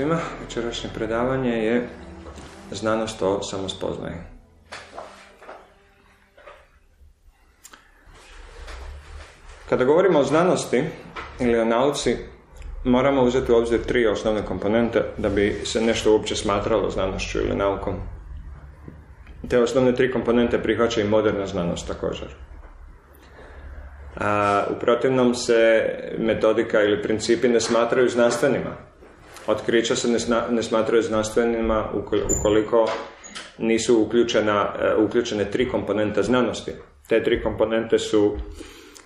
svima. Večerašnje predavanje je znanost o samospoznaji. Kada govorimo o znanosti ili o nauci, moramo uzeti u obzir tri osnovne komponente da bi se nešto uopće smatralo znanošću ili naukom. Te osnovne tri komponente prihvaća i moderna znanost također. U protivnom se metodika ili principi ne smatraju znanstvenima. Otkrića se ne smatraju znanstvenima ukoliko nisu uključene tri komponente znanosti. Te tri komponente su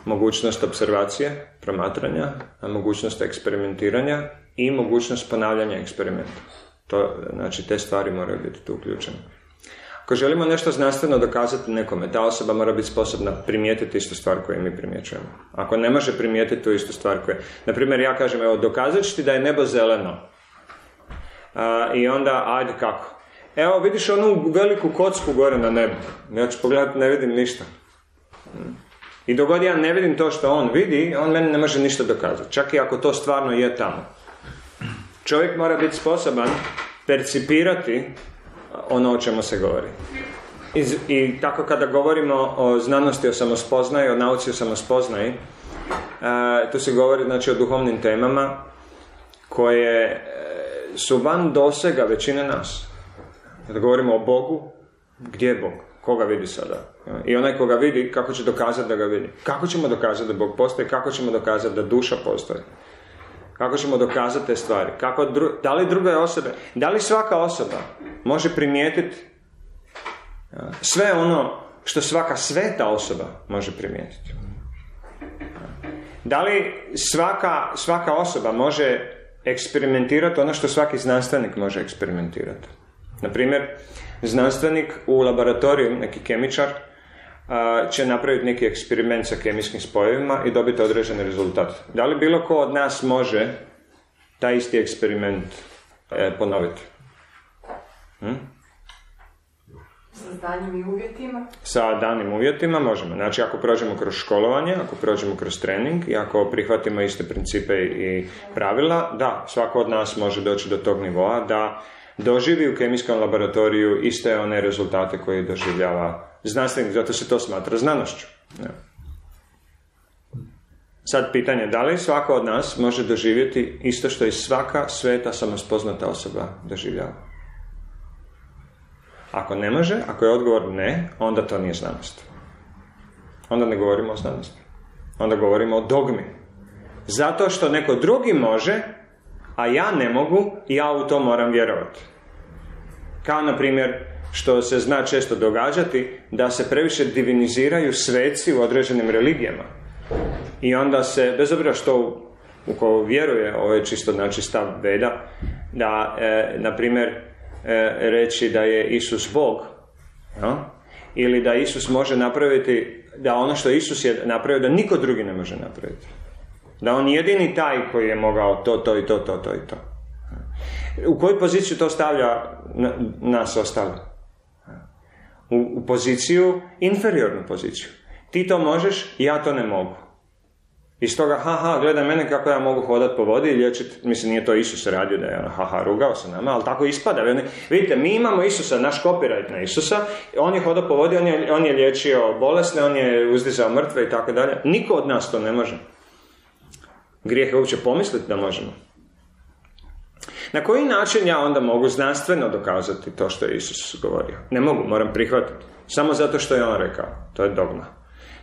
mogućnost observacije, promatranja, mogućnost eksperimentiranja i mogućnost ponavljanja eksperimenta. Znači, te stvari moraju biti tu uključene. Ako želimo nešto znanstveno dokazati nekome, ta osoba mora biti sposobna primijetiti istu stvar koju mi primjećujemo. Ako ne može primijetiti tu istu stvar koju... Naprimjer, ja kažem, evo, dokazat ću ti da je nebo zeleno. I onda, ajde kako? Evo, vidiš onu veliku kocku gore na nebu. Ja ću pogledati, ne vidim ništa. I dok god ja ne vidim to što on vidi, on meni ne može ništa dokazati. Čak i ako to stvarno je tamo. Čovjek mora biti sposoban percipirati ono o čemu se govori. I tako kada govorimo o znanosti o samospoznaji, o nauci o samospoznaji, tu se govori, znači, o duhovnim temama koje su van dosega većine nas. Kada govorimo o Bogu, gdje je Bog? Koga vidi sada? I onaj koga vidi, kako će dokazati da ga vidi? Kako ćemo dokazati da Bog postoji? Kako ćemo dokazati da duša postoji? Kako ćemo dokazati te stvari? Da li druge osobe, da li svaka osoba može primijetiti sve ono što svaka sveta osoba može primijetiti? Da li svaka osoba može eksperimentirati ono što svaki znanstvenik može eksperimentirati? Naprimjer, znanstvenik u laboratoriju, neki kemičar, će napraviti neki eksperiment sa kemijskim spojevima i dobiti određen rezultat. Da li bilo ko od nas može taj isti eksperiment ponoviti? Sa danim uvjetima? Sa danim uvjetima možemo. Znači, ako prođemo kroz školovanje, ako prođemo kroz trening i ako prihvatimo iste principe i pravila, da, svako od nas može doći do tog nivoa da doživi u kemijskom laboratoriju iste one rezultate koje doživljava znanstvenik, zato se to smatra znanošću. Sad pitanje, da li svako od nas može doživjeti isto što i svaka sveta samospoznata osoba doživljava? Ako ne može, ako je odgovor ne, onda to nije znanost. Onda ne govorimo o znanosti. Onda govorimo o dogmi. Zato što neko drugi može, a ja ne mogu, ja u to moram vjerovati. Kao, na primjer, što se zna često događati, da se previše diviniziraju sveci u određenim religijama. I onda se, bez obzira što u ko vjeruje, ovo je čisto, znači, stav Veda, da, na primjer, reći da je Isus Bog, ili da Isus može napraviti, da ono što Isus je napravio, da niko drugi ne može napraviti. Da on jedini taj koji je mogao to i to. U koju poziciju to stavlja nas ostale? U poziciju, inferiornu poziciju. Ti to možeš, ja to ne mogu. Iz toga, haha, gledaj mene kako ja mogu hodat po vodi i liječit, mislim, nije to Isus radio da je ono, haha, rugao se nama, ali tako ispada. Vidite, mi imamo Isusa, naš copyright na Isusa, on je hodao po vodi, on je liječio bolesne, on je uzdizao mrtve i tako dalje. Niko od nas to ne može. Grijeh je uopće pomisliti da možemo. Na koji način ja onda mogu znanstveno dokazati to što je Isus govorio? Ne mogu, moram prihvatiti. Samo zato što je on rekao. To je dogma.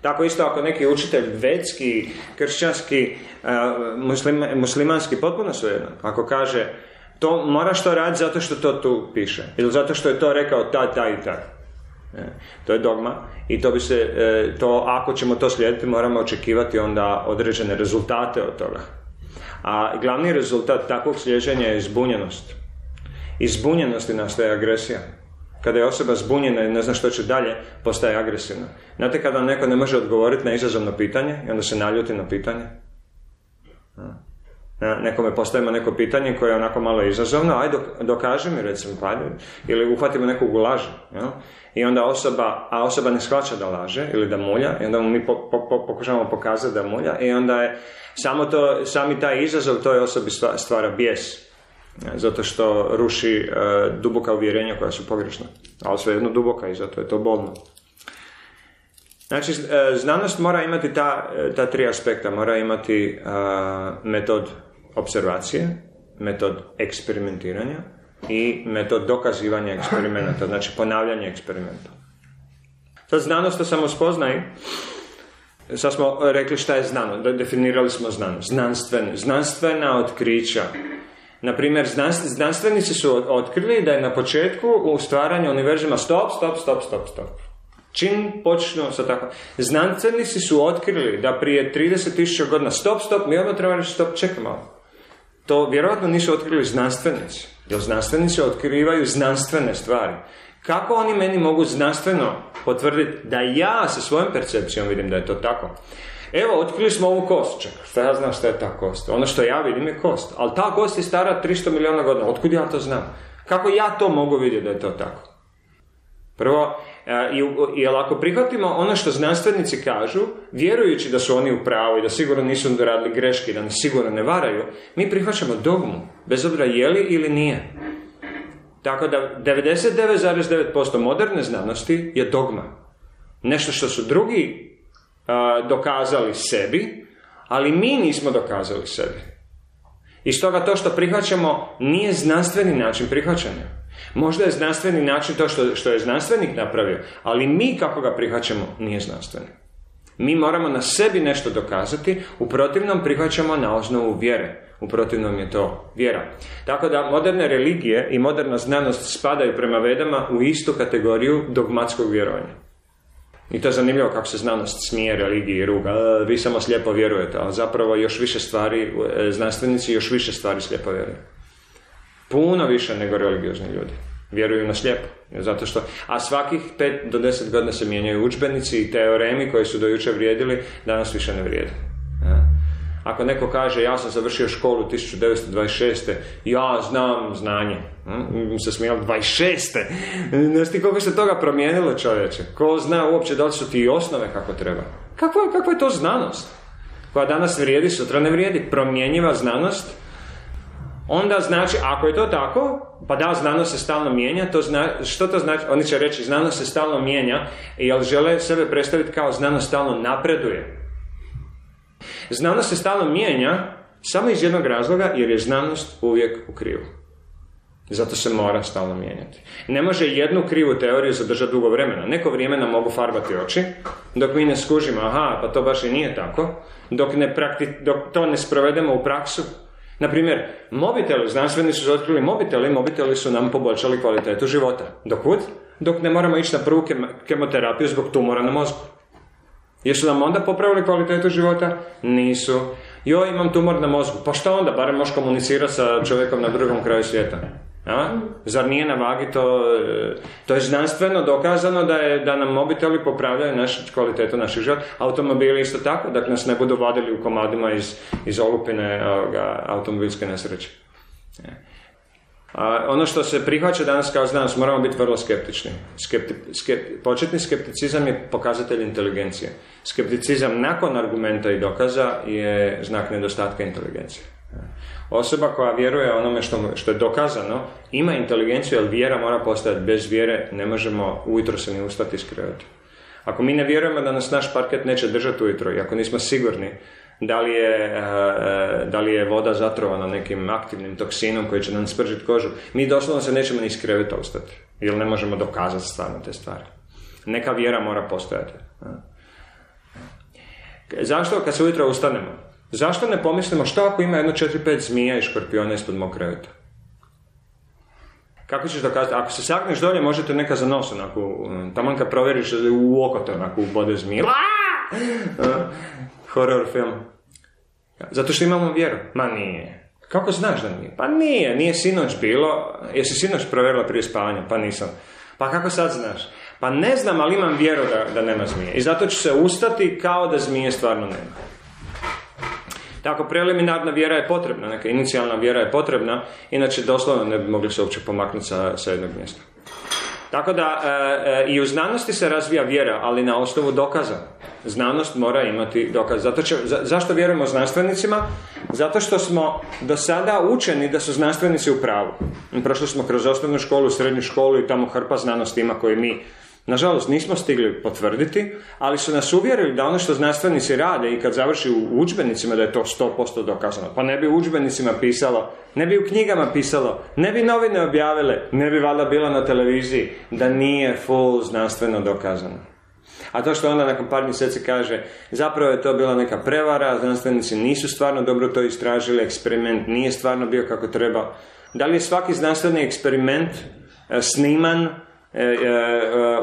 Tako isto ako neki učitelj vedski, kršćanski, muslimanski, potpuno svejedno. Ako kaže, to moraš to raditi zato što to tu piše. Ili zato što je to rekao taj i taj. To je dogma i to bi se, ako ćemo to slijediti, moramo očekivati onda određene rezultate od toga. A glavni rezultat takvog slijeđenja je zbunjenost. Iz zbunjenosti nastaje agresija. Kada je osoba zbunjena i ne zna što će dalje, postaje agresivna. Znate, kada neko ne može odgovoriti na izazovno pitanje i onda se naljuti na pitanje. Nekome postavimo neko pitanje koje je onako malo izazovno, ajde dokaži mi, recimo, ili uhvatimo nekog u laži. I onda osoba ne shvaća da laže ili da mulja, i onda mu mi pokušavamo pokazati da mulja, i onda je sami taj izazov toj osobi stvara bijes. zato što ruši duboka uvjerenja koja su pogrešna, ali svejedno duboka i zato je to bolno. Znači, znanost mora imati ta tri aspekta, mora imati metod observacije, metod eksperimentiranja i metod dokazivanja eksperimenta, znači ponavljanje eksperimenta. Sad, znanost o samospoznaji, sad smo rekli šta je znanost, definirali smo znanost, znanstvena otkrića. Naprimjer, znanstvenici su otkrili da je na početku u stvaranju univerzuma stop. Čim počnu sa tako... Znanstvenici su otkrili da prije 30.000 godina stop, mi odmah treba reći stop, čekaj malo. To vjerojatno nisu otkrili znanstvenici, jer znanstvenici otkrivaju znanstvene stvari. Kako oni meni mogu znanstveno potvrditi da ja sa svojom percepcijom vidim da je to tako? Evo, otkrili smo ovu kost, čekaj, šta ja znam šta je ta kost? Ono što ja vidim je kost, ali ta kost je stara 300 miliona godina, otkud ja to znam? Kako ja to mogu vidjeti da je to tako? Prvo, jer ako prihvatimo ono što znanstvenici kažu, vjerujući da su oni u pravu i da sigurno nisu radili greške, da nas sigurno ne varaju, mi prihvaćamo dogmu, bez obzira je li ili nije. Tako da 99,9% moderne znanosti je dogma. Nešto što su drugi dokazali sebi, ali mi nismo dokazali sebi. I stoga to što prihvaćamo nije znanstveni način prihvaćanja. Možda je znanstveni način to što je znanstvenik napravio, ali mi kako ga prihvaćamo nije znanstveni. Mi moramo na sebi nešto dokazati, u protivnom prihvaćamo na osnovu vjere. U protivnom je to vjera. Tako da moderne religije i moderna znanost spadaju prema Vedama u istu kategoriju dogmatskog vjerovanja. I to je zanimljivo kako se znanost smije religiji i ruga. Vi samo slijepo vjerujete, ali zapravo još više stvari, znanstvenici još više stvari slijepo vjeruju. Puno više nego religiozni ljudi. Vjeruju na slijepo. Zato što, a svakih 5 do 10 godina se mijenjaju udžbenici i teoremi koji su dojuče vrijedili, danas više ne vrijede. Ako neko kaže, ja sam završio školu 1926. Ja znam znanje. Mi se smijali, 26. Ne znam koliko se toga promijenilo, čovječe. Ko zna uopće da li su ti i osnove kako treba. Kakva je to znanost? Koja danas vrijedi, sutra ne vrijedi. Promjenjiva znanost. Onda znači, ako je to tako, pa da, znanost se stalno mijenja, što to znači? Oni će reći, znanost se stalno mijenja, jer žele sebe predstaviti kao znanost stalno napreduje. Znanost se stalno mijenja samo iz jednog razloga, jer je znanost uvijek u krivu. Zato se mora stalno mijenjati. Ne može jednu krivu teoriju zadržati dugo vremena. Neko vrijeme nam mogu farbati oči, dok mi ne skužimo, aha, pa to baš i nije tako, dok to ne sprovedemo u praksu. Naprimjer, mobiteli, znanstvenici su otkrili mobiteli su nam poboljšali kvalitetu života. Dokud? Dok ne moramo ići na prvu kemoterapiju zbog tumora na mozgu. Jesu nam onda popravili kvalitetu života? Nisu. Joj, imam tumor na mozgu. Pa šta onda? Barem možeš komunicirati sa čovjekom na drugom kraju svijeta. Zar nije na vagi to? To je znanstveno dokazano da nam mobiteli popravljaju kvalitetu naših života. Automobili isto tako, da nas ne budu vadili u komadima iz olupine automobilske nesreće. Ono što se prihvaća danas kao znanost, moramo biti vrlo skeptični. Početni skepticizam je pokazatelj inteligencije. Skepticizam nakon argumenta i dokaza je znak nedostatka inteligencije. Osoba koja vjeruje onome što je dokazano ima inteligenciju, ali vjera mora postojati. Bez vjere ne možemo ujutro se ni ustati iz kreveta. Ako mi ne vjerujemo da nas naš parket neće držati ujutro i ako nismo sigurni da li je voda zatrovana nekim aktivnim toksinom koji će nam spržiti kožu, mi doslovno se nećemo ni iz kreveta ustati, jer ne možemo dokazati stvarno te stvari. Neka vjera mora postojati. Zašto kad se ujutro ustanemo? Zašto ne pomislimo što ako ima 4-5 zmija i škorpiona ispod mog kreveta? Kako ćeš dokazati? Ako se sagneš dolje, možete neka za nos, onako, taman kad provjeriš u oko te, onako, ubode zmije. Horror film. Zato što imamo vjeru. Ma nije. Kako znaš da nije? Pa nije. Nije sinoć bilo. Jesi sinoć provjerila prije spavanja? Pa nisam. Pa kako sad znaš? Pa ne znam, ali imam vjeru da nema zmije. I zato ću se ustati kao da zmije stvarno nema. Tako, preliminarna vjera je potrebna, neka inicijalna vjera je potrebna, inače doslovno ne bi mogli se uopće pomaknuti sa jednog mjesta. Tako da, i u znanosti se razvija vjera, ali na osnovu dokaza. znanost mora imati dokaz. Zašto vjerujemo znanstvenicima? Zato što smo do sada učeni da su znanstvenici u pravu. Prošli smo kroz osnovnu školu, srednju školu i tamo hrpa znanosti ima koje mi, nažalost, nismo stigli potvrditi, ali su nas uvjerili da ono što znanstvenici rade i kad završi u udžbenicima da je to 100% dokazano. Pa ne bi u udžbenicima pisalo, ne bi u knjigama pisalo, ne bi novine objavile, ne bi valjda bilo na televiziji da nije full znanstveno dokazano. A to što onda nakon par mjeseci kaže, zapravo je to bila neka prevara, znanstvenici nisu stvarno dobro to istražili, eksperiment nije stvarno bio kako treba. Da li je svaki znanstveni eksperiment sniman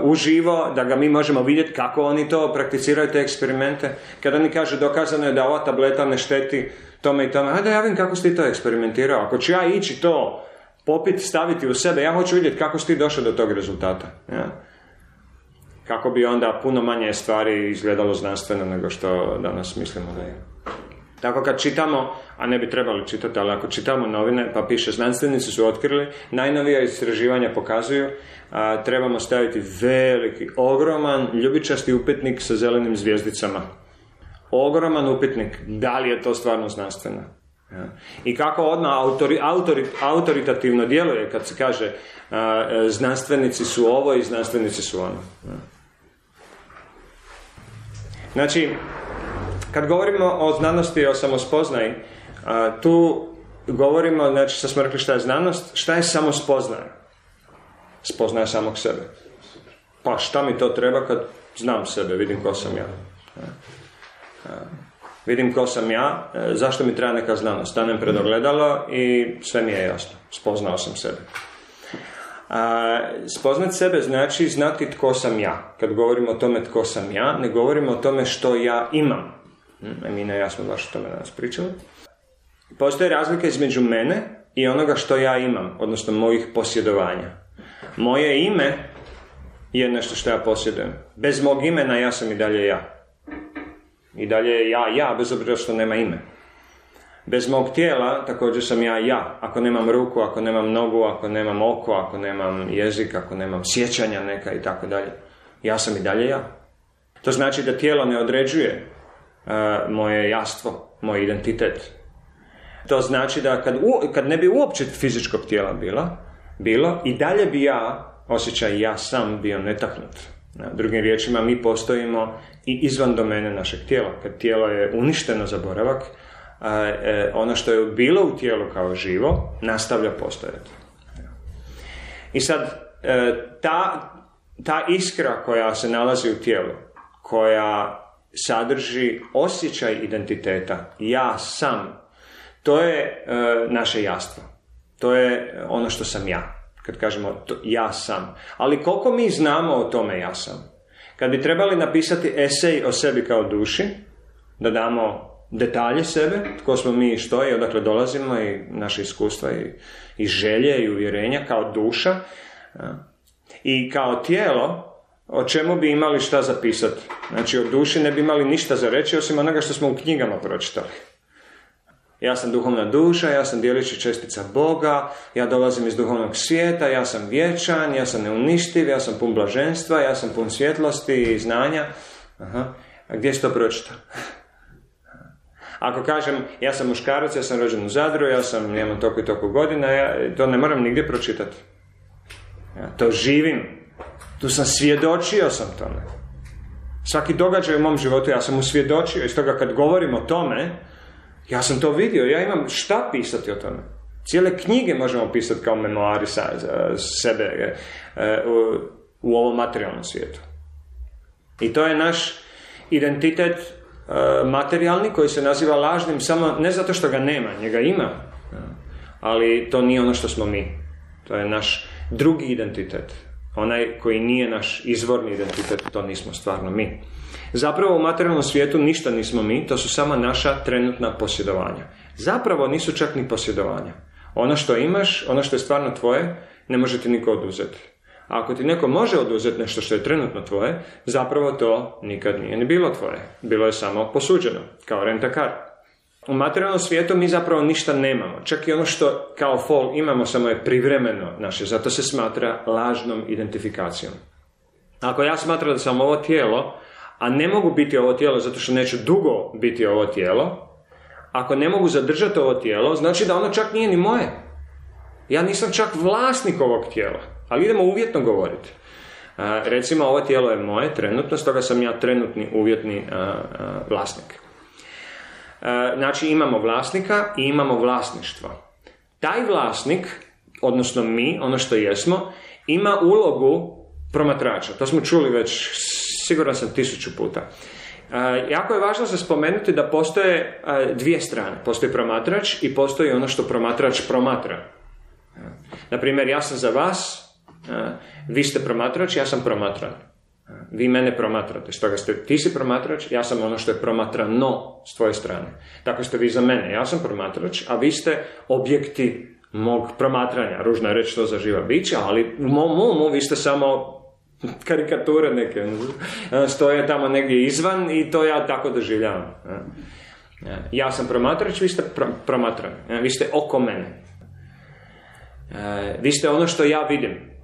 uživo, da ga mi možemo vidjeti kako oni to prakticiraju, te eksperimente? Kada oni kažu dokazano je da ova tableta ne šteti tome i tome, ajde ja vidim kako si ti to eksperimentirao. Ako ću ja ići to popiti, staviti u sebe, ja hoću vidjeti kako si ti došao do tog rezultata. Kako bi onda puno manje stvari izgledalo znanstveno nego što danas mislimo da je. Tako kad čitamo, a ne bi trebali čitati, ali ako čitamo novine pa piše znanstvenici su otkrili, najnovija istraživanja pokazuju, trebamo staviti veliki, ogroman, ljubičasti upitnik sa zelenim zvjezdicama. Ogroman upitnik, da li je to stvarno znanstveno? I kako odmah autoritativno djeluje kad se kaže znanstvenici su ovo i znanstvenici su ono. Znači, kad govorimo o znanosti i o samospoznaji, tu govorimo, znači sad smo rekli šta je znanost, šta je samospoznaja? Spoznaja samog sebe. Pa šta mi to treba kad znam sebe, vidim ko sam ja. Vidim ko sam ja, zašto mi treba neka znanost? Stanem pred ogledalo i sve mi je jasno. Spoznao sam sebe. Spoznat sebe znači znati tko sam ja. Kad govorimo o tome tko sam ja, ne govorimo o tome što ja imam. Amina, ja smo baš o tome danas pričali. Postoje razlika između mene i onoga što ja imam, odnosno mojih posjedovanja. Moje ime je nešto što ja posjedujem. Bez mog imena ja sam i dalje ja. I dalje je ja, bez obzira što nema ime. Bez mog tijela također sam ja. Ako nemam ruku, ako nemam nogu, ako nemam oko, ako nemam jezik, ako nemam sjećanja neka i tako dalje. Ja sam i dalje ja. To znači da tijelo ne određuje moje jastvo, moj identitet. To znači da kad ne bi uopće fizičkog tijela bilo, i dalje bi ja, osjećaj ja sam, bio netaknut. Drugim riječima, mi postojimo i izvan domene našeg tijela. Kad tijelo je uništeno za boravak, ono što je bilo u tijelu kao živo nastavlja postojati. I sad, ta iskra koja se nalazi u tijelu, koja sadrži osjećaj identiteta, ja sam, to je naše jastvo. To je ono što sam ja. Kad kažemo ja sam. Ali koliko mi znamo o tome ja sam? Kad bi trebali napisati esej o sebi kao duši, da damo detalje sebe, tko smo mi i što je, odakle dolazimo i naše iskustva i želje i uvjerenja kao duša i kao tijelo, o čemu bi imali šta zapisati. Znači, o duši ne bi imali ništa za reći osim onoga što smo u knjigama pročitali. Ja sam duhovna duša, ja sam djelić čestica Boga, ja dolazim iz duhovnog svijeta, ja sam vječan, ja sam neuništiv, ja sam pun blaženstva, ja sam pun svjetlosti i znanja. A gdje se to pročita? Ako kažem, ja sam muškarac, ja sam rođen u Zadru, ja sam, imam toliko i toliko godina, ja to ne moram nigdje pročitati. Ja to živim. Tu sam svjedočio sam tome. Svaki događaj u mom životu ja sam usvjedočio. I stoga kad govorim o tome, ja sam to vidio, ja imam šta pisati o tome. Cijele knjige možemo pisati kao memoari sebe u ovom materijalnom svijetu. I to je naš identitet materijalni koji se naziva lažnim, samo ne zato što ga nema, njega ima. Ali to nije ono što smo mi. To je naš drugi identitet. Onaj koji nije naš izvorni identitet, to nismo stvarno mi. Zapravo u materijalnom svijetu ništa nismo mi, to su samo naša trenutna posjedovanja. Zapravo nisu čak ni posjedovanja. Ono što imaš, ono što je stvarno tvoje, ne može ti niko oduzeti. A ako ti neko može oduzeti nešto što je trenutno tvoje, zapravo to nikad nije ni bilo tvoje. Bilo je samo posuđeno, kao renta car. U materijalnom svijetu mi zapravo ništa nemamo. Čak i ono što kao fol imamo samo je privremeno naše. Zato se smatra lažnom identifikacijom. Ako ja smatram da sam ovo tijelo, a ne mogu biti ovo tijelo zato što neću dugo biti ovo tijelo, ako ne mogu zadržati ovo tijelo, znači da ono čak nije ni moje. Ja nisam čak vlasnik ovog tijela, ali idemo uvjetno govoriti. Recimo, ovo tijelo je moje trenutno, stoga sam ja trenutni uvjetni vlasnik. Znači, imamo vlasnika i imamo vlasništva. Taj vlasnik, odnosno mi, ono što jesmo, ima ulogu promatrača. To smo čuli već, siguran sam, 1000 puta. Jako je važno se spomenuti da postoje dvije strane. Postoji promatrač i postoji ono što promatrač promatra. Naprimjer, ja sam za vas, vi ste promatrač, ja sam promatran. Vi mene promatrate. Stoga ste, ti si promatrač, ja sam ono što je promatrano s tvoje strane. Tako ste vi za mene, ja sam promatrač, a vi ste objekti mog promatranja. Ružno je reći to za živa bića, ali u mom umu vi ste samo karikature neke. Stoje tamo negdje izvan i to ja tako doživljavam. Ja sam promatrač, vi ste promatrani. Vi ste oko mene. Vi ste ono što ja vidim.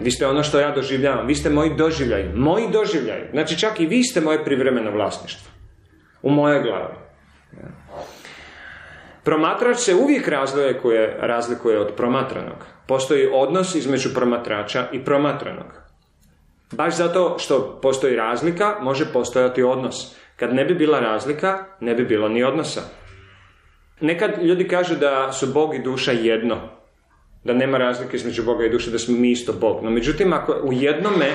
Vi ste ono što ja doživljavam. Vi ste moji doživljaji. Moji doživljaji. Znači, čak i vi ste moje privremeno vlasništvo. U mojoj glavi. Promatrač se uvijek razlikuje od promatranog. Postoji odnos između promatrača i promatranog. Baš zato što postoji razlika, može postojati odnos. Kad ne bi bila razlika, ne bi bilo ni odnosa. Nekad ljudi kažu da su Bog i duša jedno. Da nema razlike između Boga i duše, da smo mi isto Bog. No međutim, ako u jednome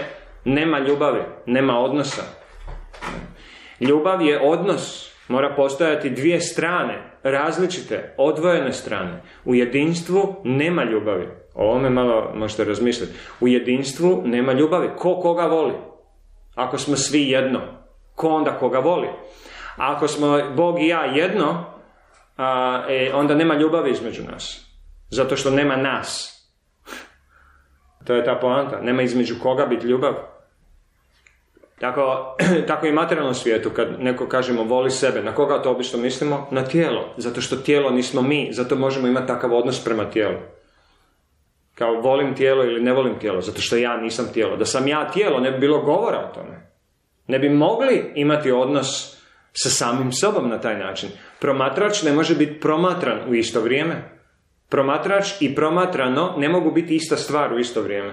nema ljubavi, nema odnosa. Ljubav je odnos. Mora postojati dvije strane, različite, odvojene strane. U jedinstvu nema ljubavi. O ovome malo možete razmisliti. U jedinstvu nema ljubavi. Ko koga voli? Ako smo svi jedno, ko onda koga voli? A ako smo Bog i ja jedno, onda nema ljubavi između nas. Zato što nema nas. To je ta poanta. Nema između koga biti ljubav. Tako i u materijalnom svijetu, kad neko kažemo voli sebe, na koga to obično mislimo? Na tijelo. Zato što tijelo nismo mi, zato možemo imati takav odnos prema tijelu. Kao volim tijelo ili ne volim tijelo, zato što ja nisam tijelo. Da sam ja tijelo, ne bi bilo govora o tome. Ne bi mogli imati odnos sa samim sobom na taj način. Promatrač ne može biti promatran u isto vrijeme. Promatrač i promatrano ne mogu biti ista stvar u isto vrijeme.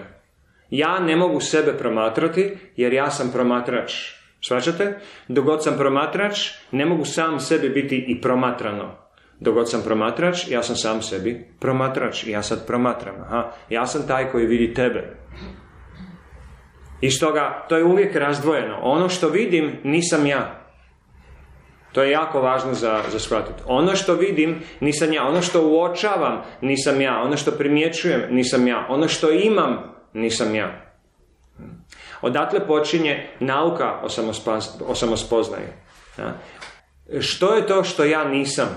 Ja ne mogu sebe promatrati jer ja sam promatrač. Shvaćate? Dok god sam promatrač, ne mogu sam sebi biti i promatrano. Dok god sam promatrač, ja sam sam sebi promatrač. Ja sad promatram. Aha, ja sam taj koji vidi tebe. I stoga, to je uvijek razdvojeno. Ono što vidim, nisam ja. To je jako važno za shvatiti. Ono što vidim, nisam ja. Ono što uočavam, nisam ja. Ono što primjećujem, nisam ja. Ono što imam, nisam ja. Odatle počinje nauka o samospoznaju. Što je to što ja nisam?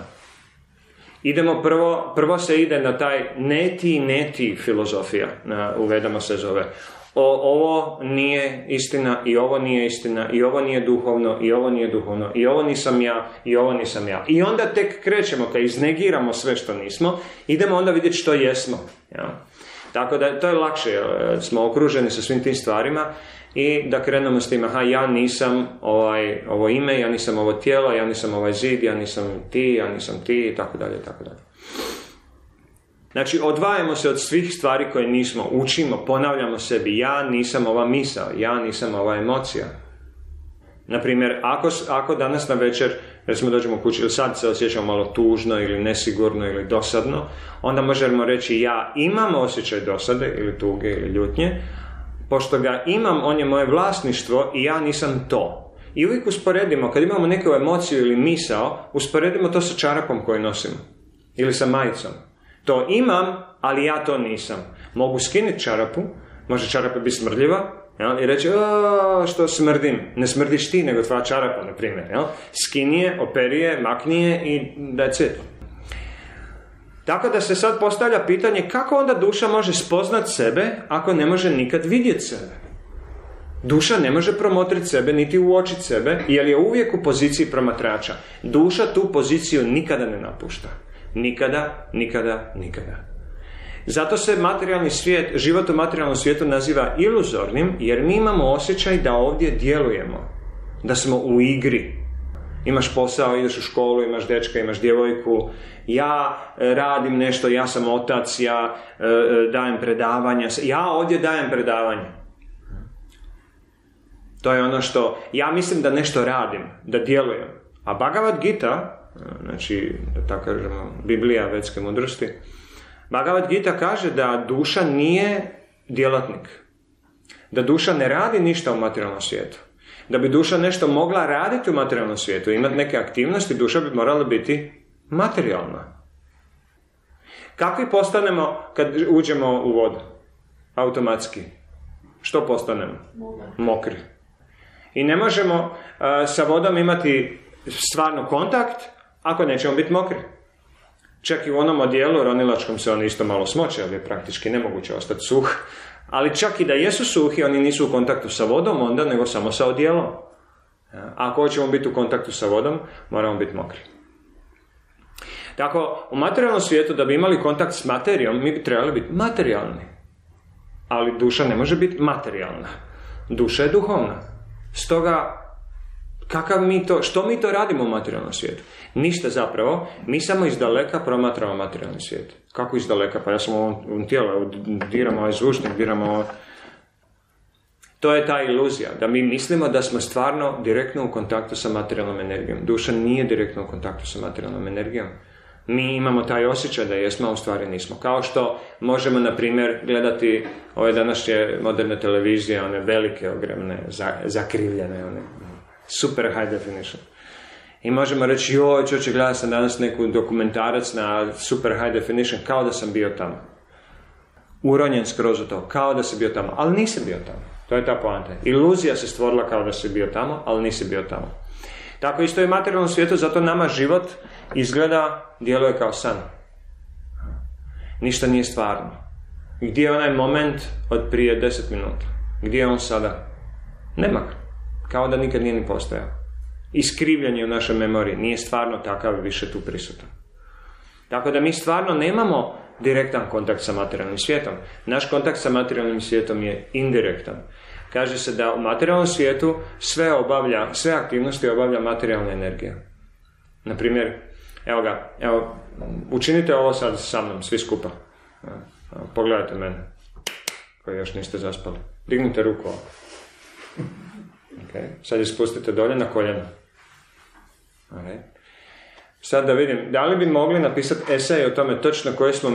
Idemo prvo se ide na taj neti filozofija, u Vedama se zove. Ovo nije istina, i ovo nije istina, i ovo nije duhovno, i ovo nije duhovno, i ovo nisam ja, i ovo nisam ja. I onda tek krećemo, kad iznegiramo sve što nismo, idemo onda vidjeti što jesmo. Tako da to je lakše, smo okruženi sa svim tim stvarima i da krenemo s tim, aha, ja nisam ovo ime, ja nisam ovo tijelo, ja nisam ovaj zid, ja nisam ti, i tako dalje, i tako dalje. Znači, odvajamo se od svih stvari koje nismo, učimo, ponavljamo sebi, ja nisam ova misao, ja nisam ova emocija. Naprimjer, ako danas na večer, recimo dođemo kući ili sad se osjećamo malo tužno ili nesigurno ili dosadno, onda možemo reći ja imam osjećaj dosade ili tuge ili ljutnje, pošto ga imam, on je moje vlasništvo i ja nisam to. I uvijek usporedimo, kad imamo neku emociju ili misao, usporedimo to sa čarapom koju nosimo ili sa majicom. To imam, ali ja to nisam. Mogu skinuti čarapu, može čarapa biti smrdljiva, i reći, što smrdim. Ne smrdiš ti, nego tvoja čarapa, na primjer. Skini je, operi je, makni je i that's it. Tako da se sad postavlja pitanje kako onda duša može spoznat sebe ako ne može nikad vidjeti sebe. Duša ne može promotriti sebe, niti uočiti sebe, jer je uvijek u poziciji promatrača. Duša tu poziciju nikada ne napušta. Nikada, nikada, nikada. Zato se materijalni svijet, život u materijalnom svijetu naziva iluzornim, jer mi imamo osjećaj da ovdje djelujemo. da smo u igri. Imaš posao, ideš u školu, imaš dečka, imaš djevojku, ja radim nešto, ja sam otac, ja dajem predavanja, ja ovdje dajem predavanje. To je ono što, ja mislim da nešto radim, da djelujem. A Bhagavad Gita, znači, da tako kažemo, Biblija vedske mudrosti, Bhagavad Gita kaže da duša nije djelatnik. Da duša ne radi ništa u materijalnom svijetu. Da bi duša nešto mogla raditi u materijalnom svijetu, imati neke aktivnosti, duša bi morala biti materijalna. Kakvi postanemo kad uđemo u vodu? Automatski. Što postanemo? Mokri. I ne možemo sa vodom imati stvarno kontakt ako nećemo biti mokri. Čak i u onom odijelu ronilačkom se oni isto malo smoče, ali je praktički nemoguće ostati suh. Ali čak i da jesu suhi, oni nisu u kontaktu sa vodom onda, nego samo sa odjelom. Ako hoćemo biti u kontaktu sa vodom, moramo biti mokri. Tako, u materijalnom svijetu, da bi imali kontakt s materijom, mi bi trebali biti materijalni. Ali duša ne može biti materijalna. Duša je duhovna. Stoga, što mi to radimo u materijalnom svijetu? Ništa zapravo, mi samo iz daleka promatramo materijalni svijet. Kako iz daleka? Pa ja sam u ovom tijelu, diram ovaj zvučnik, diram ovo. To je ta iluzija, da mi mislimo da smo stvarno direktno u kontaktu sa materijalnom energijom. Duša nije direktno u kontaktu sa materijalnom energijom. Mi imamo taj osjećaj da jesmo, a u stvari nismo. Kao što možemo, na primjer, gledati ove današnje moderne televizije, one velike, ogromne, zakrivljene, one super high definition. I možemo reći, joj, čoče, gledao sam danas neku dokumentarac na super high definition, kao da sam bio tamo. Uronjen skroz u to, kao da si bio tamo, ali nisi bio tamo. To je ta poanta. Iluzija se stvorila kao da si bio tamo, ali nisi bio tamo. Tako isto je u materijalnom svijetu, zato nama život izgleda, djeluje kao san. Ništa nije stvarno. Gdje je onaj moment od prije 10 minuta? Gdje je on sada? Nema ga. Kao da nikad nije ni postojao. Iskrivljanje u našoj memoriji nije stvarno takav više tu prisutan. Tako da mi stvarno nemamo direktan kontakt sa materijalnim svijetom. Naš kontakt sa materijalnim svijetom je indirektan. Kaže se da u materijalnom svijetu sve aktivnosti obavlja materijalna energija. Naprimjer, evo, učinite ovo sad sa mnom, svi skupa. Pogledajte mene, koji još niste zaspali. Dignite ruku ovako. Sad je spustite dolje na koljeno. Sad da vidim, da li bi mogli napisati esej o tome točno koje smo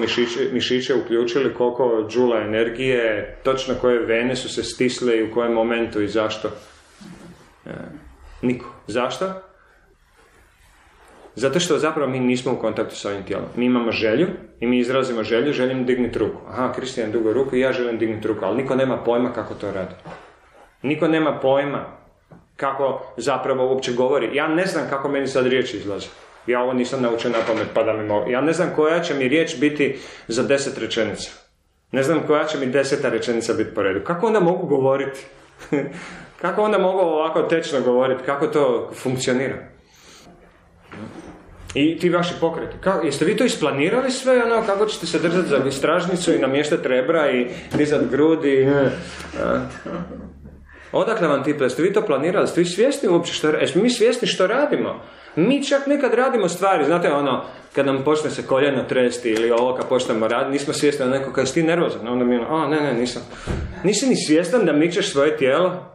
mišiće uključili, koliko džula energije, točno koje vene su se stisle i u kojem momentu i zašto? Niko. Zašto? Zato što zapravo mi nismo u kontaktu sa ovim tijelom. Mi imamo želju i mi izrazimo želju, želim digniti ruku. Aha, Kristijan dugo ruku i ja želim digniti ruku, ali niko nema pojma kako to radi. Niko nema pojma kako zapravo uopće govori. Ja ne znam kako meni sad riječ izlaze. Ja ovo nisam naučen na pamet, pa da mi mogu. Ja ne znam koja će mi riječ biti za 10 rečenica. Ne znam koja će mi 10 rečenica biti po redu. Kako onda mogu govoriti? Kako onda mogu ovako tečno govoriti? Kako to funkcionira? I ti vaši pokreti. Jeste vi to isplanirali sve? Ono, kako ćete se držati za stražnicu i namještati rebra i dizati grudi? Odakle vam tipa, jeste vi to planirali, jeste vi svjesni uopće što radimo, jeste mi svjesni što radimo? Mi čak nekad radimo stvari, znate ono, kad nam počne se koljeno tresti ili ovo kad počnemo raditi, nismo svjesni da neko, kada si ti nervozan, onda mi je ono, ne, nisam. Nisi ni svjestan da mičeš svoje tijelo?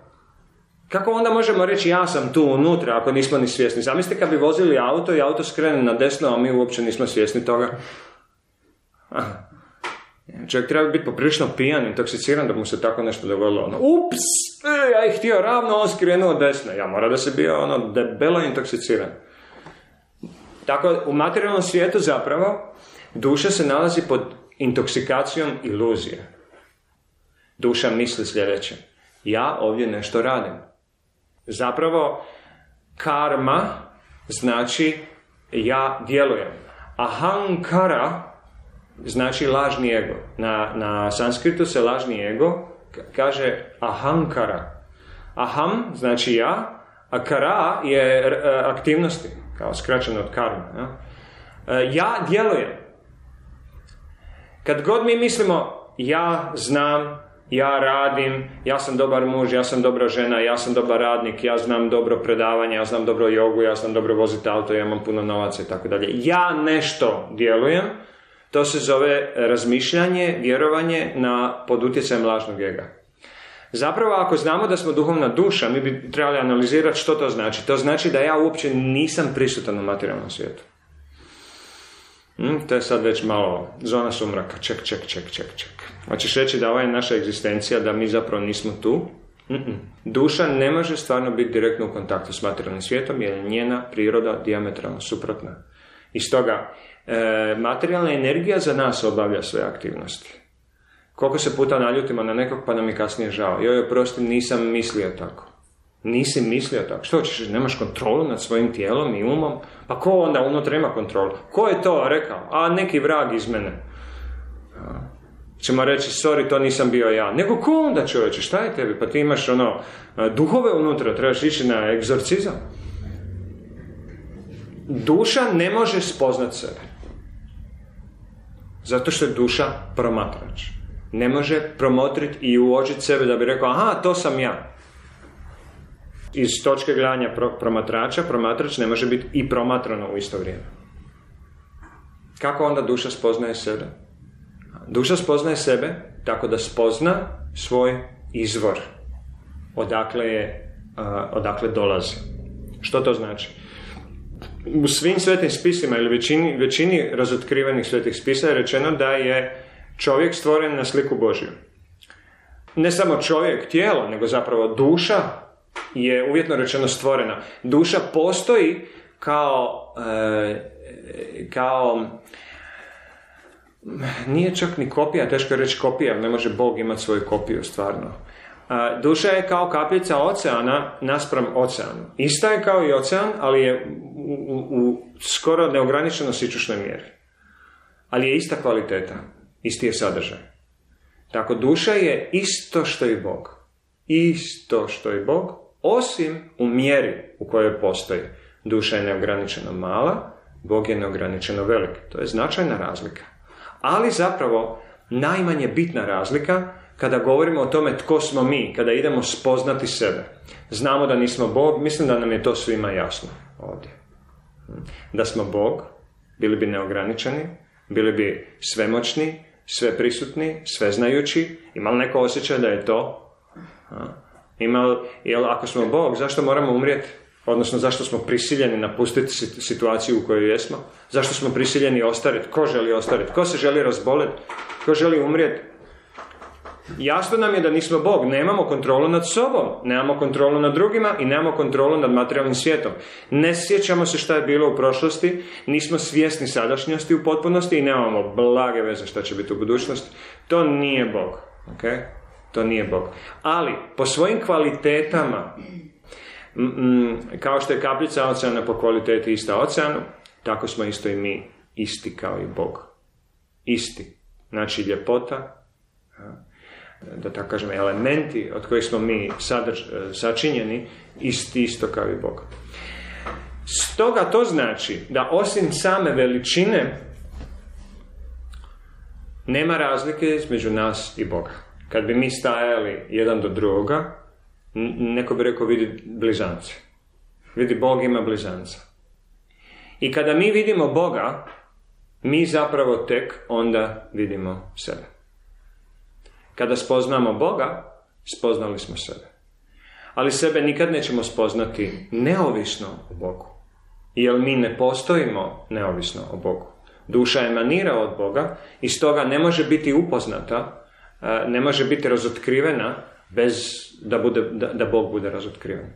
Kako onda možemo reći ja sam tu unutra ako nismo ni svjesni? Zamislite kad bi vozili auto i auto skrene na desno, a mi uopće nismo svjesni toga. Čovjek treba biti poprilično pijan, intoksiciran da mu se tako nešto dogodilo. Ups, ja ih htio ravno, on skrenuo desno. Ja moram da se bio debelo intoksiciran. Tako, u materijalnom svijetu zapravo duša se nalazi pod intoksikacijom iluzije. Duša misli sljedeće. Ja ovdje nešto radim. Zapravo, karma znači ja djelujem. Ahankara znači lažni ego. Na sanskritu se lažni ego kaže ahankara. Aham znači ja, a kara je aktivnosti, kao skraćeno od karma. Ja djelujem. Kad god mi mislimo ja znam, ja radim, ja sam dobar muž, ja sam dobra žena, ja sam dobar radnik, ja znam dobro predavanje, ja znam dobro jogu, ja znam dobro voziti auto, ja imam puno novaca itd. Ja nešto djelujem, to se zove razmišljanje, vjerovanje pod utjecajem lažnog ega. Zapravo, ako znamo da smo duhovna duša, mi bi trebali analizirati što to znači. To znači da ja uopće nisam prisutan u materijalnom svijetu. To je sad već malo zona sumraka, ček. Hoćeš reći da ovo je naša egzistencija, da mi zapravo nismo tu? Duša ne može stvarno biti direktno u kontaktu s materijalnim svijetom, jer je njena priroda dijametralno suprotna. I stoga, materijalna energija za nas obavlja sve aktivnosti. Koliko se puta naljutimo na nekog pa nam je kasnije žao. Joj, prosti, nisam mislio tako. Nisi mislio tako. Što ćeš, nemaš kontrolu nad svojim tijelom i umom? Pa ko onda unutra ima kontrolu? Ko je to rekao? A neki vrag iz mene. Ćemo reći, sorry, to nisam bio ja. Nego ko onda, čovječe, šta je tebi? Pa ti imaš duhove unutra, trebaš ići na egzorcizam. Duša ne može spoznat sebe. Zato što je duša promatrač. Ne može promotriti i uočiti sebe da bi rekao, aha, to sam ja. Iz točke gledanja promatrača, promatrač ne može biti i promatrano u isto vrijeme. Kako onda duša spoznaje sebe? Duša spoznaje sebe tako da spozna svoj izvor. Odakle dolazi. Što to znači? U svim svetim spisima ili većini razotkrivenih svetih spisa je rečeno da je čovjek stvoren na sliku Božju. Ne samo čovjek, tijelo, nego zapravo duša je uvjetno rečeno stvorena. Duša postoji kao nije čak ni kopija, teško je reći kopija, ne može Bog imati svoju kopiju stvarno. Duša je kao kapljica oceana naspram oceanu. Ista je kao i ocean, ali je u skoro neograničeno sičušnoj mjeri. Ali je ista kvaliteta, isti je sadržaj. Tako, duša je isto što i Bog. Isto što i Bog, osim u mjeri u kojoj postoji. Duša je neograničeno mala, Bog je neograničeno velik. To je značajna razlika. Ali zapravo najmanje bitna razlika kada govorimo o tome tko smo mi, kada idemo spoznati sebe. Znamo da nismo Bog, mislim da nam je to svima jasno ovdje. Da smo Bog, bili bi neograničeni, bili bi svemoćni, sveprisutni, sveznajući. Ima li neko osjećaj da je to? Ako smo Bog, zašto moramo umrijeti? Odnosno, zašto smo prisiljeni napustiti situaciju u kojoj jesmo? Zašto smo prisiljeni ostariti? Ko želi ostariti? Ko se želi razboliti? Ko želi umrijeti? Jasno nam je da nismo Bog, nemamo kontrolu nad sobom, nemamo kontrolu nad drugima i nemamo kontrolu nad materijalnim svijetom. Ne sjećamo se šta je bilo u prošlosti, nismo svjesni sadašnjosti u potpunosti i nemamo blage veze šta će biti u budućnosti. To nije Bog. Okay? To nije Bog. Ali, po svojim kvalitetama, kao što je kapljica oceana po kvaliteti ista oceanu, tako smo isto i mi, isti kao i Bog. Isti. Znači ljepota, da tako kažem, elementi od kojih smo mi sačinjeni, isto kao i Bog. Stoga to znači da osim same veličine nema razlike između nas i Boga. Kad bi mi stajali jedan do drugoga, neko bi rekao vidi blizance. Vidi, Bog ima blizanca. I kada mi vidimo Boga, mi zapravo tek onda vidimo sebe. Kada spoznamo Boga, spoznali smo sebe. Ali sebe nikad nećemo spoznati neovisno o Bogu. Jer mi ne postojimo neovisno o Bogu. Duša emanira od Boga i stoga ne može biti upoznata, ne može biti razotkrivena bez da Bog bude razotkriven.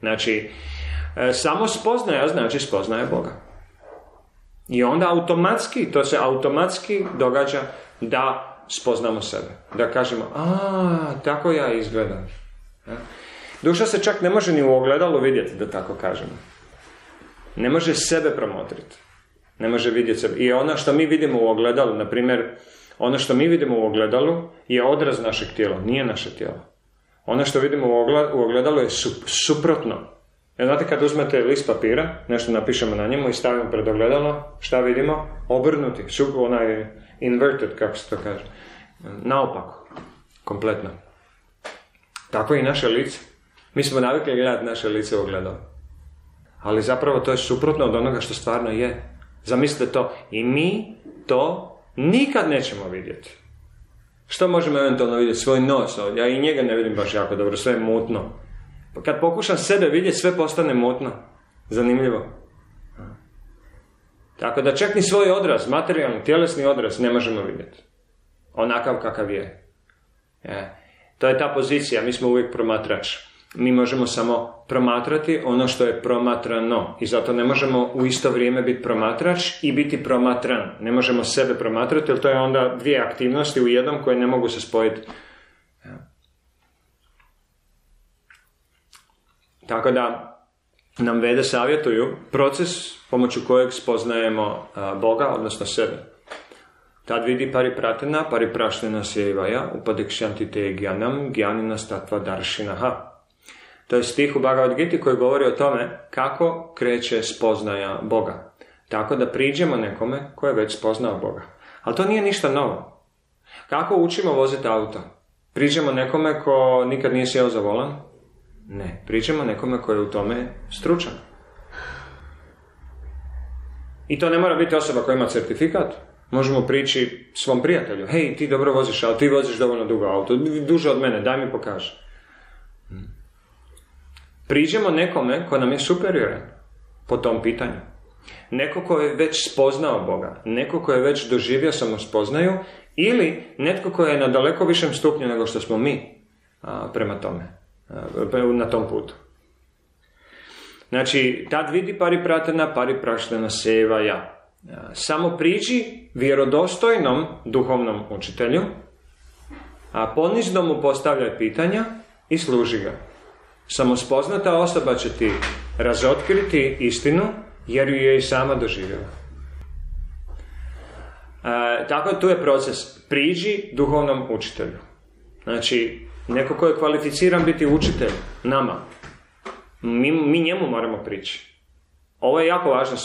Znači, samo spoznaja znači spoznaje Boga. I onda automatski, to se automatski događa da spoznamo sebe. Da kažemo, tako ja izgledam. Duša se čak ne može ni u ogledalu vidjeti, da tako kažemo. Ne može sebe promotriti. Ne može vidjeti sebe. I ono što mi vidimo u ogledalu, na primjer, ono što mi vidimo u ogledalu je odraz našeg tijela, nije naše tijelo. Ono što vidimo u ogledalu je suprotno. Znate, kad uzmete list papira, nešto napišemo na njemu i stavimo pred ogledalo, šta vidimo? Obrnuti, onaj inverted, kako se to kaže. Naopako. Kompletno. Tako i naše lice. Mi smo navikli gledati naše lice u ogledalo. Ali zapravo to je suprotno od onoga što stvarno je. Zamislite to. I mi to nikad nećemo vidjeti. Što možemo eventualno vidjeti? Svoj nos. Ja i njega ne vidim baš jako dobro. Sve je mutno. Pa kad pokušam sebe vidjeti, sve postane mutno. Zanimljivo. Tako da čak ni svoj odraz, materijalni, tjelesni odraz, ne možemo vidjeti. Onakav kakav je. To je ta pozicija. Mi smo uvijek promatrač. Mi možemo samo promatrati ono što je promatrano. I zato ne možemo u isto vrijeme biti promatrač i biti promatran. Ne možemo sebe promatrati, jer to je onda dvije aktivnosti u jednom koje ne mogu se spojiti. Tako da nam vede savjetuju proces pomoću kojeg spoznajemo Boga, odnosno sebe. Tad vidi Paripratena, Paripraština Sjevaja, Upadikšantite Gyanam, Gyanina Statva Darshinaha. To je stih u Bhagavad Giti koji govori o tome kako kreće spoznaja Boga. Tako da priđemo nekome koji je već spoznao Boga. Ali to nije ništa novo. Kako učimo voziti auto? Priđemo nekome ko nikad nije sjeo za volan? Ne, pričamo nekome koji je u tome stručan. I to ne mora biti osoba koja ima certifikat. Možemo prići svom prijatelju. Hej, ti dobro voziš, ali ti voziš dovoljno dugo auto. Duže od mene, daj mi pokaži. Priđemo nekome ko nam je superioran po tom pitanju. Neko ko je već spoznao Boga. Neko ko je već doživio samospoznaju. Ili netko ko je na daleko višem stupnju nego što smo mi prema tome. Na tom putu. Znači, tad vidi Paripratena, Paripraština Sevaja. Samo priđi vjerodostojnom duhovnom učitelju, a ponizno mu postavljaj pitanja i služi ga. Samospoznata osoba će ti razotkriti istinu, jer ju je i sama doživjela. Tako tu je proces. Priđi duhovnom učitelju. Znači, neko ko je kvalificiran biti učitelj nama, mi njemu moramo prići. Ovo je jako važno,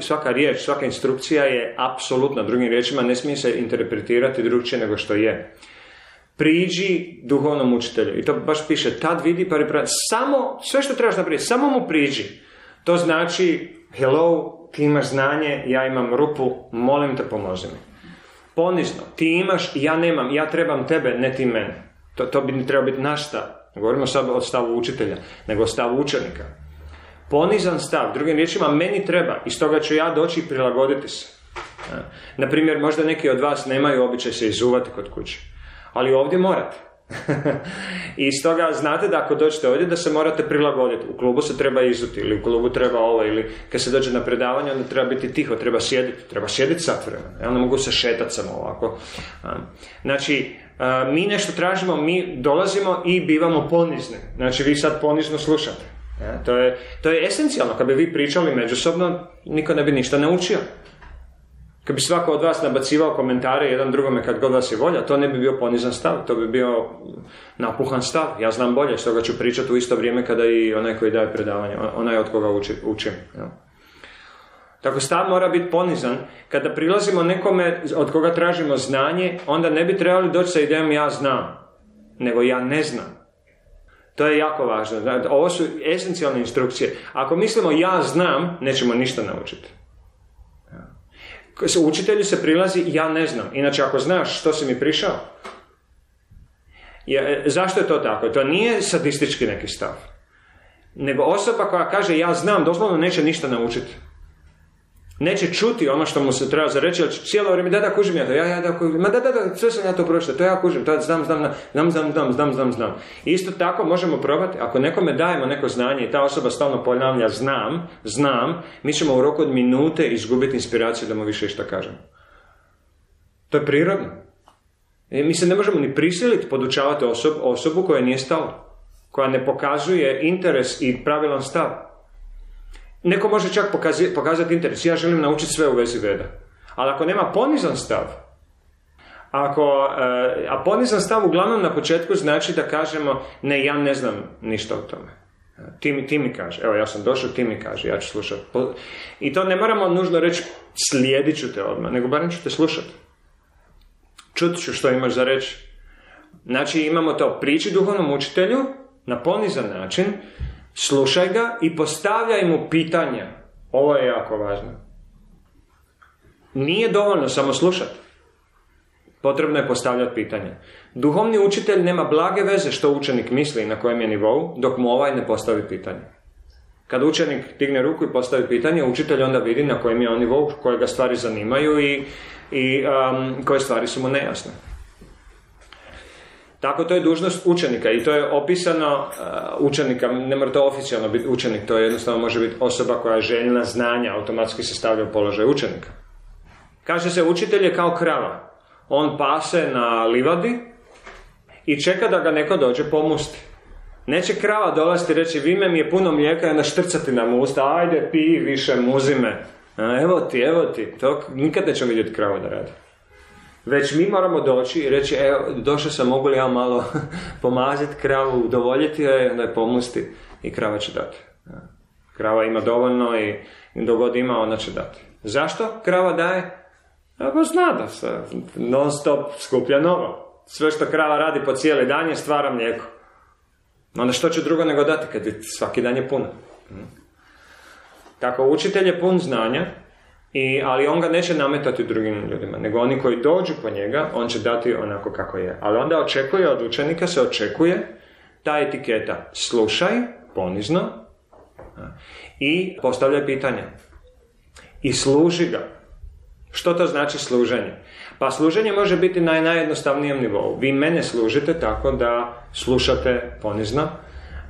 svaka riječ, svaka instrukcija je apsolutna, drugim riječima ne smije se interpretirati drugčije nego što je. Priđi duhovnom učitelju, i to baš piše, tad vidi Paripratena, samo, sve što trebaš napraviti, samo mu priđi. To znači, hello, ti imaš znanje, ja imam rupu, molim te pomozi mi. Ponizno, ti imaš, ja nemam, ja trebam tebe, ne ti mene. To bi trebao biti naš stav. Ne govorimo samo o stavu učitelja, nego o stavu učenika. Ponizan stav, drugim riječima, meni treba, iz toga ću ja doći i prilagoditi se. Naprimjer, možda neki od vas nemaju običaj se izuvati kod kuće, ali ovdje morate. I stoga znate da ako dođete ovdje da se morate prilagoditi. U klubu se treba izuti, ili u klubu treba ovo, ili kad se dođe na predavanje onda treba biti tiho, treba sjediti sat vremena, ne mogu se šetati samo ovako. Znači, mi nešto tražimo, mi dolazimo i bivamo ponizni. Znači, vi sad ponizno slušate. To je esencijalno. Kad bi vi pričali međusobno, niko ne bi ništa naučio. Kad bi svako od vas nabacivao komentare jedan drugome kad god vas je volja, to ne bi bio ponizan stav, to bi bio napuhan stav. Ja znam bolje, stoga ću pričati u isto vrijeme kada i onaj koji daje predavanje, onaj od koga učim. Tako stav mora biti ponizan. Kada prilazimo nekome od koga tražimo znanje, onda ne bi trebali doći sa idejom ja znam, nego ja ne znam. To je jako važno. Ovo su esencijalne instrukcije. Ako mislimo ja znam, nećemo ništa naučiti. Učitelju se prilazi ja ne znam. Inače, ako znaš što si mi prišao, zašto je to tako? To nije sadistički neki stav. Nego osoba koja kaže ja znam, doslovno neće ništa naučiti. Neće čuti ono što mu se treba zareći, ali cijelo vrijeme, da kužim ja to, da, sve sam ja to prošla, to ja kužim, to znam. Isto tako možemo probati, ako nekome dajemo neko znanje i ta osoba stalno ponavlja znam, mi ćemo u roku od minute izgubiti inspiraciju da mu više išta kažemo. To je prirodno. Mi se ne možemo ni prisiliti podučavati osobu koja nije stala, koja ne pokazuje interes i pravilan stav. Neko može čak pokazati interes, ja želim naučiti sve u vezi Veda. Ali ako nema ponizan stav, a ponizan stav uglavnom na početku znači da kažemo ne, ja ne znam ništa o tome. Ti mi kaže, evo ja sam došao, ti mi kaže, ja ću slušati. I to ne moramo nužno reći slijedit ću te odmah, nego barem ću te slušati. Čut ću što imaš za reći. Znači imamo to, priči duhovnom učitelju na ponizan način, slušaj ga i postavljaj mu pitanja. Ovo je jako važno. Nije dovoljno samo slušati. Potrebno je postavljati pitanje. Duhovni učitelj nema blage veze što učenik misli i na kojem je nivou, dok mu ovaj ne postavi pitanje. Kad učenik digne ruku i postavi pitanje, učitelj onda vidi na kojem je on nivou, koje ga stvari zanimaju i koje stvari su mu nejasne. Tako to je dužnost učenika i to je opisano učenika, ne mora to oficijalno biti učenik, to je jednostavno može biti osoba koja je željna znanja, automatski se stavlja u položaj učenika. Kaže se, učitelj je kao krava. On pase na livadi i čeka da ga neko dođe pomusti. Neće krava dolaziti i reći, vime mi je puno mlijeka i onda štrcati nam u usta, ajde pi više muzime. Evo ti, to nikad nećemo vidjeti kravu da radi. Već mi moramo doći i reći, evo, došao sam, mogu li ja malo pomaziti kravu, udovoljiti je, onda je pomusti i krava će dati. Krava ima dovoljno i dok god ima, ona će dati. Zašto krava daje? Pa zna da se non stop skuplja novo. Sve što krava radi po cijeli dan je stvara mlijeko. Onda što će drugo nego dati kad svaki dan je puno. Tako, učitelj je pun znanja, ali on ga neće nametati drugim ljudima, nego oni koji dođu po njega, on će dati onako kako je. Ali onda očekuje od učenika, se očekuje ta etiketa. Slušaj, ponizno, i postavljaj pitanja. I služi ga. Što to znači služenje? Pa služenje može biti na najjednostavnijem nivou. Vi mene služite tako da slušate ponizno,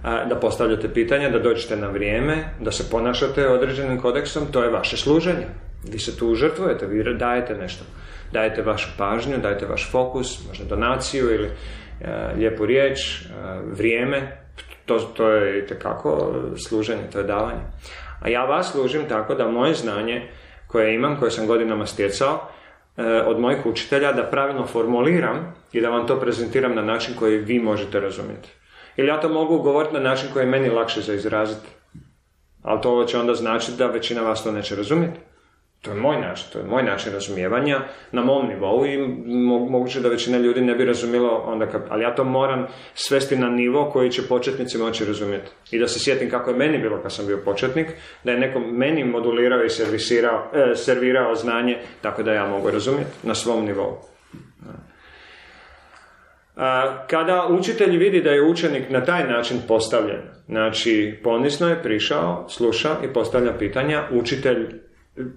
da postavljate pitanja, da dođete na vrijeme, da se ponašate određenim kodeksom, to je vaše služenje. Vi se tu žrtvujete, vi dajete nešto. Dajete vašu pažnju, dajete vaš fokus, možda donaciju ili lijepu riječ, vrijeme. To je itekako služenje, to je davanje. A ja vas služim tako da moje znanje koje imam, koje sam godinama stjecao od mojih učitelja, da pravilno formuliram i da vam to prezentiram na način koji vi možete razumjeti. Ili ja to mogu govoriti na način koji je meni lakše za izraziti. Ali to će onda značiti da većina vas to neće razumjeti. To je moj način, to je moj način razumijevanja na mom nivou i moguće da većina ljudi ne bi razumjelo onda kad... Ali ja to moram svesti na nivo koji će početnici moći razumjeti. I da se sjetim kako je meni bilo kad sam bio početnik, da je neko meni modulirao i servirao znanje tako da ja mogu razumjeti na svom nivou. Kada učitelj vidi da je učenik na taj način postavljen, znači ponisno je prišao, sluša i postavlja pitanja, učitelj...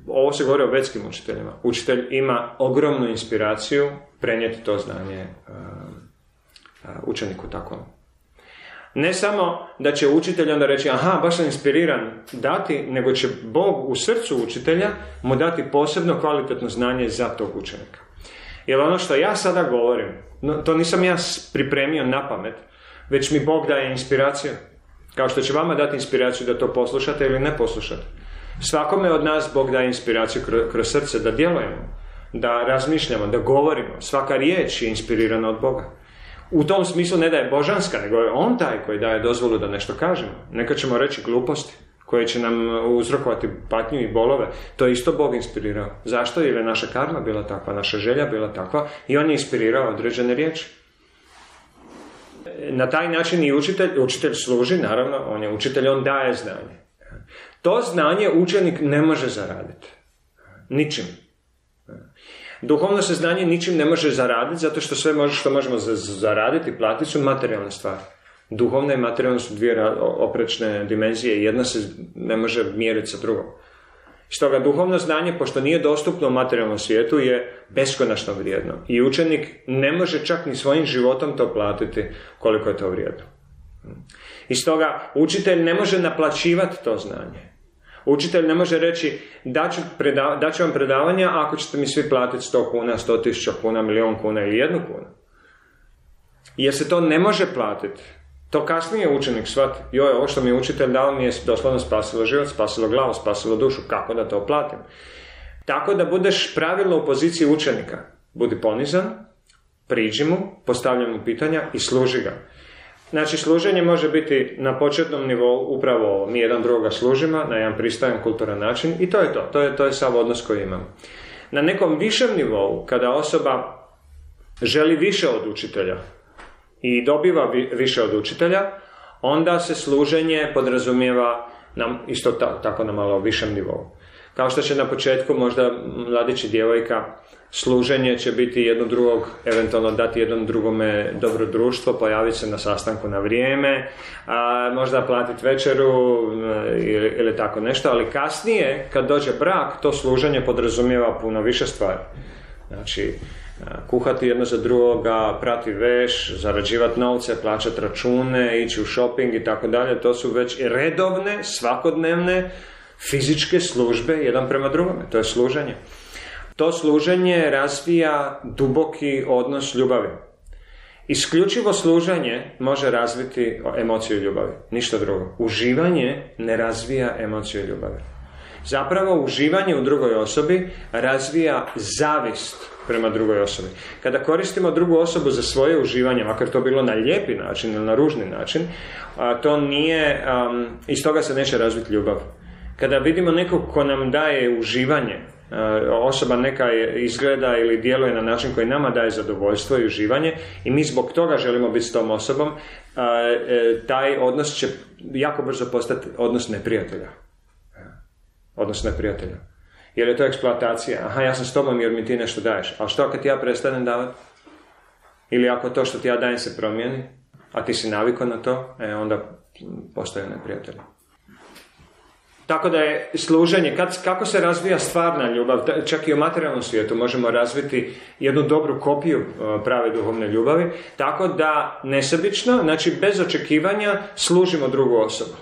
Ovo se govori o vedskim učiteljima. Učitelj ima ogromnu inspiraciju prenijeti to znanje učeniku tako. Ne samo da će učitelj onda reći, aha, baš sam inspiriran dati, nego će Bog u srcu učitelja mu dati posebno kvalitetno znanje za tog učenika. Jer ono što ja sada govorim, to nisam ja pripremio na pamet, već mi Bog daje inspiraciju. Kao što će vama dati inspiraciju da to poslušate ili ne poslušate. Svakome od nas Bog daje inspiraciju kroz srce da djelujemo, da razmišljamo, da govorimo. Svaka riječ je inspirirana od Boga. U tom smislu ne da je božanska, nego je on taj koji daje dozvolu da nešto kažemo. Neka ćemo reći gluposti koje će nam uzrokovati patnju i bolove. To je isto Bog inspirirao. Zašto? Jer je naša karma bila takva, naša želja bila takva i on je inspirirao određene riječi. Na taj način i učitelj služi, naravno, on je učitelj, on daje znanje. To znanje učenik ne može zaraditi. Ničim. Duhovno se znanje ničim ne može zaraditi, zato što sve što možemo zaraditi i platiti su materijalne stvari. Duhovne i materijalne su dvije oprečne dimenzije i jedna se ne može mjeriti sa drugom. Stoga duhovno znanje, pošto nije dostupno u materijalnom svijetu, je beskonačno vrijedno. I učenik ne može čak ni svojim životom to platiti koliko je to vrijedno. I stoga učitelj ne može naplaćivati to znanje. Učitelj ne može reći daću vam predavanja ako ćete mi svi platiti 100 kuna, 100 tisuća kuna, milijon kuna ili jednu kuna. Jer se to ne može platiti. To kasnije učenik shvati. Joj, ovo što mi je učitelj dao mi je doslovno spasilo život, spasilo glavu, spasilo dušu. Kako da to platim? Tako da budeš pravilno u poziciji učenika. Budi ponizan, priđi mu, postavljaj mu pitanja i služi ga. Znači, služenje može biti na početnom nivou upravo mi jedan drugoga služimo, na jedan pristojan kulturan način i to je to. To je sav odnos koji imamo. Na nekom višem nivou, kada osoba želi više od učitelja, i dobiva više od učitelja, onda se služenje podrazumijeva isto tako na malo višem nivou. Kao što će na početku možda mladić i djevojka, služenje će biti jedno drugog, eventualno dati jednom drugome dobro društvo, pojaviti se na sastanku na vrijeme, možda platiti večeru ili tako nešto, ali kasnije kad dođe brak, to služenje podrazumijeva puno više stvari. Znači, kuhati jedno za drugoga, prati veš, zarađivati novce, plaćati račune, ići u shopping i tako dalje, to su već redovne, svakodnevne fizičke službe jedan prema drugome, to je služenje. To služenje razvija duboki odnos ljubavi. Isključivo služenje može razviti emociju ljubavi, ništa drugo. Uživanje ne razvija emociju ljubavi. Zapravo, uživanje u drugoj osobi razvija zavist prema drugoj osobi. Kada koristimo drugu osobu za svoje uživanje, makar to bilo na lijepi način ili na ružni način, to nije, iz toga se neće razviti ljubav. Kada vidimo nekog ko nam daje uživanje, osoba neka izgleda ili djeluje na način koji nama daje zadovoljstvo i uživanje i mi zbog toga želimo biti s tom osobom, taj odnos će jako brzo postati odnos neprijatelja. Jer je to eksploatacija. Aha, ja sam s tobom jer mi ti nešto daješ. A što kad ja prestanem davati? Ili ako to što ti ja dajem se promijeni, a ti si navikao na to, onda postaju neprijatelji. Tako da je služenje, kako se razvija stvarna ljubav, čak i u materijalnom svijetu možemo razviti jednu dobru kopiju prave duhovne ljubavi, tako da nesebično, znači bez očekivanja, služimo drugu osobu.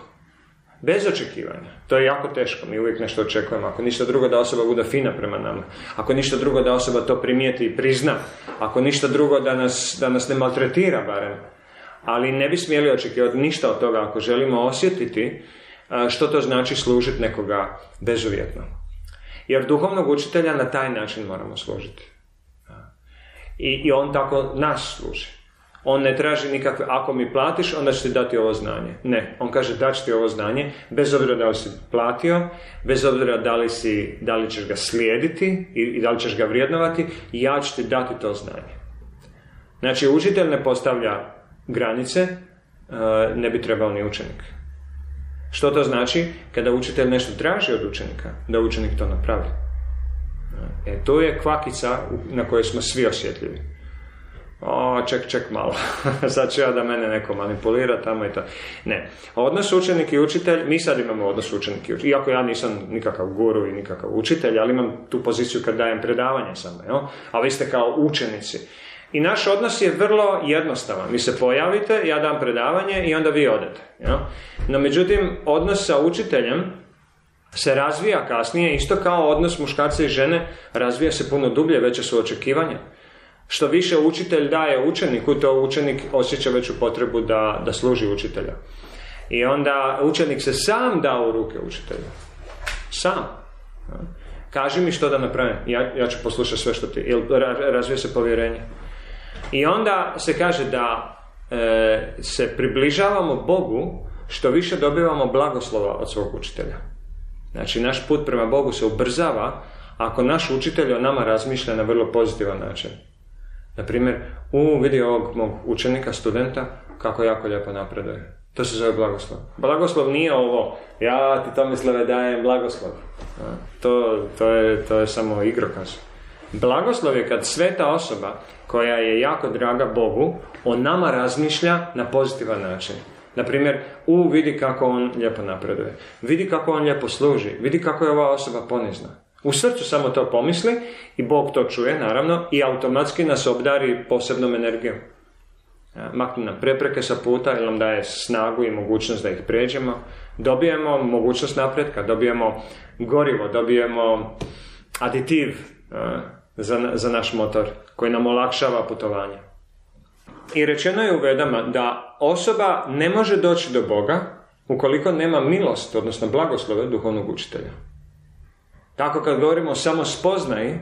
Bez očekivanja. To je jako teško, mi uvijek nešto očekujemo. Ako ništa drugo da osoba bude fina prema nama, ako ništa drugo da osoba to primijeti i prizna, ako ništa drugo da nas ne maltretira barem. Ali ne bi smjeli očekivati ništa od toga ako želimo osjetiti što to znači služiti nekoga bezuvjetno. Jer duhovnog učitelja na taj način moramo služiti. I on tako nas služi. On ne traži nikakve, ako mi platiš, onda ću ti dati ovo znanje. Ne, on kaže daću ti ovo znanje, bez obzira da li si platio, bez obzira da li ćeš ga slijediti i da li ćeš ga vrijednovati, ja ću ti dati to znanje. Znači, učitelj ne postavlja granice, ne bi trebao ni učenik. Što to znači? Kada učitelj nešto traži od učenika, da učenik to napravi. To je kvakica na kojoj smo svi osjetljivi. Ček malo, sad ću ja da mene neko manipulira tamo i to. Ne, odnos učenik i učitelj, mi sad imamo odnos učenik i učitelj. Iako ja nisam nikakav guru i nikakav učitelj, ali imam tu poziciju kad dajem predavanje samo, a vi ste kao učenici. I naš odnos je vrlo jednostavan. Vi se pojavite, ja dam predavanje i onda vi odete. No, međutim, odnos sa učiteljem se razvija kasnije, isto kao odnos muškarca i žene razvija se puno dublje, veće su očekivanja. Što više učitelj daje učeniku, to učenik osjeća veću potrebu da služi učitelja. I onda učenik se sam da u ruke učitelja. Sam. Kaži mi što da napravim, ja ću poslušati sve što ti, razvija se povjerenje. I onda se kaže da se približavamo Bogu što više dobivamo blagoslova od svog učitelja. Znači, naš put prema Bogu se ubrzava ako naš učitelj o nama razmišlja na vrlo pozitivan način. Naprimjer, vidi ovog mog učenika, studenta, kako jako lijepo napreduje. To se zove blagoslov. Blagoslov nije ovo, ja ti Tomislave dajem blagoslov. To je samo igrokaz. Blagoslov je kad sveta osoba koja je jako draga Bogu, o nama razmišlja na pozitivan način. Naprimjer, vidi kako on lijepo napreduje, vidi kako on lijepo služi, vidi kako je ova osoba ponizna. U srcu samo to pomisli i Bog to čuje, naravno, i automatski nas obdari posebnom energijom. Makne nam prepreke sa puta ili nam daje snagu i mogućnost da ih pređemo. Dobijemo mogućnost napretka, dobijemo gorivo, dobijemo aditiv za naš motor koji nam olakšava putovanje. I rečeno je u Vedama da osoba ne može doći do Boga ukoliko nema milost, odnosno blagoslove duhovnog učitelja. Tako kad govorimo o samospoznaji,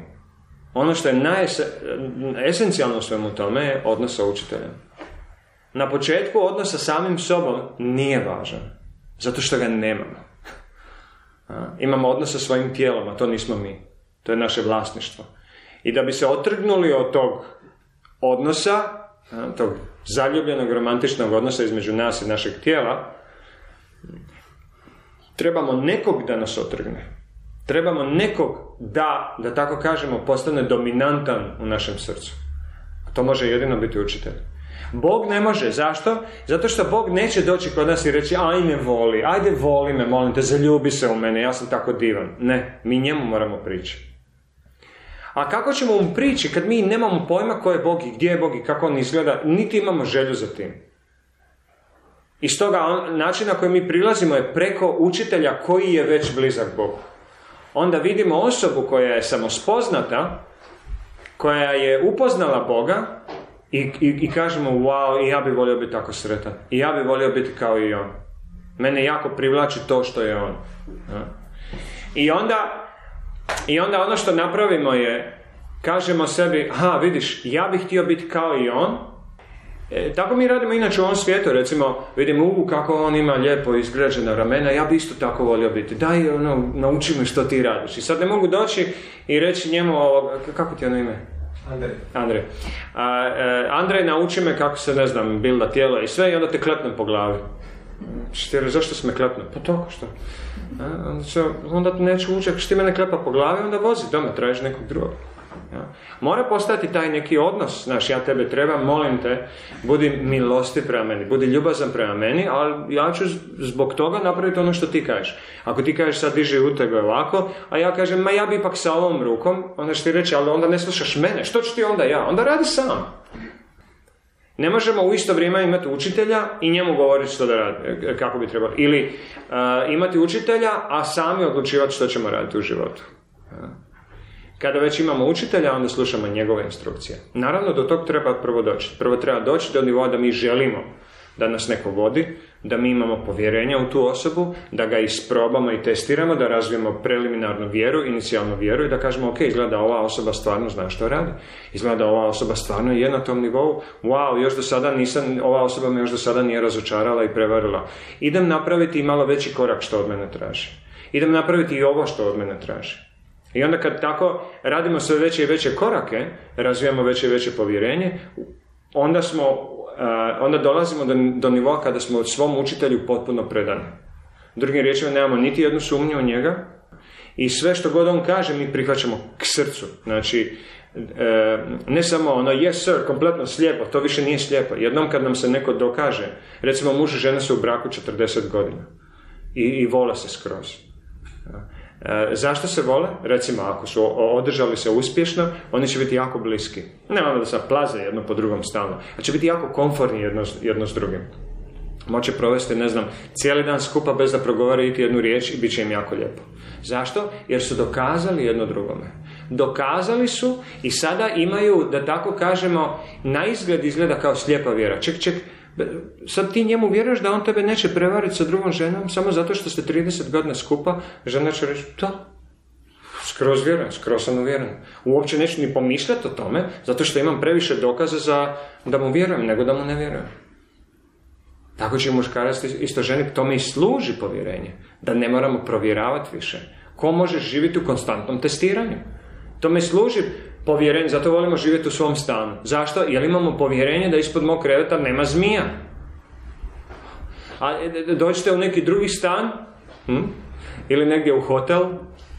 ono što je esencijalno u svemu tome je odnos sa učiteljem. Na početku odnos sa samim sobom nije važan, zato što ga nemamo. Imamo odnos sa svojim tijelom, a to nismo mi. To je naše vlasništvo. I da bi se otrgnuli od tog odnosa, tog zaljubljenog romantičnog odnosa između nas i našeg tijela, trebamo nekog da nas otrgne. Trebamo nekog da tako kažemo, postane dominantan u našem srcu. To može jedino biti učitelj. Bog ne može. Zašto? Zato što Bog neće doći kod nas i reći ajde voli me, molim te, zaljubi se u mene, ja sam tako divan. Ne, mi njemu moramo prići. A kako ćemo mu prići kad mi nemamo pojma ko je Bog i gdje je Bog i kako on izgleda, niti imamo želju za tim. I stoga način na koji mi prilazimo je preko učitelja koji je već blizak Bogu. Onda vidimo osobu koja je samospoznata, koja je upoznala Boga i kažemo wow, i ja bi volio biti tako sretan. I ja bi volio biti kao i on. Mene jako privlači to što je on. I onda ono što napravimo je, kažemo sebi, vidiš, ja bih htio biti kao i on. Tako mi radimo inače u ovom svijetu, recimo, vidim kako on ima lijepo izgrađena ramena, ja bi isto tako volio biti, daj nauči me što ti radiš. I sad ne mogu doći i reći njemu, kako ti je ono ime? Andrej. Andrej, nauči me kako se, bilda tijelo i sve, i onda te klepnem po glavi. Zašto si me klepnuo? Pa tako što. Onda te neću učiti, što ti mene klepa po glavi, onda vozi doma, tražiš nekog drugog. Mora postati taj neki odnos, ja tebe trebam, molim te, budi milosti prema meni, budi ljubazan prema meni, ali ja ću zbog toga napraviti ono što ti kažeš. Ako ti kažeš sad diži uteg ovako, a ja kažem ja bi ipak sa ovom rukom, onda ću ti reći, ali onda ne slušaš mene, što ću ti onda ja? Onda radi sam. Ne možemo u isto vrijeme imati učitelja i njemu govoriti što da radi, kako bi trebalo. Ili imati učitelja, a sami odlučivati što ćemo raditi u životu. Kada već imamo učitelja, onda slušamo njegove instrukcije. Naravno, do tog treba prvo doći. Prvo treba doći do nivoa da mi želimo da nas neko vodi, da mi imamo povjerenja u tu osobu, da ga isprobamo i testiramo, da razvijemo preliminarnu vjeru, inicijalnu vjeru i da kažemo, ok, izgleda ova osoba stvarno zna što radi, izgleda ova osoba stvarno je na tom nivou, wow, ova osoba me još do sada nije razočarala i prevarila. Idem napraviti i malo veći korak što od mene traži. Idem napraviti i ovo što od mene traži. I onda kad tako radimo sve veće i veće korake, razvijamo veće i veće povjerenje, onda dolazimo do nivoa kada smo svom učitelju potpuno predani. Drugim riječima, nemamo niti jednu sumnju u njega i sve što god on kaže mi prihvaćamo k srcu. Znači, ne samo yes sir, kompletno slijepo, to više nije slijepo. Jednom kad nam se neko dokaže, recimo muž i žena su u braku 40 godina i vole se skroz. Zašto se vole? Recimo, ako su održali se uspješno, oni će biti jako bliski. Ne ono da se plaze jedno po drugom stalno, ali će biti jako komfortni jedno s drugim. Moće provesti, cijeli dan skupa bez da progovore iti jednu riječ i bit će im jako lijepo. Zašto? Jer su dokazali jedno drugome. Dokazali su i sada imaju, da tako kažemo, na izgled izgleda kao slijepa vjera. Ček, sad ti njemu vjeruješ da on tebe neće prevariti sa drugom ženom samo zato što ste 30 godina skupa, žena će reći da, skroz vjerujem, skroz sam uvjeren. Uopće neću ni pomišljati o tome zato što imam previše dokaza da mu vjerujem nego da mu ne vjerujem. Tako će i muškarac isto ženi, tome i služi povjerenje, da ne moramo provjeravati više. Ko može živjeti u konstantnom testiranju? Tome služi povjerenje, zato volimo živjeti u svom stanu. Zašto? Jer imamo povjerenje da ispod mog kreveta nema zmija. A dođete u neki drugi stan, ili negdje u hotel,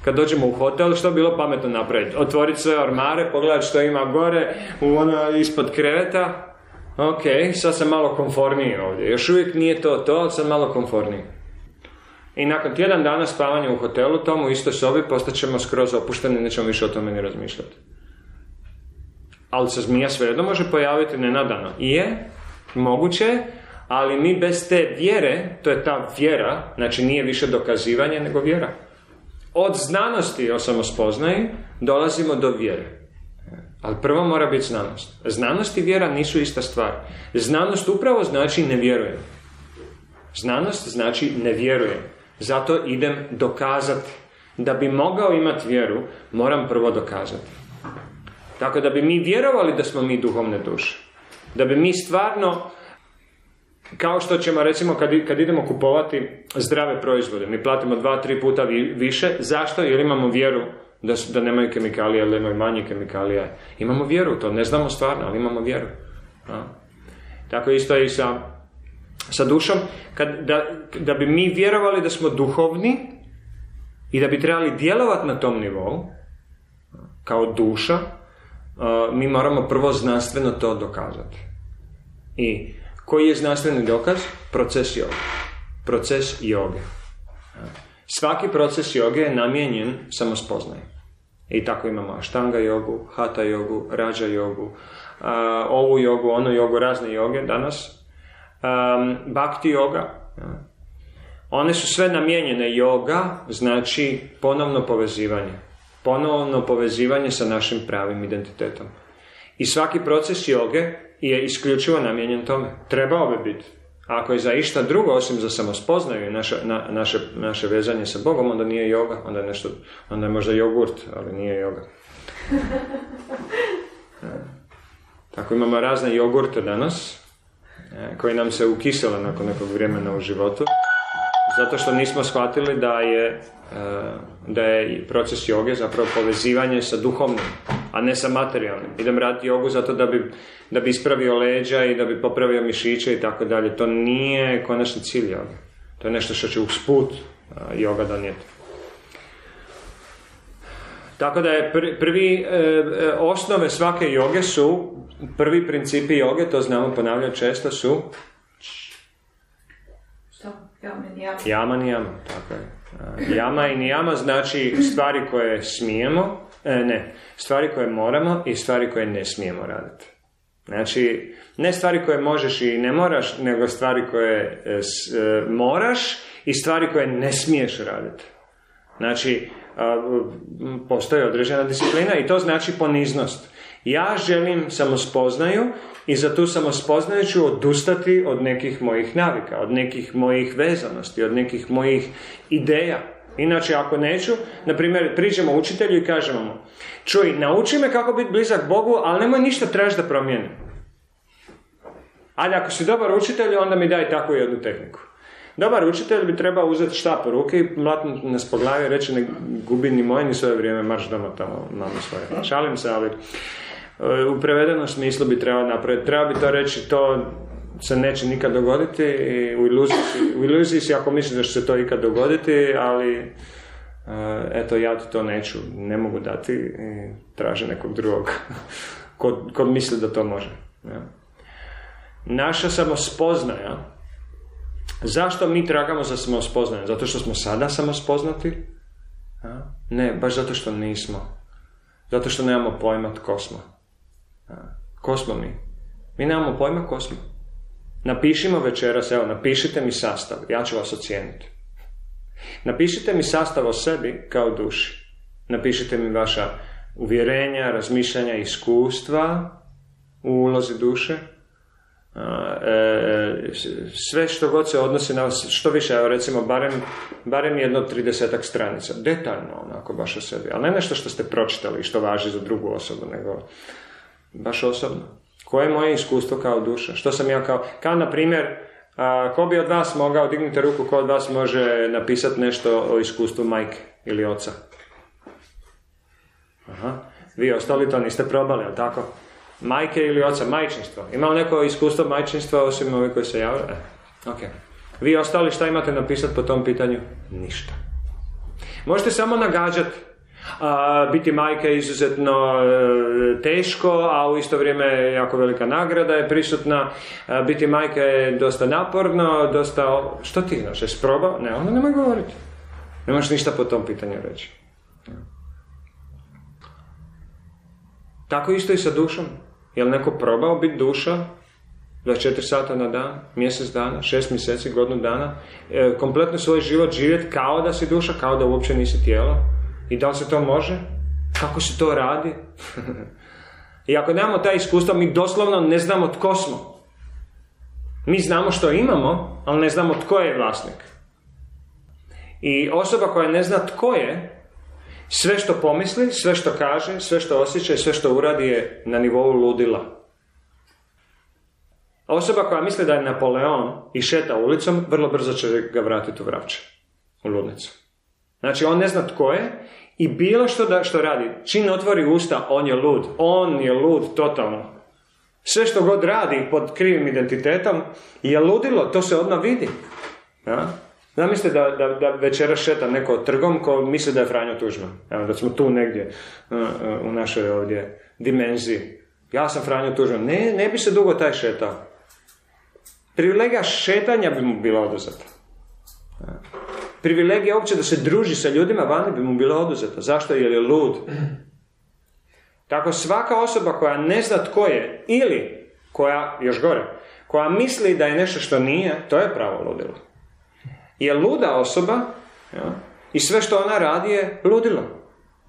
kad dođemo u hotel, što je bilo pametno napraviti? Otvoriti sve ormare, pogledati što ima gore, ispod kreveta. Ok, sad sam malo komforniji ovdje. Još uvijek nije to, ali sam malo komforniji. I nakon tjedan dana spavanja u hotelu, tomu u istoj sobi, postaćemo skroz opušteni, nećemo više o tome ni razmišljati. Ali se zmija svejedno može pojaviti nenadano. Je, moguće je, ali mi bez te vjere, to je ta vjera, znači nije više dokazivanje nego vjera. Od znanosti o samospoznaji dolazimo do vjere. Ali prvo mora biti znanost. Znanost i vjera nisu ista stvar. Znanost upravo znači ne vjerujem. Znanost znači ne vjerujem. Zato idem dokazati. Da bi mogao imati vjeru, moram prvo dokazati. Tako da bi mi vjerovali da smo mi duhovne duše. Da bi mi stvarno, kao što ćemo recimo kad idemo kupovati zdrave proizvode, mi platimo 2-3 puta više. Zašto? Jer imamo vjeru da nemaju kemikalije, da imaju manje kemikalije. Imamo vjeru u to, ne znamo stvarno, ali imamo vjeru. Tako isto je i sa dušom. Da bi mi vjerovali da smo duhovni i da bi trebali djelovati na tom nivou, kao duša, mi moramo prvo znanstveno to dokazati. I koji je znanstveni dokaz? Proces joge. Proces joge. Svaki proces joge je namijenjen samospoznaji. I tako imamo Ashtanga jogu, Hatha jogu, Raja jogu, ovu jogu, onu jogu, razne joge danas. Bhakti joga. One su sve namijenjene. Joga znači ponovno povezivanje. Ponovno povezivanje sa našim pravim identitetom. I svaki proces joge je isključivo namijenjen tome. Trebao bi biti. Ako je za išta drugo, osim za samospoznaju i naše vezanje sa Bogom, onda nije joga, onda je možda jogurt, ali nije joga. Tako imamo razne jogurte danas, koji nam se ukisele nakon nekog vremena u životu, zato što nismo shvatili da je proces joge zapravo povezivanje sa duhovnim, a ne sa materijalnim. Idem raditi jogu zato da bi ispravio leđa i da bi popravio mišiće i tako dalje. To nije konačni cilj joge. To je nešto što će usput joga donijeti. Tako da je prvi osnove svake joge su, prvi principi joge, to znamo ponavljati često, su Jama niyama, tako je. Jama i niyama znači stvari koje smijemo, stvari koje moramo i stvari koje ne smijemo raditi. Znači, ne stvari koje možeš i ne moraš, nego stvari koje moraš i stvari koje ne smiješ raditi. Znači, postoji određena disciplina i to znači poniznost. Ja želim samospoznaju i za tu samospoznaju ću odustati od nekih mojih navika, od nekih mojih vezanosti, od nekih mojih ideja. Inače, ako neću, na primjer, priđemo učitelju i kažemo mu: čuj, nauči me kako biti blizak Bogu, ali nemoj ništa tražiti da promijenim. Ali ako si dobar učitelj, onda mi daj takvu jednu tehniku. Dobar učitelj bi trebao uzeti štap u ruke i mlatnuti nas po glavi i reći: ne gubi ni moje ni svoje vrijeme, marš doma tamo, mamo svoje. Šalim se, ali u prevedenom smislu bi trebao napraviti. Treba bi to reći, to se neće nikad dogoditi i u iluziji si ako misliš da će se to ikad dogoditi, ali eto, ja ti to neću, ne mogu dati i traži nekog drugog ko misli da to može. Ja. Naša samospoznaja, zašto mi tragamo za samospoznanje? Zato što smo sada samospoznati? Ja. Ne, baš zato što nismo. Zato što nemamo pojma tko smo. Ko smo mi? Mi nemamo pojma ko smo. Napišimo večeras, evo, napišite mi sastav, ja ću vas ocijeniti. Napišite mi sastav o sebi kao duši. Napišite mi vaša uvjerenja, razmišljanja, iskustva u ulozi duše. Sve što god se odnosi na vas, što više, evo recimo barem jedno 30-ak stranica, detaljno onako baš o sebi, ali ne nešto što ste pročitali i što važi za drugu osobu, nego baš osobno. Koje je moje iskustvo kao duša? Što sam ja kao na primjer, ko bi od vas mogao, dignite ruku, ko od vas može napisati nešto o iskustvu majke ili oca? Aha, vi ostali to niste probali, ali tako? Majke ili oca, majčinstvo. Ima li neko iskustvo majčinstva osim ovi koji se javljaju? Ok. Vi ostali šta imate napisati po tom pitanju? Ništa. Možete samo nagađati. Biti majka je izuzetno teško, a u isto vrijeme jako velika nagrada je prisutna. Biti majka je dosta naporno, dosta... Što ti znaš? Jesi probao? Ne, onda nemoj govoriti. Ne možeš ništa po tom pitanju reći. Tako isto i sa dušom. Je li neko probao biti duša 24 sata na dan, mjesec dana, 6 mjeseci, godinu dana, kompletno svoj život živjeti kao da si duša, kao da uopće nisi tijelo? I da li se to može? Kako se to radi? I ako nemamo ta iskustva, mi doslovno ne znamo tko smo. Mi znamo što imamo, ali ne znamo tko je vlasnik. I osoba koja ne zna tko je, sve što pomisli, sve što kaže, sve što osjeća i sve što uradi je na nivou ludila. Osoba koja misli da je Napoleon i šeta ulicom, vrlo brzo će ga vratiti u vraće, u ludnicu. Znači, on ne zna tko je i bilo što radi, čim otvori usta, on je lud totalno. Sve što god radim pod krivim identitetom je ludilo, to se odmah vidi. Ja? Zamislite da večera šeta neko trgom ko misli da je Franjo Tuđman. Evo, da smo tu negdje u našoj ovdje dimenziji. Ja sam Franjo Tuđman. Ne bi se dugo taj šetao. Privilegija šetanja bi mu bila oduzeta. Ja. Privilegija uopće da se druži sa ljudima vani bi mu bila oduzeta. Zašto? Jer je lud. Tako svaka osoba koja ne zna tko je ili koja, još gore, koja misli da je nešto što nije, to je pravo ludilo. Je luda osoba, ja, i sve što ona radi je ludilo.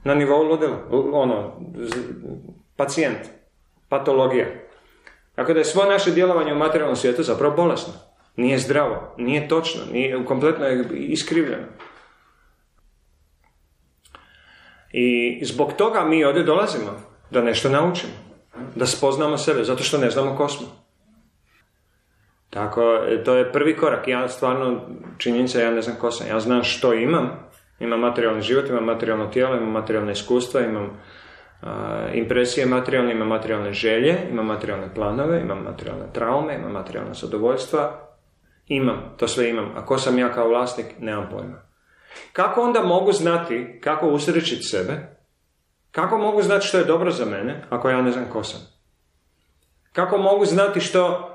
Na nivou ludila. Pacijent. Patologija. Tako da je svo naše djelovanje u materijalnom svijetu zapravo bolesno. Nije zdravo, nije točno, nije, kompletno je iskrivljeno. I zbog toga mi ovdje dolazimo, da nešto naučimo, da spoznamo sebe, zato što ne znamo ko smo. Tako, to je prvi korak. Ja stvarno, činjenica, ja ne znam ko sam. Ja znam što imam. Imam materijalni život, imam materijalno tijelo, imam materijalne iskustva, imam impresije materijalne, imam materijalne želje, imam materijalne planove, imam materijalne traume, imam materijalna zadovoljstva. Imam, to sve imam. A ko sam ja kao vlasnik, nemam pojma. Kako onda mogu znati kako usrećiti sebe? Kako mogu znati što je dobro za mene, ako ja ne znam ko sam? Kako mogu znati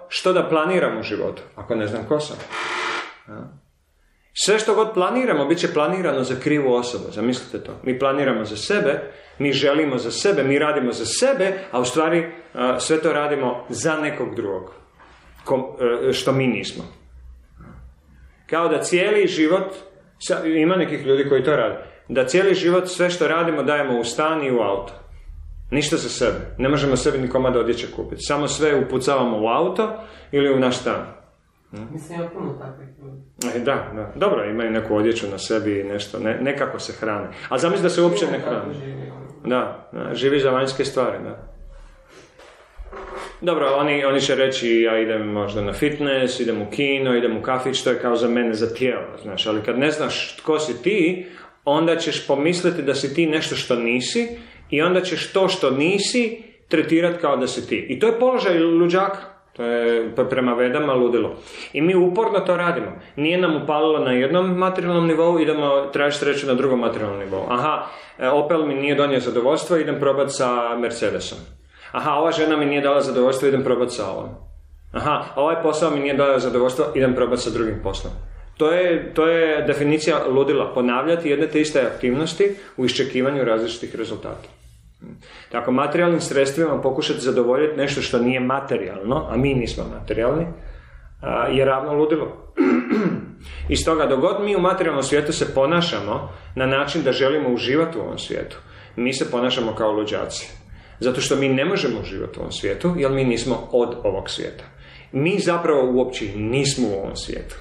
što da planiram u životu, ako ne znam ko sam? Ja. Sve što god planiramo, bit će planirano za krivu osobu, zamislite to. Mi planiramo za sebe, mi želimo za sebe, mi radimo za sebe, a u stvari sve to radimo za nekog drugog, što mi nismo. Kao da cijeli život, ima nekih ljudi koji to rade, da cijeli život sve što radimo dajemo u stan i u auto. Ništa za sebe. Ne možemo sebi ni komada odjeće kupiti. Samo sve upucavamo u auto ili u naš stan. Mislim, ja puno takvih ljudi. Da. Dobro, imaju neku odjeću na sebi i nešto. Nekako se hrane. A zamisli da se uopće ne hrane. Da, živi za vanjske stvari, da. Dobro, oni će reći ja idem možda na fitness, idem u kino, idem u kafić, to je kao za mene, za tijelo, znaš, ali kad ne znaš tko si ti, onda ćeš pomisliti da si ti nešto što nisi i onda ćeš to što nisi tretirati kao da si ti. I to je položaj luđaka, to je prema Vedama ludilo. I mi uporno to radimo. Nije nam upalilo na jednom materijalnom nivou, idemo tražiti sreću na drugom materijalnom nivou. Aha, Opel mi nije donio zadovoljstvo, idem probati sa Mercedesom. Aha, ova žena mi nije dala zadovoljstvo, idem probati sa ovom. Aha, ovaj posao mi nije dala zadovoljstvo, idem probati sa drugim poslom. To je definicija ludila. Ponavljati jedne te iste aktivnosti u iščekivanju različitih rezultata. Tako, materijalnim sredstvima pokušati zadovoljiti nešto što nije materijalno, a mi nismo materijalni, je ravno ludilo. I stoga, dok god mi u materijalnom svijetu se ponašamo na način da želimo uživati u ovom svijetu, mi se ponašamo kao luđaci. Zato što mi ne možemo uživati u ovom svijetu, jer mi nismo od ovog svijeta. Mi zapravo uopće nismo u ovom svijetu.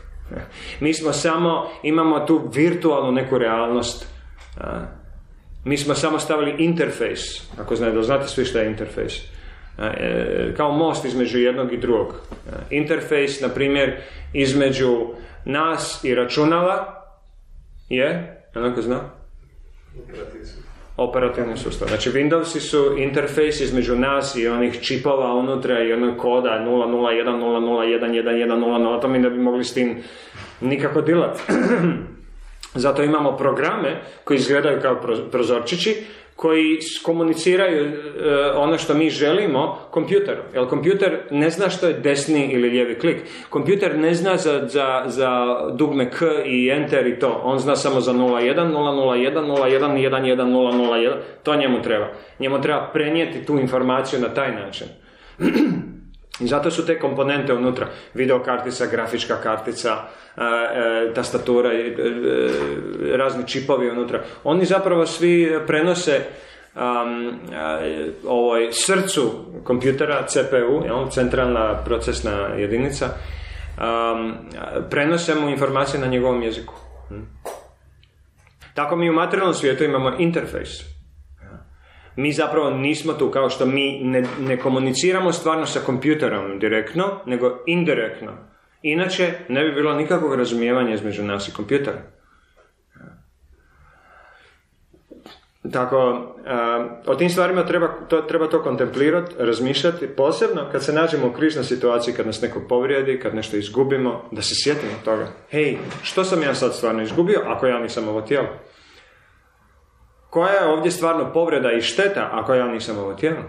Mi smo samo, imamo tu virtualnu neku realnost. Mi smo samo stavili interfejs, ako znate svi što je interfejs. Kao most između jednog i drugog. Interfejs, na primjer, između nas i računala je, onako zna? Operativni sustav. Znači, Windowsi su interfejs između nas i onih čipova unutra i onog koda 00100111100, to mi ne bi mogli s tim nikako dilati. Zato imamo programe koji izgledaju kao prozorčići, koji komuniciraju ono što mi želimo kompjuteru. Jer kompjuter ne zna što je desni ili lijevi klik. Kompjuter ne zna za dugme K i Enter i to. On zna samo za 010010111001. To njemu treba. Njemu treba prenijeti tu informaciju na taj način. I zato su te komponente unutra. Videokartica, grafička kartica, tastatura, razni čipovi unutra. Oni zapravo svi prenose ovoj srcu kompjutera, CPU, centralna procesna jedinica, prenose mu informacije na njegovom jeziku. Tako mi u materijalnom svijetu imamo interfejs. Mi zapravo nismo tu, kao što mi ne komuniciramo stvarno sa kompjuterom direktno, nego indirektno. Inače, ne bi bilo nikakvog razumijevanja između nas i kompjutera. Tako, o tim stvarima treba to kontemplirati, razmišljati, posebno kad se nađemo u kriznoj situaciji, kad nas neko povrijedi, kad nešto izgubimo, da se sjetimo toga. Hej, što sam ja sad stvarno izgubio, ako ja nisam ovo tijelo? Koja je ovdje stvarno povreda i šteta, ako ja nisam ovo tijelo?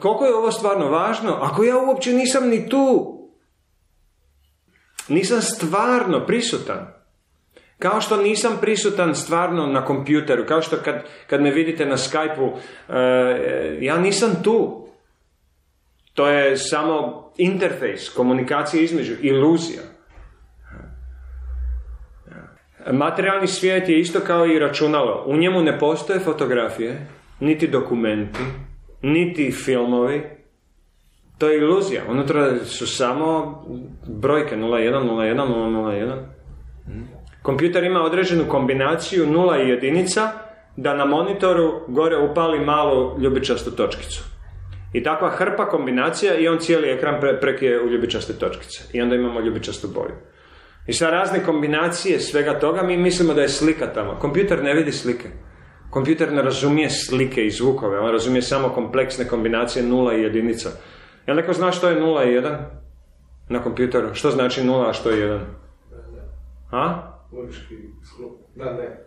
Koliko je ovo stvarno važno, ako ja uopće nisam ni tu? Nisam stvarno prisutan. Kao što nisam prisutan stvarno na kompjuteru, kao što kad me vidite na Skype-u, ja nisam tu. To je samo interfejs, komunikacija između, iluzija. Materijalni svijet je isto kao i računalo. U njemu ne postoje fotografije, niti dokumenti, niti filmovi. To je iluzija. Unutra su samo brojke 01, 01, 001. Kompjuter ima određenu kombinaciju nula i jedinica da na monitoru gore upali malu ljubičastu točkicu. I takva hrpa kombinacija i on cijeli ekran prekrije u ljubičaste točkice. I onda imamo ljubičastu boju. I sa razne kombinacije svega toga mi mislimo da je slika tamo. Kompjuter ne vidi slike. Kompjuter ne razumije slike i zvukove. On razumije samo kompleksne kombinacije nula i jedinica. Jel neko zna što je nula i jedan na kompjuteru? Što znači nula, a što je jedan? Ha? Logički sklop. Da, ne.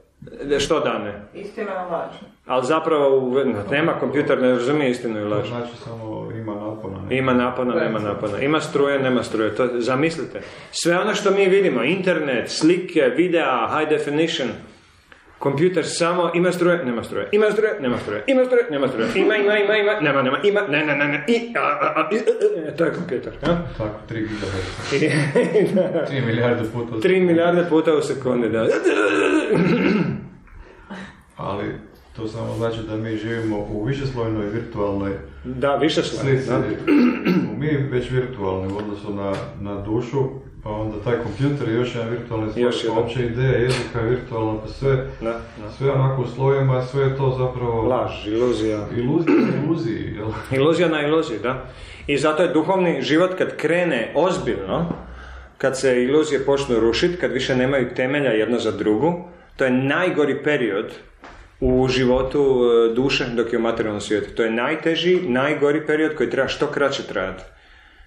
Što da ne? Istina je laž. Ali zapravo nema, kompjuter ne razumije istinu i laž. Znači samo ima napona. Ima napona, nema napona. Ima struje, nema struje. To zamislite. Sve ono što mi vidimo, internet, slike, videa, high definition, kompjuter samo ima struje, nema struje. Ima struje, nema struje. Ima struje, nema struje. Ima, nema, ne. To je kompjuter. Tako, 3 gigahertz. 3 milijarde puta. 3 milijarde puta u sekunde, da. Ali to samo znači da mi živimo u višeslojnoj virtualnoj... Da, višeslojnoj. Mi već virtualni u odnosu na dušu. Pa onda taj kompjuter je još jedan virtualni sloj, pa opće ideja jezika je virtualna, pa sve onako u slojima, sve je to zapravo... Laž, iluzija. Iluzija na iluziji, jel? Iluzija na iluziji, da. I zato je duhovni život kad krene ozbiljno, kad se iluzije počnu rušiti, kad više nemaju temelja jedna za drugu, to je najgori period u životu duše dok je u materijalnom svijetu. To je najteži, najgori period koji treba što kraće trajati.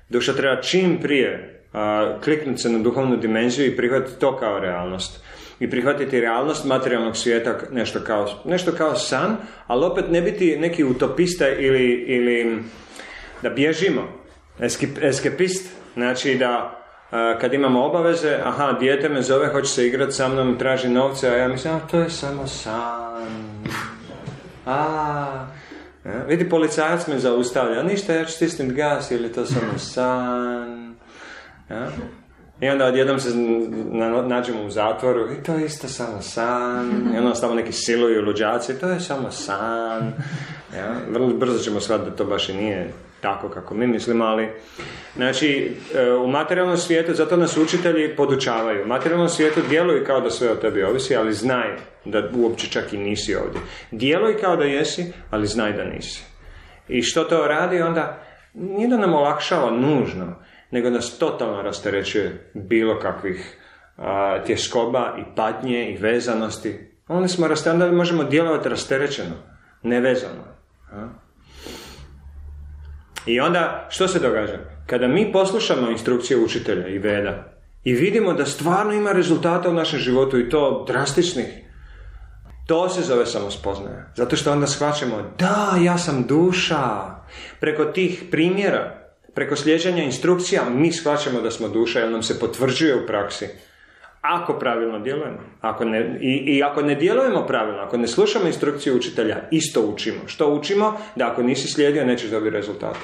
Duša treba čim prije kliknuti se na duhovnu dimenziju i prihvatiti to kao realnost. I prihvatiti realnost materijalnog svijeta nešto kao san, ali opet ne biti neki utopista ili da bježimo. Eskepist. Znači da kad imamo obaveze, aha, dijete me zove, hoće se igrati sa mnom, traži novce, a ja mislim, to je samo san. Vidi, policajac me zaustavlja, ništa, ja ću stisniti gas, ili to samo san. Ja? I onda odjednom se nađemo u zatvoru i to je isto samo san, i onda stavamo neki siluju luđaci, to je samo san, ja? Vrlo brzo ćemo shvatiti da to baš i nije tako kako mi mislimo, ali znači u materijalnom svijetu, zato nas učitelji podučavaju, u materijalnom svijetu djeluj kao da sve o tebi ovisi, ali znaj da uopće čak i nisi ovdje, djeluj kao da jesi, ali znaj da nisi. I što to radi onda? Nije da nam olakšava nužno, nego nas totalno rasterećuje bilo kakvih tjeskoba i patnje i vezanosti. Onda smo rasterećeni, onda možemo djelovati rasterećeno, nevezano. I onda, što se događa? Kada mi poslušamo instrukcije učitelja i veda i vidimo da stvarno ima rezultata u našem životu i to drastičnih, to se zove samospoznaja. Zato što onda shvaćamo, da, ja sam duša. Preko tih primjera, preko slijeđenja instrukcija, mi shvaćamo da smo duša, jer nam se potvrđuje u praksi. Ako pravilno djelujemo. Ako ne djelujemo pravilno, ako ne slušamo instrukciju učitelja, isto učimo. Što učimo? Da ako nisi slijedio, nećeš dobiti rezultata.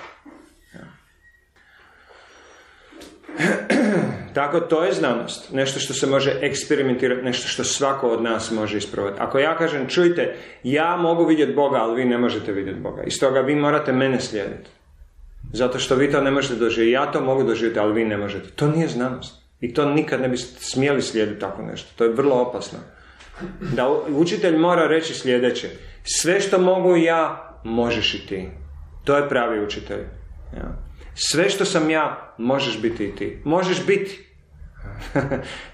Tako, to je znanost. Nešto što se može eksperimentirati, nešto što svako od nas može isprobati. Ako ja kažem, čujte, ja mogu vidjeti Boga, ali vi ne možete vidjeti Boga. I stoga vi morate mene slijediti. Zato što vi to ne možete doživjeti. Ja to mogu doživjeti, ali vi ne možete. To nije znanost. I to nikad ne biste smjeli slijediti tako nešto. To je vrlo opasno. Da učitelj mora reći sljedeće. Sve što mogu ja, možeš i ti. To je pravi učitelj. Sve što sam ja, možeš biti i ti. Možeš biti.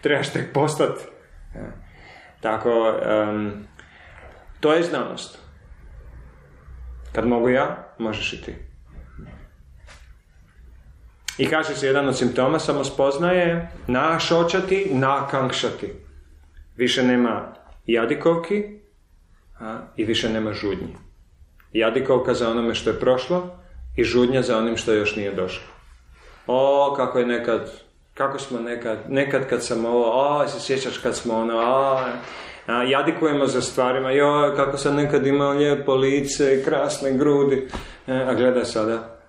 Trebaš tek postati. Tako, to je znanost. Kad mogu ja, možeš i ti. I kaže se, jedan od simptoma samospoznaje našočati, nakankšati. Više nema jadikovki i više nema žudnji. Jadikovka za onome što je prošlo i žudnja za onim što još nije došlo. O, kako je nekad, kako smo nekad kad sam ovo, o, se sjećaš kad smo ono, o, jadikujemo za stvarima, joj, kako sam nekad imao lijepo lice, krasne grudi, a gledaj sada,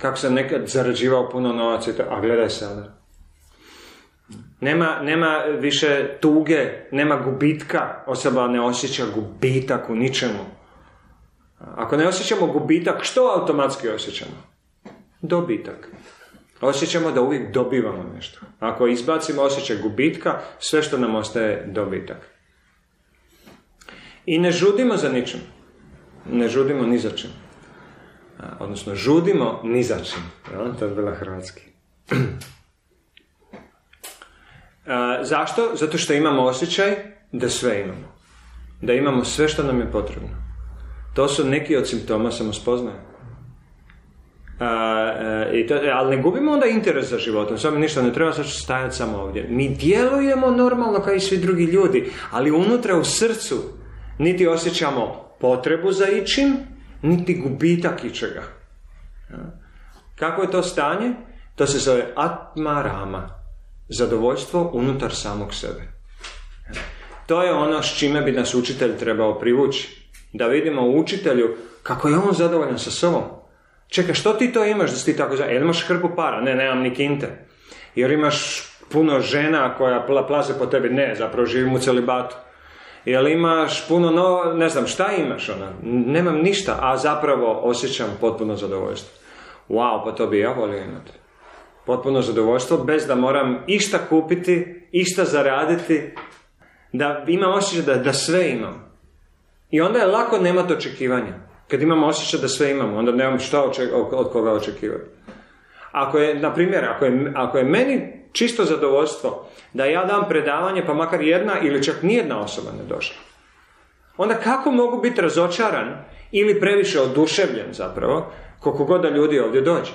kako sam nekad zarađivao puno novaca, a gledaj sada. Nema više tuge, nema gubitka, osoba ne osjeća gubitak u ničemu. Ako ne osjećamo gubitak, što automatski osjećamo? Dobitak. Osjećamo da uvijek dobivamo nešto. Ako izbacimo osjećaj gubitka, sve što nam ostaje dobitak. I ne žudimo za ničim. Ne žudimo ni za čim. Odnosno, žudimo ni za čim. To je bila hrvatski. Zašto? Zato što imamo osjećaj da sve imamo. Da imamo sve što nam je potrebno. To su neki od simptoma samospoznaje. Ali ne gubimo onda interes za životom. Samo ništa ne treba, sad ću stajati samo ovdje. Mi djelujemo normalno kao i svi drugi ljudi, ali unutra u srcu niti osjećamo potrebu za ičim, niti gubitak ičega. Kako je to stanje? To se zove atmarama. Zadovoljstvo unutar samog sebe. To je ono s čime bi nas učitelj trebao privući. Da vidimo u učitelju kako je on zadovoljan sa sobom. Čekaj, što ti to imaš da si ti tako zadovoljan? Jel imaš hrpu para? Ne, nemam ni kinte. Jer imaš puno žena koja plaze po tebi? Ne, zapravo živim u celibatu. Jel imaš puno, no, ne znam, šta imaš? Nemam ništa, a zapravo osjećam potpuno zadovoljstvo. Wow, pa to bi ja volio imati. Potpuno zadovoljstvo, bez da moram išta kupiti, išta zaraditi. Da imam osjećaj da sve imam. I onda je lako nemat očekivanja. Kad imamo osjećaj da sve imamo, onda nemam što od koga očekivati. Ako je, na primjer, ako je meni čisto zadovoljstvo da ja dam predavanje, pa makar jedna ili čak nijedna osoba ne došla, onda kako mogu biti razočaran ili previše oduševljen zapravo, koliko god da ljudi ovdje dođe?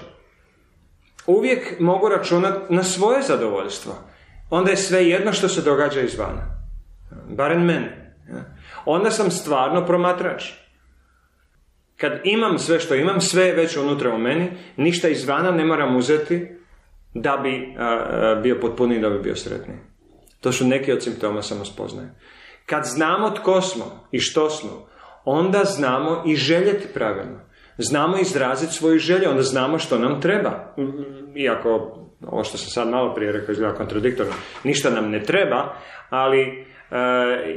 Uvijek mogu računati na svoje zadovoljstvo. Onda je sve jedno što se događa izvana. Barem mene. Onda sam stvarno promatrač. Kad imam sve što imam, sve je već unutra u meni, ništa izvana ne moram uzeti da bi bio potpuniji, da bi bio sretniji. To su neki od simptoma samospoznaje. Kad znamo tko smo i što smo, onda znamo i željeti pravilno. Znamo izraziti svoju želju, onda znamo što nam treba. Iako, ovo što sam sad malo prije rekao izgleda kontradiktorno, ništa nam ne treba, ali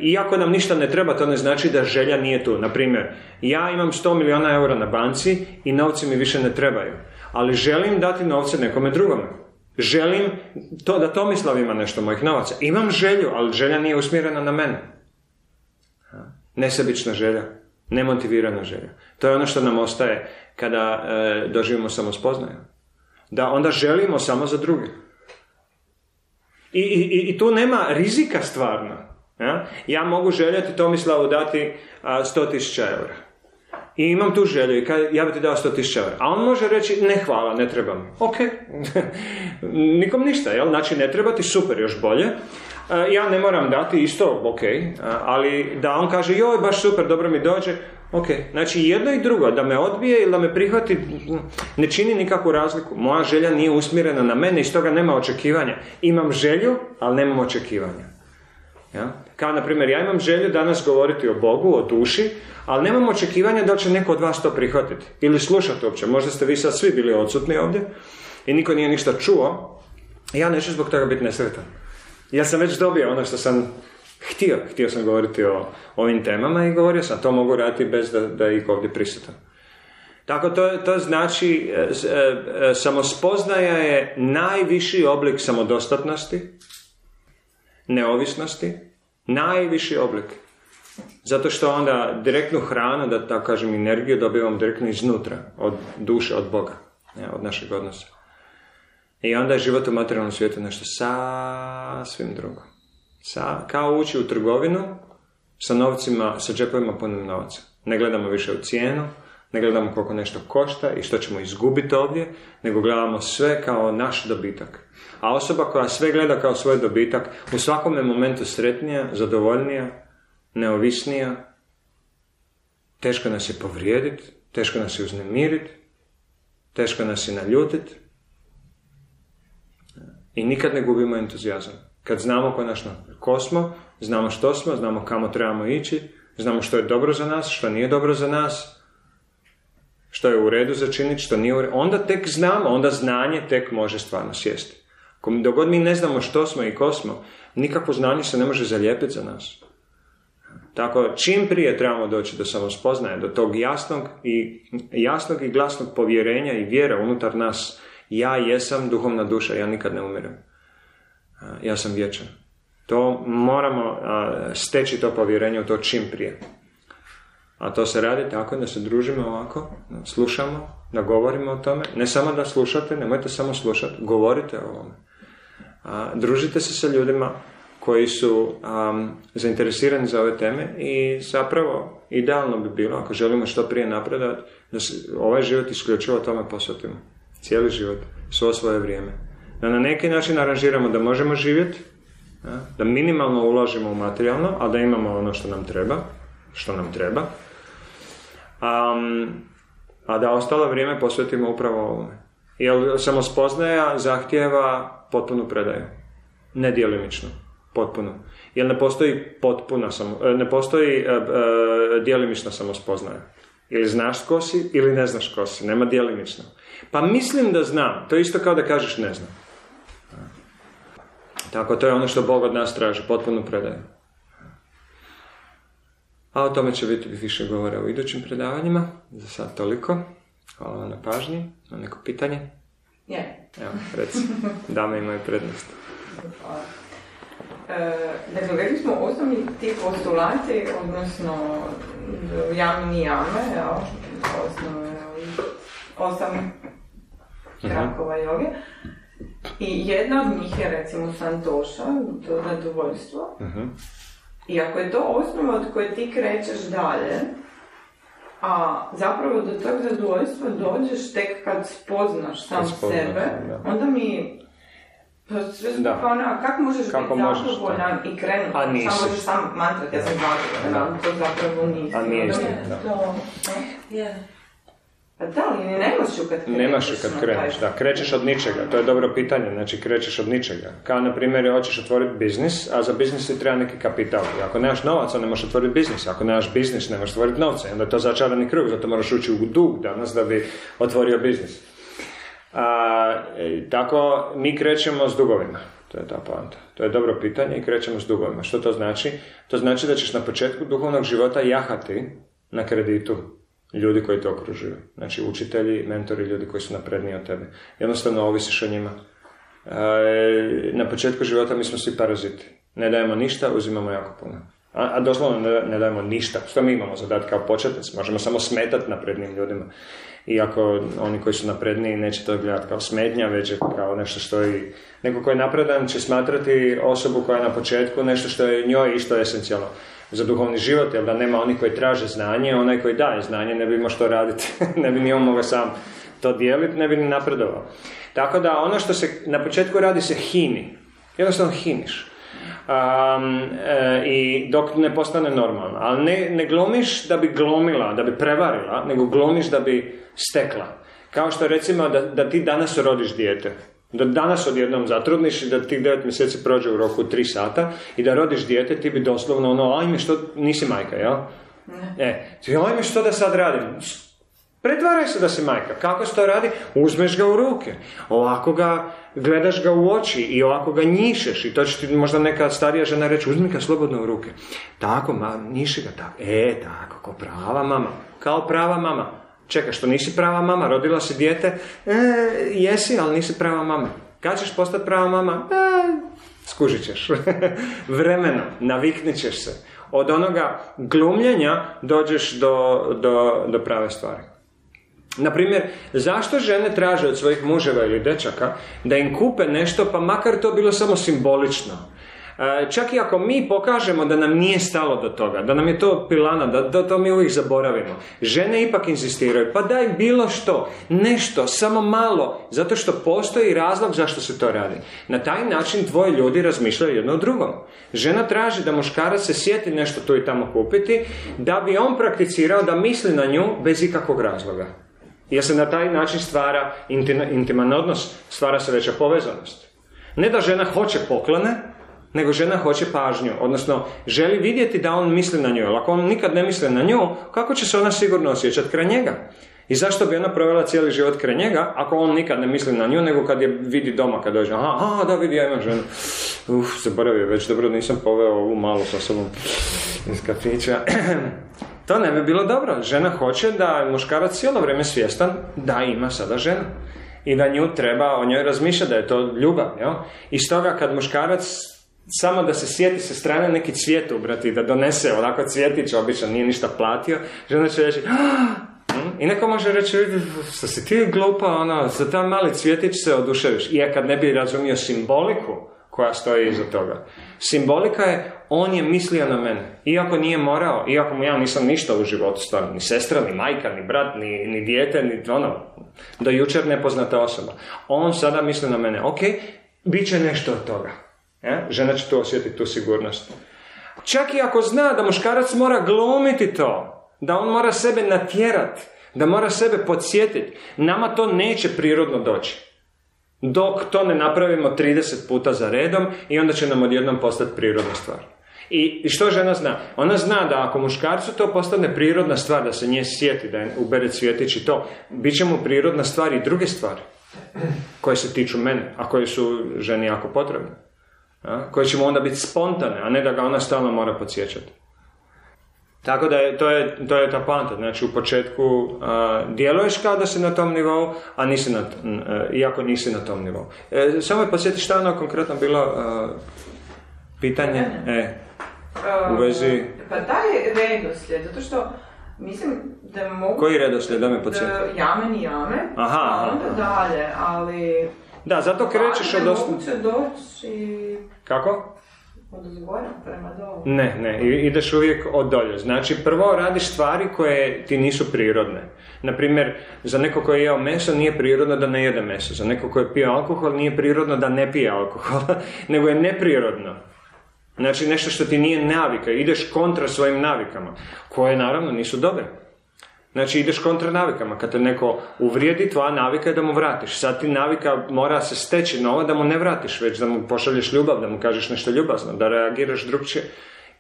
iako nam ništa ne treba, to ne znači da želja nije tu. Naprimjer, ja imam 100 miliona eura na banci i novci mi više ne trebaju, ali želim dati novce nekome drugome. Želim da Tomislav ima nešto mojih novaca. Imam želju, ali želja nije usmjerena na mene. Nesebična želja, nemotivirana želja. To je ono što nam ostaje kada doživimo samospoznaju. Da onda želimo samo za druge. I tu nema rizika stvarno. Ja mogu željeti Tomislavu dati 100.000 eura. I imam tu želju i ja bi ti dao 100.000 eura. A on može reći, ne hvala, ne treba mi. Ok, nikom ništa, jel? Znači ne treba ti, super, još bolje. Ja ne moram dati isto, ok. Ali da on kaže, joj, baš super, dobro mi dođe. Ok, znači jedno i drugo, da me odbije ili da me prihvati, ne čini nikakvu razliku. Moja želja nije usmjerena na mene i stoga nema očekivanja. Imam želju, ali nemam očekivanja. Ja? Kao, na primjer, ja imam želju danas govoriti o Bogu, o duši, ali nemam očekivanja da će neko od vas to prihvatiti ili slušati uopće. Možda ste vi sad svi bili odsutni ovdje i niko nije ništa čuo. Ja neću zbog toga biti nesretan. Ja sam već dobio ono što sam htio sam govoriti o ovim temama i govorio sam, to mogu raditi bez da ih ovdje prisutam. Tako to znači, samospoznaja je najviši oblik samodostatnosti, neovisnosti, najviši oblik. Zato što onda direktnu hranu, da tako kažem energiju, dobivam direktno iznutra, od duše, od Boga, od našeg odnosa. I onda je život u materijalnom svijetu nešto sasvim drugo. kao ući u trgovinu sa novcima, sa džepovima punim novca. Ne gledamo više u cijenu, ne gledamo koliko nešto košta i što ćemo izgubiti ovdje, nego gledamo sve kao naš dobitak. A osoba koja sve gleda kao svoj dobitak, u svakom je momentu sretnija, zadovoljnija, neovisnija. Teško nas je povrijediti, teško nas je uznemiriti, teško nas je naljutiti. I nikad ne gubimo entuzijazam. Kad znamo konačno ko smo, znamo što smo, znamo kamo trebamo ići, znamo što je dobro za nas, što nije dobro za nas, što je u redu za činiti, što nije u redu, onda tek znamo, onda znanje tek može stvarno sjesti. Dok god mi ne znamo što smo i ko smo, nikakvo znanje se ne može zalijepiti za nas. Tako, čim prije trebamo doći do samospoznaje, do tog jasnog i glasnog povjerenja i vjere unutar nas. Ja jesam duhovna duša, ja nikad ne umirem. Ja sam vječan. To moramo steći to povjerenje u to čim prije. A to se radi tako da se družimo ovako, slušamo, da govorimo o tome. Ne samo da slušate, nemojte samo slušati, govorite o ovome. Družite se sa ljudima koji su zainteresirani za ove teme i zapravo idealno bi bilo, ako želimo što prije napredovati, da se ovaj život isključivo tome posvetimo. Cijeli život, svo svoje vrijeme. Da na neki način aranžiramo da možemo živjeti, da minimalno uložimo u materijalno, a da imamo ono što nam treba, a da ostalo vrijeme posvetimo upravo ovome. Jer samospoznaja zahtijeva potpunu predaju. Nedjelimično, potpuno. Jer ne postoji djelimična samospoznaja. Ili znaš ko si, ili ne znaš ko si. Nema djelimično. Pa mislim da znam. To je isto kao da kažeš ne znam. Tako, to je ono što Bog od nas traži. Potpunu predaju. A o tome će biti više govora u idućim predavanjima. Za sad toliko. Hvala vam na pažnji. Ima neko pitanje? Ne. Evo, reci. Dame imaju prednost. Hvala. Dakle, rekli smo osnovni ti postulati, odnosno javni jame, jel? Osnovno 8 krakova joge. I jedna od njih je, recimo, santoša, to zadovoljstvo. I ako je to osnova od koje ti krećeš dalje, a zapravo do tog zadovoljstva dođeš tek kad spoznaš sebe, onda mi sve skupa ono, kako možeš biti zadovoljan i krenuti? A nisi. Samo možeš sam mantrati, ja sam zadovoljan, to zapravo nisi. A nije isti, da. Da, ali nemaš ju kad kreneš, da, krećeš od ničega, to je dobro pitanje, znači krećeš od ničega. Kao, na primjer, hoćeš otvoriti biznis, a za biznis ti treba neki kapital. I ako nemaš novaca, ne možeš otvoriti biznis, ako nemaš biznis, ne možeš otvoriti novce. Onda je to začarani krug, zato moraš ući u dug danas da bi otvorio biznis. Tako, mi krećemo s dugovima, to je ta poanta. To je dobro pitanje i krećemo s dugovima. Što to znači? To znači da ćeš na početku duhovnog života jahati na kreditu. Ljudi koji te okružuju, znači učitelji, mentori, ljudi koji su napredniji od tebe. Jednostavno ovisiš o njima. Na početku života mi smo svi paraziti. Ne dajemo ništa, uzimamo jako puno. A doslovno ne dajemo ništa. Što mi imamo zadati kao početnici? Možemo samo smetati naprednim ljudima. Iako oni koji su napredniji neće to gledati kao smetnja, već kao nešto što je... Neko koji je napredan će smatrati osobu koja je na početku nešto što je njoj isto esencijalno za duhovni život, jer da nema oni koji traže znanje, onaj koji daje znanje ne bi imao što raditi, ne bi ni on mogao sam to dijeliti, ne bi ni napredovao. Tako da ono što se na početku radi se hini, jednostavno hiniš. I dok ne postane normalno, ali ne glomiš da bi glomila, da bi prevarila, nego glomiš da bi stekla. Kao što recimo da ti danas rodiš dijete. Da danas odjednom zatrudniš i da tih 9 mjeseci prođe u roku 3 sata i da rodiš dijete, ti bi doslovno ono, ajme što, nisi majka, jel? Ne. Ajme što da sad radim? Pretvaraj se da si majka. Kako se to radi? Uzmeš ga u ruke. Ovako ga, gledaš ga u oči i ovako ga njišeš. I to će ti možda neka starija žena reći, uzmi ga slobodno u ruke. Tako, njiši ga tako. Tako, kao prava mama. Kao prava mama. Čekaj, što nisi prava mama, rodila si dijete, jesi, ali nisi prava mama. Kad ćeš postati prava mama? Skužit ćeš. Vremena, naviknit ćeš se. Od onoga glumljenja dođeš do prave stvari. Naprimjer, zašto žene traže od svojih muževa ili dečaka da im kupe nešto, pa makar to bilo samo simbolično? Čak i ako mi pokažemo da nam nije stalo do toga, da nam je to pilana, da to mi uvijek zaboravimo, žene ipak insistiraju, pa daj bilo što, nešto, samo malo, zato što postoji razlog zašto se to radi. Na taj način tvoji ljudi razmišljaju jedno o drugom. Žena traži da muškarac se sjeti nešto tu i tamo kupiti, da bi on prakticirao da misli na nju bez ikakvog razloga. Jer se na taj način stvara intiman odnos, stvara se veća povezanost. Ne da žena hoće poklone, nego žena hoće pažnju, odnosno želi vidjeti da on misli na nju. Ako on nikad ne misli na nju, kako će se ona sigurno osjećati kraj njega? I zašto bi ona provela cijeli život kraj njega, ako on nikad ne misli na nju, nego kad je vidi doma, kad dođe, aha, da vidi, ja imam ženu. Zaboravio već, dobro, nisam poveo ovu malu sa sobom iz kafića. To ne bi bilo dobro. Žena hoće da je muškarac cijelo vrijeme svjestan da ima sada ženu. I da nju treba, o njoj razmišlja da je to ljubav. I stoga kad muškarac samo da se sjeti sa strane neki cvijet ubrati, da donese onako cvjetić, obično nije ništa platio, žena će reći, i neko može reći, što si ti glupa, ono, za taj mali cvjetić se oduševiš. I kad ne bi razumio simboliku koja stoji iza toga. Simbolika je, on je mislio na mene. Iako nije morao, iako mu ja nisam ništa u životu stvarno, ni sestra, ni majka, ni brat, ni dijete, ni ono, do jučer nepoznata osoba. On sada misli na mene, ok, bit će nešto od toga. Žena će tu osjetiti tu sigurnost. Čak i ako zna da muškarac mora glumiti to, da on mora sebe natjerati, da mora sebe podsjetiti, nama to neće prirodno doći. Dok to ne napravimo 30 puta za redom i onda će nam odjednom postati prirodna stvar. I što žena zna? Ona zna da ako muškarcu to postane prirodna stvar, da se nje sjeti, da je ubere cvjetić i to, bit će mu prirodna stvar i druge stvari koje se tiču mene, a koje su ženi jako potrebne. Koje će mu onda biti spontane, a ne da ga ona stalno mora podsjećati. Tako da to je ta poanta, znači u početku djeluješ kao da si na tom nivou, a nisi na tom, iako nisi na tom nivou. Samo je podsjeti šta je ono konkretno bilo pitanje u vezi... Pa daj redoslijed, zato što mislim da mogu... Koji redoslijed, da me podsjeti? Jamen i jame, a onda dalje, ali... Da, zato krećeš od... Moguće doći... Kako? Od zgora prema dolu. Ne, ideš uvijek od dolje. Znači, prvo radiš stvari koje ti nisu prirodne. Naprimjer, za neko koji je jeo meso nije prirodno da ne jede meso. Za neko koji je pio alkohol nije prirodno da ne pije alkohol, nego je neprirodno. Znači, nešto što ti nije navika. Ideš kontra svojim navikama, koje naravno nisu dobre. Znači, ideš kontra navikama. Kad te neko uvrijedi, tvoja navika je da mu vratiš. Sad ti navika mora se steći nova da mu ne vratiš, već da mu pošalješ ljubav, da mu kažeš nešto ljubazno, da reagiraš drugčije.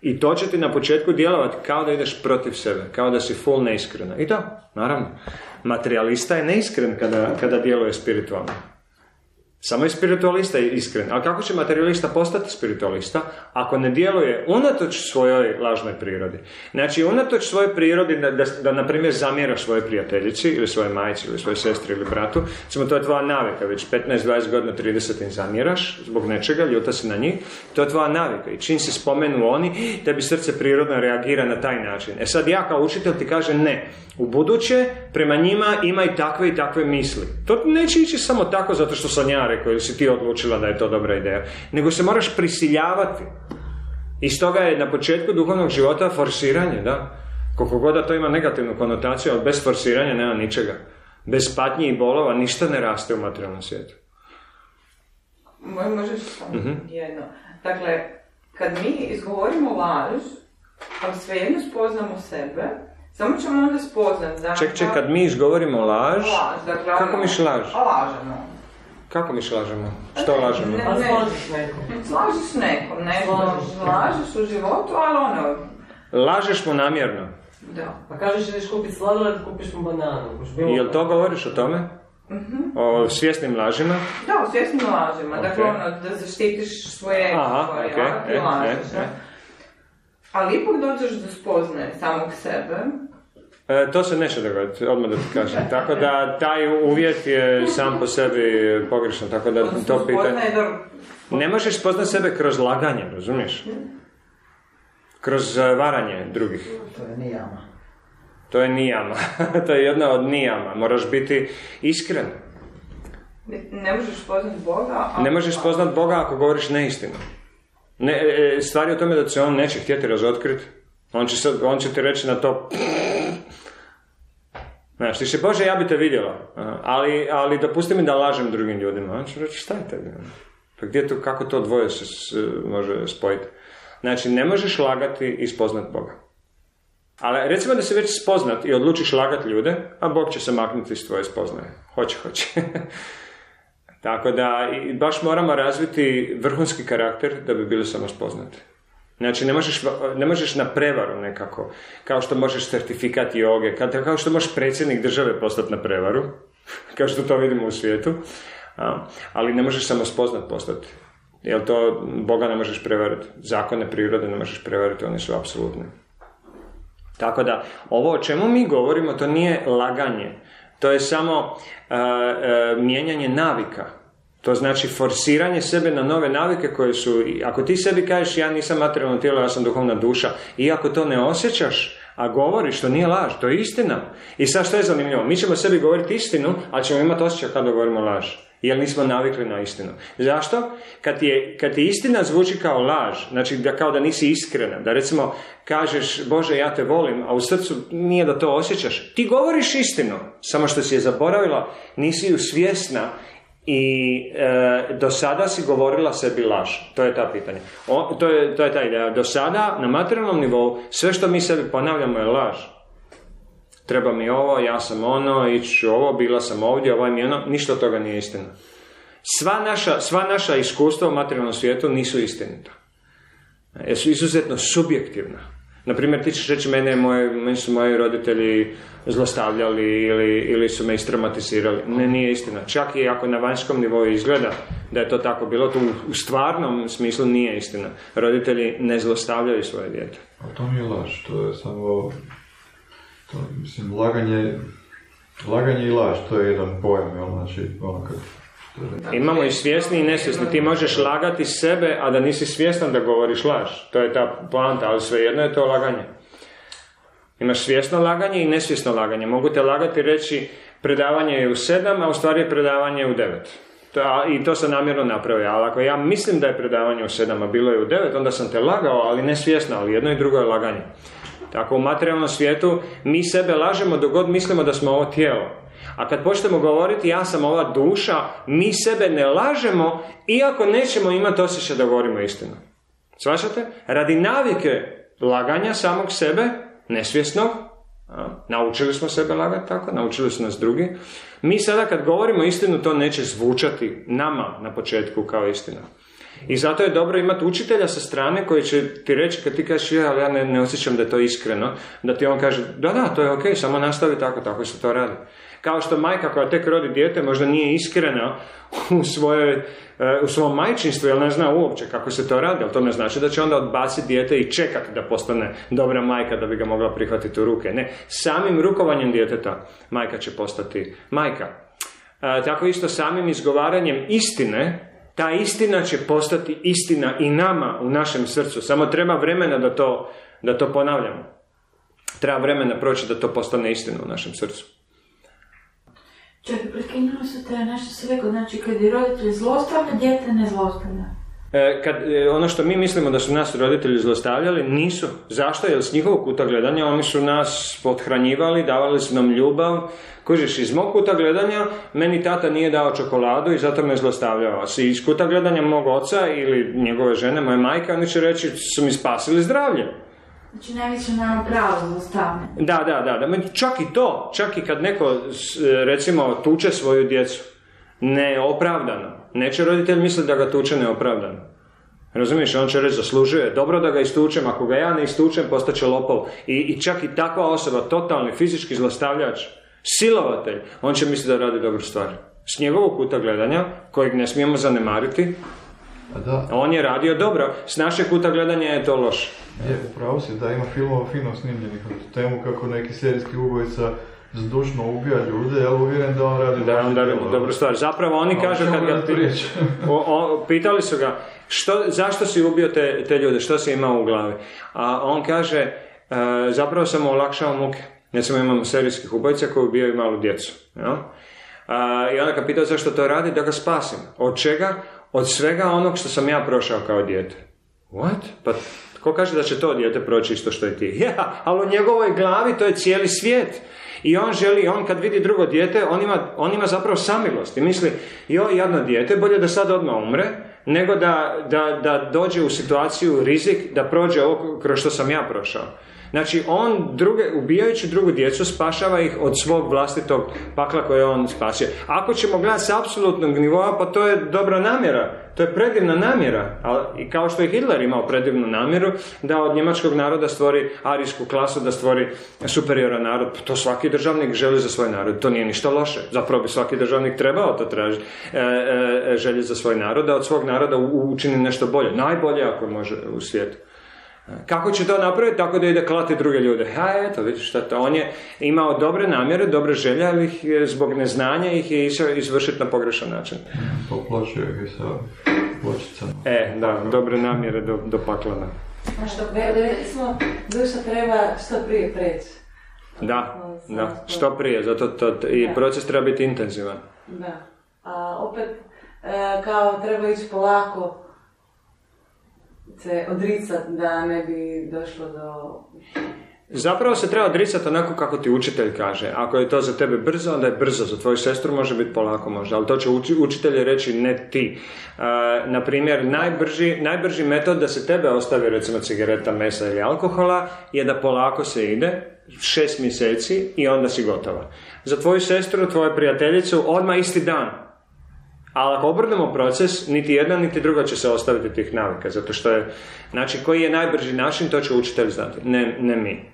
I to će ti na početku djelovati kao da ideš protiv sebe, kao da si full neiskrena. I da, naravno, materialista je neiskren kada djeluje spiritualno. Samo je spiritualista iskren. Ali kako će materialista postati spiritualista ako ne djeluje unatoč svojoj lažnoj prirodi? Znači, unatoč svojoj prirodi da na primjer, zamjeraš svojoj prijateljici ili svojoj majci ili svojoj sestri ili bratu, recimo, to je tvoja navika, već 15, 20 godina, 30 im zamjeraš zbog nečega, ljuta si na njih, to je tvoja navika. I čim se spomenu oni, tebi srce prirodno reagira na taj način. E sad ja kao učitelj ti kažem ne. U buduće prema njima ima i takve misli. To neće ići samo tako zato što sam ja rekao ili si ti odlučila da je to dobra ideja, nego se moraš prisiljavati. I stoga je na početku duhovnog života forsiranje, da. Koliko god da to ima negativnu konotaciju, ali bez forsiranja nema ničega. Bez patnje i bolova ništa ne raste u materijalnom svijetu. Možeš samo jedno. Dakle, kad mi izgovorimo laž, ali svejedno spoznamo sebe, samo ćemo onda spoznat da... Ček, kad mi izgovorimo laž, kako miš laž? Lažemo. Kako miš lažemo? Što lažemo? Slažiš nekom. Slažiš nekom, lažiš u životu, ali ono... Lažeš mu namjerno. Da. Pa kažeš ideš kupit sladoled, kupiš mu bananu. Jel to govoriš o tome? O svjesnim lažima? Da, o svjesnim lažima. Dakle, ono, da zaštitiš svoje ego, ti lažeš. Ali ipak dođeš do spoznaje samog sebe. To se neće dogoditi, odmah da ti kažem. Tako da taj uvjet je sam po sebi pogrešan, tako da to pitanje... Ne možeš spoznat sebe kroz laganje, razumiješ? Kroz varanje drugih. To je nijama. To je nijama. To je jedna od nijama. Moraš biti iskren. Ne možeš spoznat Boga ako govoriš neistinu. Stvar je o tome da se on neće htjeti razotkriti. On će ti reći na to... Znaš, ti će, Bože, ja bi te vidjela, ali da pusti mi da lažem drugim ljudima. On će reći, šta je tebi? Pa gdje to, kako to dvoje se može spojiti? Znači, ne možeš lagati i spoznat Boga. Ali recimo da se već spoznat i odlučiš lagat ljude, a Bog će se maknuti iz tvoje spoznaje. Hoće. Tako da, baš moramo razviti vrhunski karakter da bi bili samo spoznati. Znači, ne možeš na prevaru nekako, kao što možeš certifikat joge, kao što možeš predsjednik države postati na prevaru, kao što to vidimo u svijetu, ali ne možeš samo spoznat postati. Jer to Boga ne možeš prevariti, zakone prirode ne možeš prevariti, oni su apsolutni. Tako da, ovo o čemu mi govorimo, to nije laganje, to je samo mijenjanje navika. To znači forsiranje sebe na nove navike koje su, ako ti sebi kažeš ja nisam materijalno tijelo, ja sam duhovna duša, i ako to ne osjećaš, a govoriš, to nije laž, to je istina. I sad što je zanimljivo, mi ćemo sebi govoriti istinu, ali ćemo imati osjećaj kada govorimo laž, jer nismo navikli na istinu. Zašto? Kad ti istina zvuči kao laž, znači kao da nisi iskrena, da recimo kažeš Bože ja te volim, a u srcu nije da to osjećaš, ti govoriš istinu, samo što si je zaboravila, nisi ju svjesna, i do sada si govorila sebi laž. To je ta pitanje. To je ta ideja. Do sada, na materijalnom nivou, sve što mi sebi ponavljamo je laž. Treba mi ovo, ja sam ono, iću ovo, bila sam ovdje, ovo mi ono. Ništa toga nije istina. Sva naša iskustva u materijalnom svijetu nisu istinita. Jer su izuzetno subjektivna. Naprimjer, ti ćeš reći meni su moji roditelji zlostavljali ili su me istraumatizirali. Ne, nije istina. Čak i ako na vanjskom nivou izgleda da je to tako bilo, to u stvarnom smislu nije istina. Roditelji ne zlostavljaju svoje dijete. A to mi je laž, to je samo... To, mislim, laganje i laž, to je jedan pojam, jel? Znači, ono kad... Imamo i svjesni i nesvjesni. Ti možeš lagati sebe, a da nisi svjestan da govoriš laž. To je ta poanta, ali svejedno je to laganje. Imaš svjesno laganje i nesvjesno laganje. Mogu te lagati i reći predavanje je u 7, a u stvari je predavanje u 9. I to sam namjerno napravio. Ali ako ja mislim da je predavanje u 7, a bilo je u 9, onda sam te lagao, ali nesvjesno. Ali jedno i drugo je laganje. Tako u materijalnom svijetu mi sebe lažemo dok god mislimo da smo ovo tijelo. A kad počnemo govoriti ja sam ova duša, mi sebe ne lažemo, iako nećemo imati osjećaj da govorimo istinu. Svačate? Radi navike laganja samog sebe, nesvjesnog, naučili smo sebe lagati tako, naučili su nas drugi, mi sada kad govorimo istinu to neće zvučati nama na početku kao istina. I zato je dobro imati učitelja sa strane koji će ti reći kad ti kažeš ja, ali ja ne osjećam da je to iskreno, da ti on kaže da, to je okej, samo nastavi tako se to radi. Kao što majka koja tek rodi dijete možda nije iskrena u svom majčinstvu, jer ne zna uopće kako se to radi, ali to ne znači da će onda odbaciti dijete i čekati da postane dobra majka da bi ga mogla prihvatiti u ruke. Ne, samim rukovanjem djeteta majka će postati majka. Tako isto samim izgovaranjem istine, ta istina će postati istina i nama u našem srcu. Samo treba vremena da to ponavljamo. Treba vremena proći da to postane istina u našem srcu. Čekaj, prekinuli su te nešto si rekao, znači kad je roditelj zlostavlja, dijete ne zlostavlja. Ono što mi mislimo da su nas roditelji zlostavljali, nisu. Zašto? Jer s njihovog kuta gledanja oni su nas pothranjivali, davali su nam ljubav. Kužiš, iz mog kuta gledanja meni tata nije dao čokoladu i zato me zlostavljao. Iz kuta gledanja mog oca ili njegove žene, moje majke, oni će reći su mi spasili zdravlje. Znači najviše na pravo zlostavljanje. Da. Čak i to, čak i kad neko recimo tuče svoju djecu. Neopravdano. Neće roditelj misliti da ga tuče neopravdano. Razumiješ, on će reći zaslužuje. Dobro da ga istučem, ako ga ja ne istučem postaće lopov. I čak i takva osoba, totalni fizički zlostavljač, silovatelj, on će misliti da radi dobru stvar. S njegovog kuta gledanja, kojeg ne smijemo zanemariti, on je radio dobro. S našeg kuta gledanja je to loše. Upravo si da ima filmova fino snimljenih o temu kako neki serijski ubojica zdušno ubija ljude, ja uvjeren da on radi dobru stvar. Zapravo oni kažu kad ga pitali su ga zašto si ubio te ljude, što si imao u glavi. A on kaže zapravo sam olakšao muke. Ne samo imamo serijskih ubojica koji ubijaju malu djecu. Ja? I onda ga pitao zašto to radi, da ga spasim. Od čega? Od svega onog što sam ja prošao kao dijete. What? Pa tko kaže da će to dijete proći isto što i ti? Ja, ali u njegovoj glavi to je cijeli svijet. I on želi, on kad vidi drugo dijete, on ima zapravo samilost i misli, joj, jadno dijete, bolje da sad odmah umre, nego da dođe u situaciju rizik da prođe ovo kroz što sam ja prošao. Znači, on ubijajući drugu djecu spašava ih od svog vlastitog pakla koje on spasio. Ako ćemo gledati sa apsolutnog nivoa, pa to je dobra namjera, to je predivna namjera. I kao što je Hitler imao predivnu namjeru da od njemačkog naroda stvori arijsku klasu, da stvori superioran narod, to svaki državnik želi za svoj narod, to nije ništa loše. Zapravo bi svaki državnik trebao to tražiti, želje za svoj narod, da od svog naroda učini nešto bolje, najbolje ako može u svijetu. Kako će to napraviti? Tako da ide klati druge ljude. Ha, eto, vidiš šta to. On je imao dobre namjere, dobre želje, ali zbog neznanja ih je išao izvršiti na pogrešan način. Poplašio ih sa pločicama. E, da, dobre namjere do paklana. A što rekli smo, duša treba što prije preći. Da, što prije, zato i proces treba biti intenzivan. Da, a opet kao treba ići polako, se odricati da ne bi došlo do... Zapravo se treba odricati onako kako ti učitelj kaže. Ako je to za tebe brzo, onda je brzo. Za tvoju sestru može biti polako možda, ali to će učitelj reći ne ti. Naprimjer, najbrži metod da se tebe ostavi, recimo cigareta, mesa ili alkohola, je da polako se ide, 6 mjeseci i onda si gotova. Za tvoju sestru, tvoju prijateljicu, odmah isti dan. Ali ako obrnemo proces, niti jedna, niti druga će se ostaviti tih navika, zato što je, znači, koji je najbrži način, to će učitelj znati, ne mi.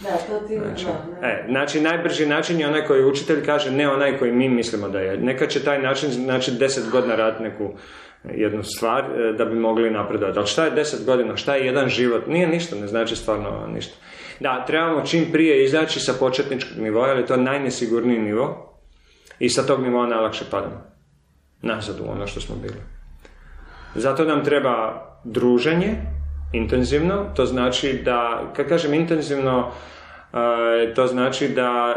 Da, to ti ne. Znači, najbrži način je onaj koji učitelj kaže, ne onaj koji mi mislimo da je. Neka će taj način, znači, 10 godina raditi neku jednu stvar da bi mogli napredovati. Ali šta je 10 godina, šta je jedan život? Nije ništa, ne znači stvarno ništa. Da, trebamo čim prije izaći sa početničkog nivoa, ali to je najnesigurniji nivo i sa tog nivoa najlakše padamo nazad u ono što smo bili. Zato nam treba druženje, intenzivno, to znači da, kad kažem intenzivno, to znači da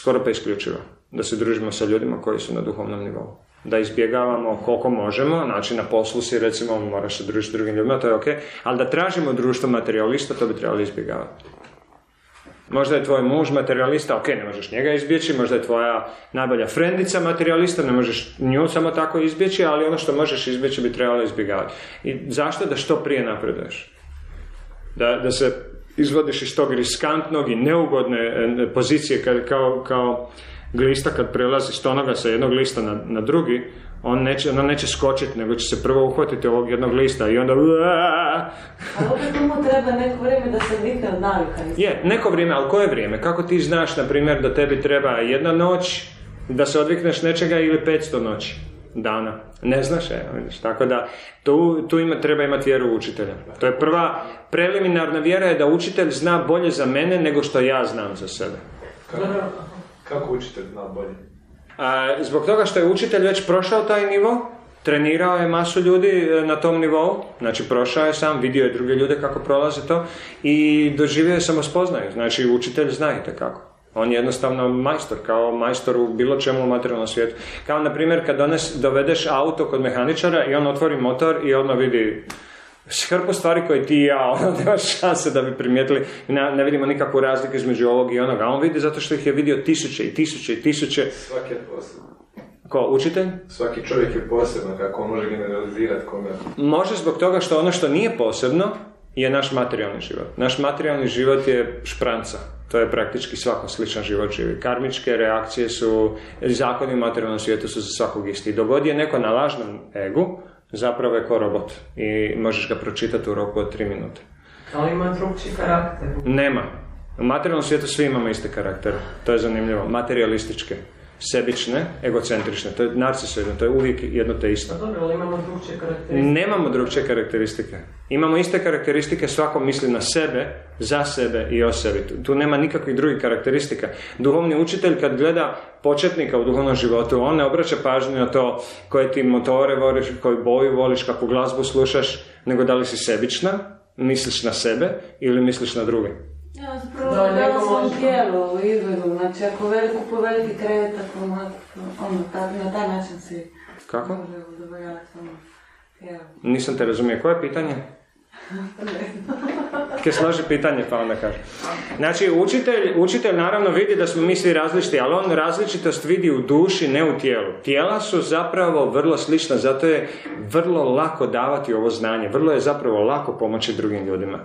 skoro pa isključivo, da se družimo sa ljudima koji su na duhovnom nivou. Da izbjegavamo koliko možemo, znači na poslu si recimo moraš se družiti s drugim ljudima, to je okej, ali da tražimo društvo materijalista, to bi trebali izbjegavati. Možda je tvoj muž materijalista, ok, ne možeš njega izbjeći, možda je tvoja najbolja frendica materijalista, ne možeš nju samo tako izbjeći, ali ono što možeš izbjeći bi trebalo izbjegavati. I zašto? Da što prije napreduješ. Da se izvodiš iz tog riskantnog i neugodne pozicije kao glista kad prelazi stonoga sa jednog lista na drugi, ona neće skočiti, nego će se prvo uhvatiti ovog jednog lista i onda... Ali opet mu treba neko vrijeme da se nikne od navika. Je, neko vrijeme, ali koje vrijeme? Kako ti znaš, na primjer, da tebi treba 1 noć, da se odvikneš nečega ili 500 noći, dana? Ne znaš, vidiš. Tako da, tu treba imati vjeru u učitelja. To je prva preliminarna vjera je da učitelj zna bolje za mene nego što ja znam za sebe. Kako učitelj zna bolje? Zbog toga što je učitelj već prošao taj nivo, trenirao je masu ljudi na tom nivou, znači prošao je sam, vidio je druge ljude kako prolaze to i doživio je samospoznaju, znači učitelj zna i tekako. On je jednostavno majstor, kao majstor u bilo čemu u materijalnom svijetu. Kao na primjer kad dovedeš auto kod mehaničara i on otvori motor i odmah vidi hrpu stvari koje ti i ja, ono nema šanse da bi primijetili, ne vidimo nikakvu razliku između ovog i onoga, on vidi zato što ih je vidio tisuće i tisuće i tisuće. Svaki je posebno. Ko, učitelj? Svaki čovjek je posebno, kako on može generalizirati kome. Može zbog toga što ono što nije posebno je naš materijalni život. Naš materijalni život je špranca. To je praktički svako sličan život živi. Karmičke reakcije su, zakoni u materijalnom svijetu su za svakog isti. Dogodi je neko na lažnom egu, zapravo je ko robot i možeš ga pročitati u roku od 3 minute. Ali ima drugčiji karakter? Nema. U materijalnom svijetu svi imamo iste karaktere. To je zanimljivo. Materialističke, sebične, egocentrične. To je narcisoidno, to je uvijek jedno te isto. Dobro, ali imamo drugčije karakteristike? Nemamo drugčije karakteristike. Imamo iste karakteristike, svako misli na sebe, za sebe i o sebi. Tu nema nikakvih drugih karakteristika. Duhovni učitelj kad gleda početnika u duhovnom životu, on ne obraća pažnju na to koje ti motore voliš, koju boju voliš, kakvu glazbu slušaš, nego da li si sebična, misliš na sebe ili misliš na druge. Ja, zapravo gledala svom tijelu u izgledu, znači ako veliku po veliki krevet, tako na taj način si... Kako? Nisam te razumio. Koje je pitanje? Kaj složi pitanje pa onda kaže. Znači, učitelj naravno vidi da smo mi svi različiti, ali on različitost vidi u duši, ne u tijelu. Tijela su zapravo vrlo slična, zato je vrlo lako davati ovo znanje, vrlo je zapravo lako pomoći drugim ljudima.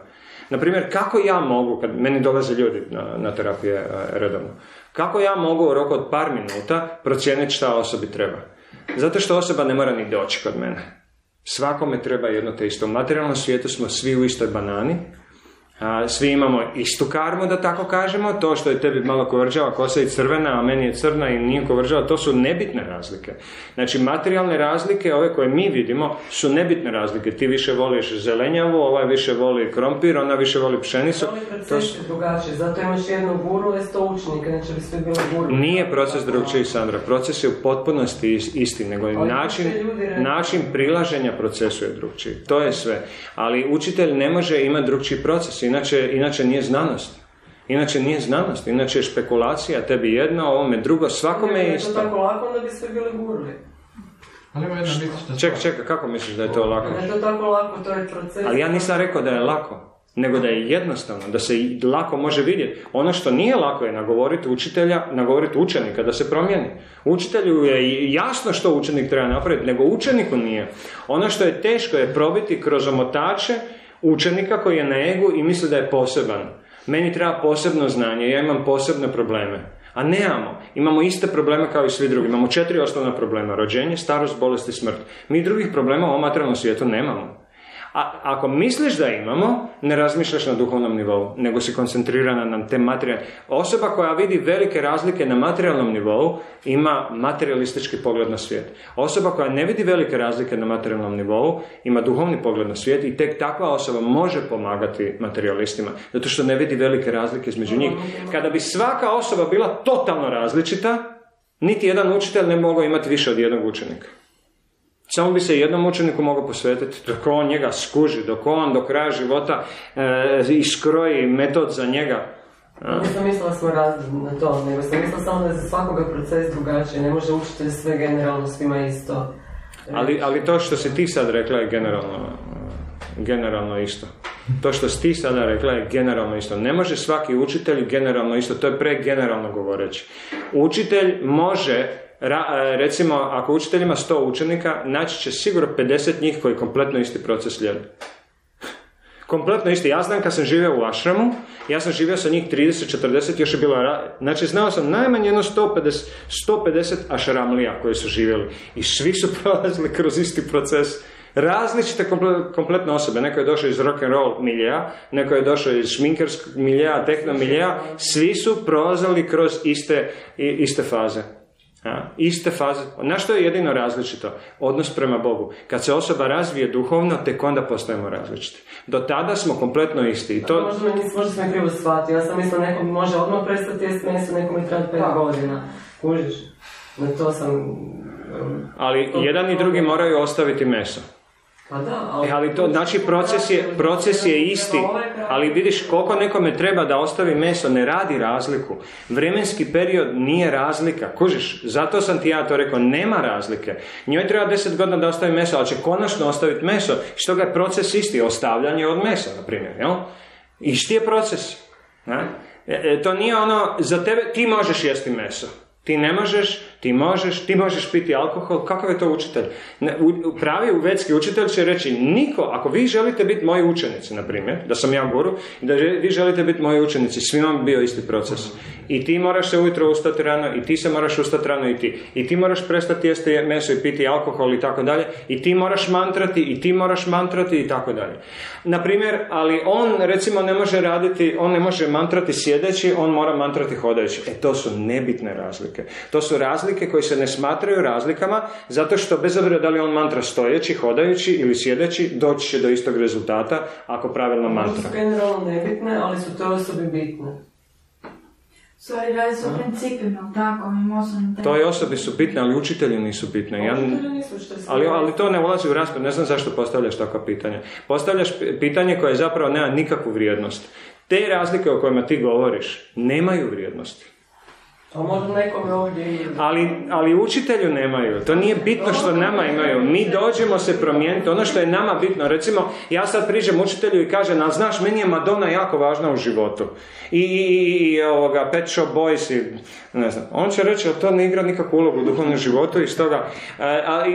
Naprimjer, kako ja mogu, kad meni dolaze ljudi na terapije redovno, kako ja mogu u roku od par minuta procijeniti šta osobi treba? Zato što osoba ne mora ni doći kod mene. Svakome treba jedno te isto. U materijalnom svijetu smo svi u istoj banani, svi imamo istu karmu, da tako kažemo. To što je tebi malo kovrđava kosa i crvena, a meni je crna i nije kovrđava, to su nebitne razlike. Znači, materijalne razlike, ove koje mi vidimo, su nebitne razlike. Ti više voliš zelenjavu, ovaj više voli krompir, ona više voli pšenicu. To je proces drugačiji, zato imaš jednu guru i 100 učenika, neće bi sve bilo guru. Nije proces drugačiji, Sandra. Proces je u potpunosti isti, nego je način prilaženja procesu je drugačiji. To je sve. Ali učitelj ne može imati drugačiji proces. Inače nije znanost. Inače je špekulacija, tebi jedno, ovome drugo, svakome je isto. Ako je to tako lako, onda bi sve bili gurli. Čekaj, kako misliš da je to lako? Ne, to je tako lako, to je proces. Ali ja nisam rekao da je lako, nego da je jednostavno, da se lako može vidjeti. Ono što nije lako je nagovoriti učitelja, nagovoriti učenika da se promijeni. Učitelju je jasno što učenik treba napraviti, nego učeniku nije. Ono što je teško je probiti kroz omotače učenika koji je na egu i misli da je poseban. Meni treba posebno znanje, ja imam posebne probleme. A nemamo. Imamo iste probleme kao i svi drugi. Imamo 4 osnovna problema. Rođenje, starost, bolest i smrt. Mi drugih problema u ovom materijalnom svijetu nemamo. A ako misliš da imamo, ne razmišljaš na duhovnom nivou, nego si koncentrirana na te materijalne. Osoba koja vidi velike razlike na materijalnom nivou ima materialistički pogled na svijet. Osoba koja ne vidi velike razlike na materijalnom nivou ima duhovni pogled na svijet i tek takva osoba može pomagati materialistima, zato što ne vidi velike razlike između njih. Kada bi svaka osoba bila totalno različita, niti jedan učitelj ne bi mogao imati više od jednog učenika. Samo bi se jednom učeniku mogao posvetiti dok on njega skuži, dok on do kraja života iskroji metod za njega. Nisam mislila da smo različni na to, nego sam mislila samo da je za svakoga proces drugačiji, ne može učitelj sve generalno svima isto. Ali to što si ti sad rekla je generalno isto. To što si ti sada rekla je generalno isto. Ne može svaki učitelj generalno isto, to je pregeneralno govoreći. Učitelj može... Recimo, ako učitelj ima 100 učenika, naći će sigurno 50 njih koji kompletno isti proces slijede. Kompletno isti. Ja znam kad sam živio u ašramu, ja sam živio sa njih 30-40, još je bilo... Znači, znao sam najmanje jedno 150 ašramlija koji su živjeli. I svi su prolazili kroz isti proces. Različite kompletne osobe. Neko je došao iz rock'n'roll milija, neko je došao iz šminkerskog milija, techno milija. Svi su prolazili kroz iste faze. Iste faze. Na što je jedino različito? Odnos prema Bogu. Kad se osoba razvije duhovno, tek onda postajemo različiti. Do tada smo kompletno isti. Možda sam krivo shvatio. Ja sam mislila nekom može odmah prestati jesti meso, nekom je treba 5 godina. Kužiš? Na to sam... Ali jedan i drugi moraju ostaviti meso. Ali to, znači, proces je isti, ali vidiš koliko nekome treba da ostavi meso, ne radi razliku. Vremenski period nije razlika, kužiš, zato sam ti ja to rekao, nema razlike. Njoj treba 10 godina da ostavi meso, ali će konačno ostaviti meso, što ga je proces isti, ostavljanje od mesa, na primjer, jel? Isti je proces. To nije ono, za tebe, ti možeš jesti meso. Ti ne možeš, ti možeš piti alkohol, kakav je to učitelj? Pravi uvedski učitelj će reći, niko, ako vi želite biti moji učenici, na primjer, da sam ja guru, da vi želite biti moji učenici, svima bi bio isti proces. I ti moraš se ujutro ustati rano, i ti se moraš ustati rano, i ti moraš prestati jesti meso i piti alkohol i tako dalje, i ti moraš mantrati, i tako dalje. Na primjer, ali on recimo ne može raditi, on ne može mantrati sjedeći, on mora mantrati hodajući. E, to su nebitne razlike. To su razlike koje se ne smatraju razlikama, zato što bez obzira da li on mantra stojeći, hodajući ili sjedeći, doći će do istog rezultata ako pravilno mantra. To su generalno nebitne, ali su te osobe bitne. Sorry, radi su o principima, tako, mimo osnovnim temama. To je osobi su bitne, ali učitelji nisu bitne. Ali to ne ulazi u raspravu, ne znam zašto postavljaš takva pitanja. Postavljaš pitanje koje zapravo nema nikakvu vrijednost. Te razlike o kojima ti govoriš nemaju vrijednosti. A možda nekome ovdje imaju. Ali učitelju nemaju. To nije bitno što nama imaju. Mi dođemo se promijeniti. Ono što je nama bitno, recimo, ja sad priđem učitelju i kažem, a znaš, meni je Madonna jako važna u životu. I Pet Shop Boys i ne znam. On će reći, to ne igra nikakvu ulogu u duhovnom životu i stoga.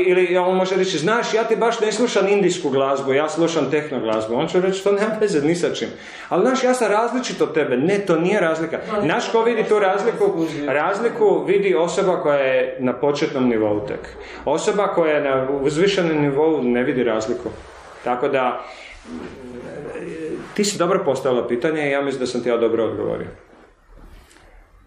Ili on može reći, znaš, ja ti baš ne slušam indijsku glazbu, ja slušam tehno glazbu. On će reći, to nema veze ni sa čim. Ali znaš, ja sam različit od tebe. Ne, to nije razlika. Znaš ko vidi tu razliku? Razliku vidi osoba koja je na početnom nivou tek. Osoba koja je na uzvišenom nivou ne vidi razliku. Tako da, ti si dobro postavila pitanje i ja mislim da sam ti ja dobro odgovorio.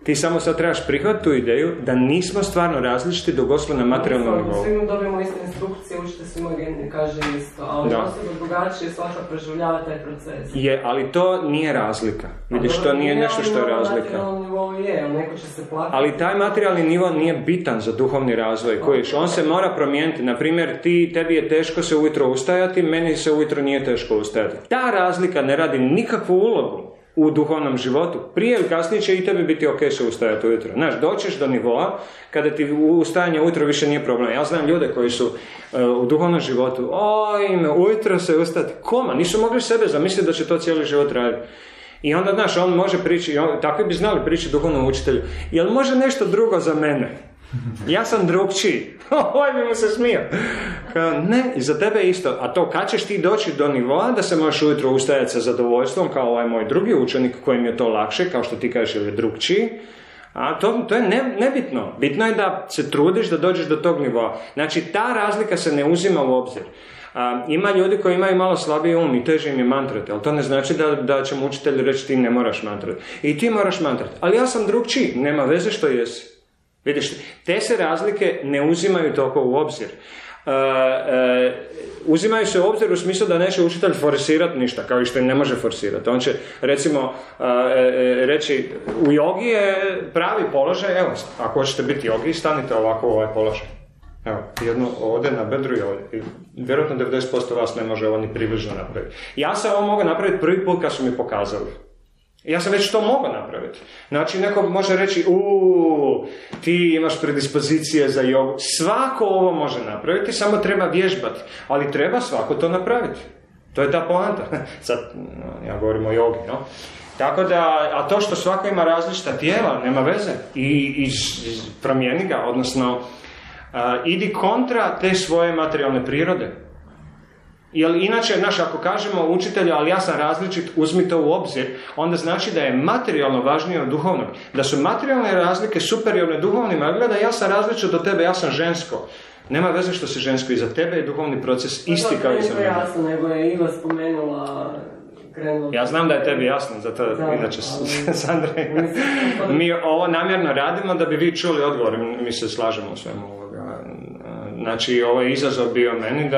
Ti samo sad trebaš prihvatiti tu ideju da nismo stvarno različiti dok osmo na materijalnom nivou. Svi dobijemo iste instrukcije, učite svi mogeni, kaže isto, ali osoba drugačije svaka preživljava taj proces. Je, ali to nije razlika. Vidiš, to nije nešto što je razlika. Materijalni nivo je, ali neko će se platiti. Ali taj materijalni nivo nije bitan za duhovni razvoj, kojiš, on se mora promijeniti. Naprimjer, tebi je teško se ujutro ustajati, meni se ujutro nije teško ustajati. Ta razlika ne radi nikakvu ulogu u duhovnom životu. Prije ili kasnije će i tebi biti ok se ustajati ujutro. Znaš, doćeš do nivoa kada ti ustajanje ujutro više nije problem. Ja znam ljude koji su u duhovnom životu, ujutro se ustati, koma, nisu mogli sebe zamisliti da će to cijeli život raditi. I onda, znaš, on može prići, takvi bi znali prići duhovnom učitelju, jel može nešto drugo za mene? Ja sam drugčiji. Ovaj bi mu se smio. Ne, i za tebe isto. A to kad ćeš ti doći do nivoa da se možeš ujutro ustajati sa zadovoljstvom kao ovaj moj drugi učenik kojim je to lakše, kao što ti kažeš, ili drugčiji. A to je nebitno. Bitno je da se trudiš da dođeš do tog nivoa. Znači, ta razlika se ne uzima u obzir. Ima ljudi koji imaju malo slabiji um i teže im je mantrati, ali to ne znači da će mu učitelj reći ti ne moraš mantrati. I ti moraš mantrati. Ali ja sam drugčiji, nema veze što jesi. Vidiš, te se razlike ne uzimaju toliko u obzir. Uzimaju se u obzir u smislu da neće učitelj forsirati ništa, kao i što ne može forsirati. On će, recimo, reći, u jogi je pravi položaj, evo, ako hoćete biti jogi, stanite ovako u ovaj položaj. Evo, jedno ovdje na bedru i ovdje. Vjerojatno 90% vas ne može ovo ni približno napraviti. Ja sam ovo mogao napraviti prvi put kad su mi pokazali. Ja sam već to mogao napraviti. Znači, neko može reći, ti imaš predispozicije za jogu. Svako ovo može napraviti, samo treba vježbati. Ali treba svako to napraviti. To je ta poanta. Sad, ja govorim o jogi, no? Tako da, a to što svako ima različita tijela, nema veze. I promijeni ga, odnosno, idi kontra te svoje materijalne prirode. Jer inače, znaš, ako kažemo učitelju, ali ja sam različit, uzmi to u obzir, onda znači da je materijalno važnije od duhovnog. Da su materijalne razlike superiorne duhovnima, ali gleda, ja sam različit od tebe, ja sam žensko. Nema veze što si žensko, iza tebe je duhovni proces isti kao i za mene. To je jasno, nego je Iva spomenula... Ja znam da je tebi jasno, zato inače, Sandra, mi ovo namjerno radimo da bi vi čuli odgovor, mi se slažemo u svemu. Znači, ovo je izazov bio meni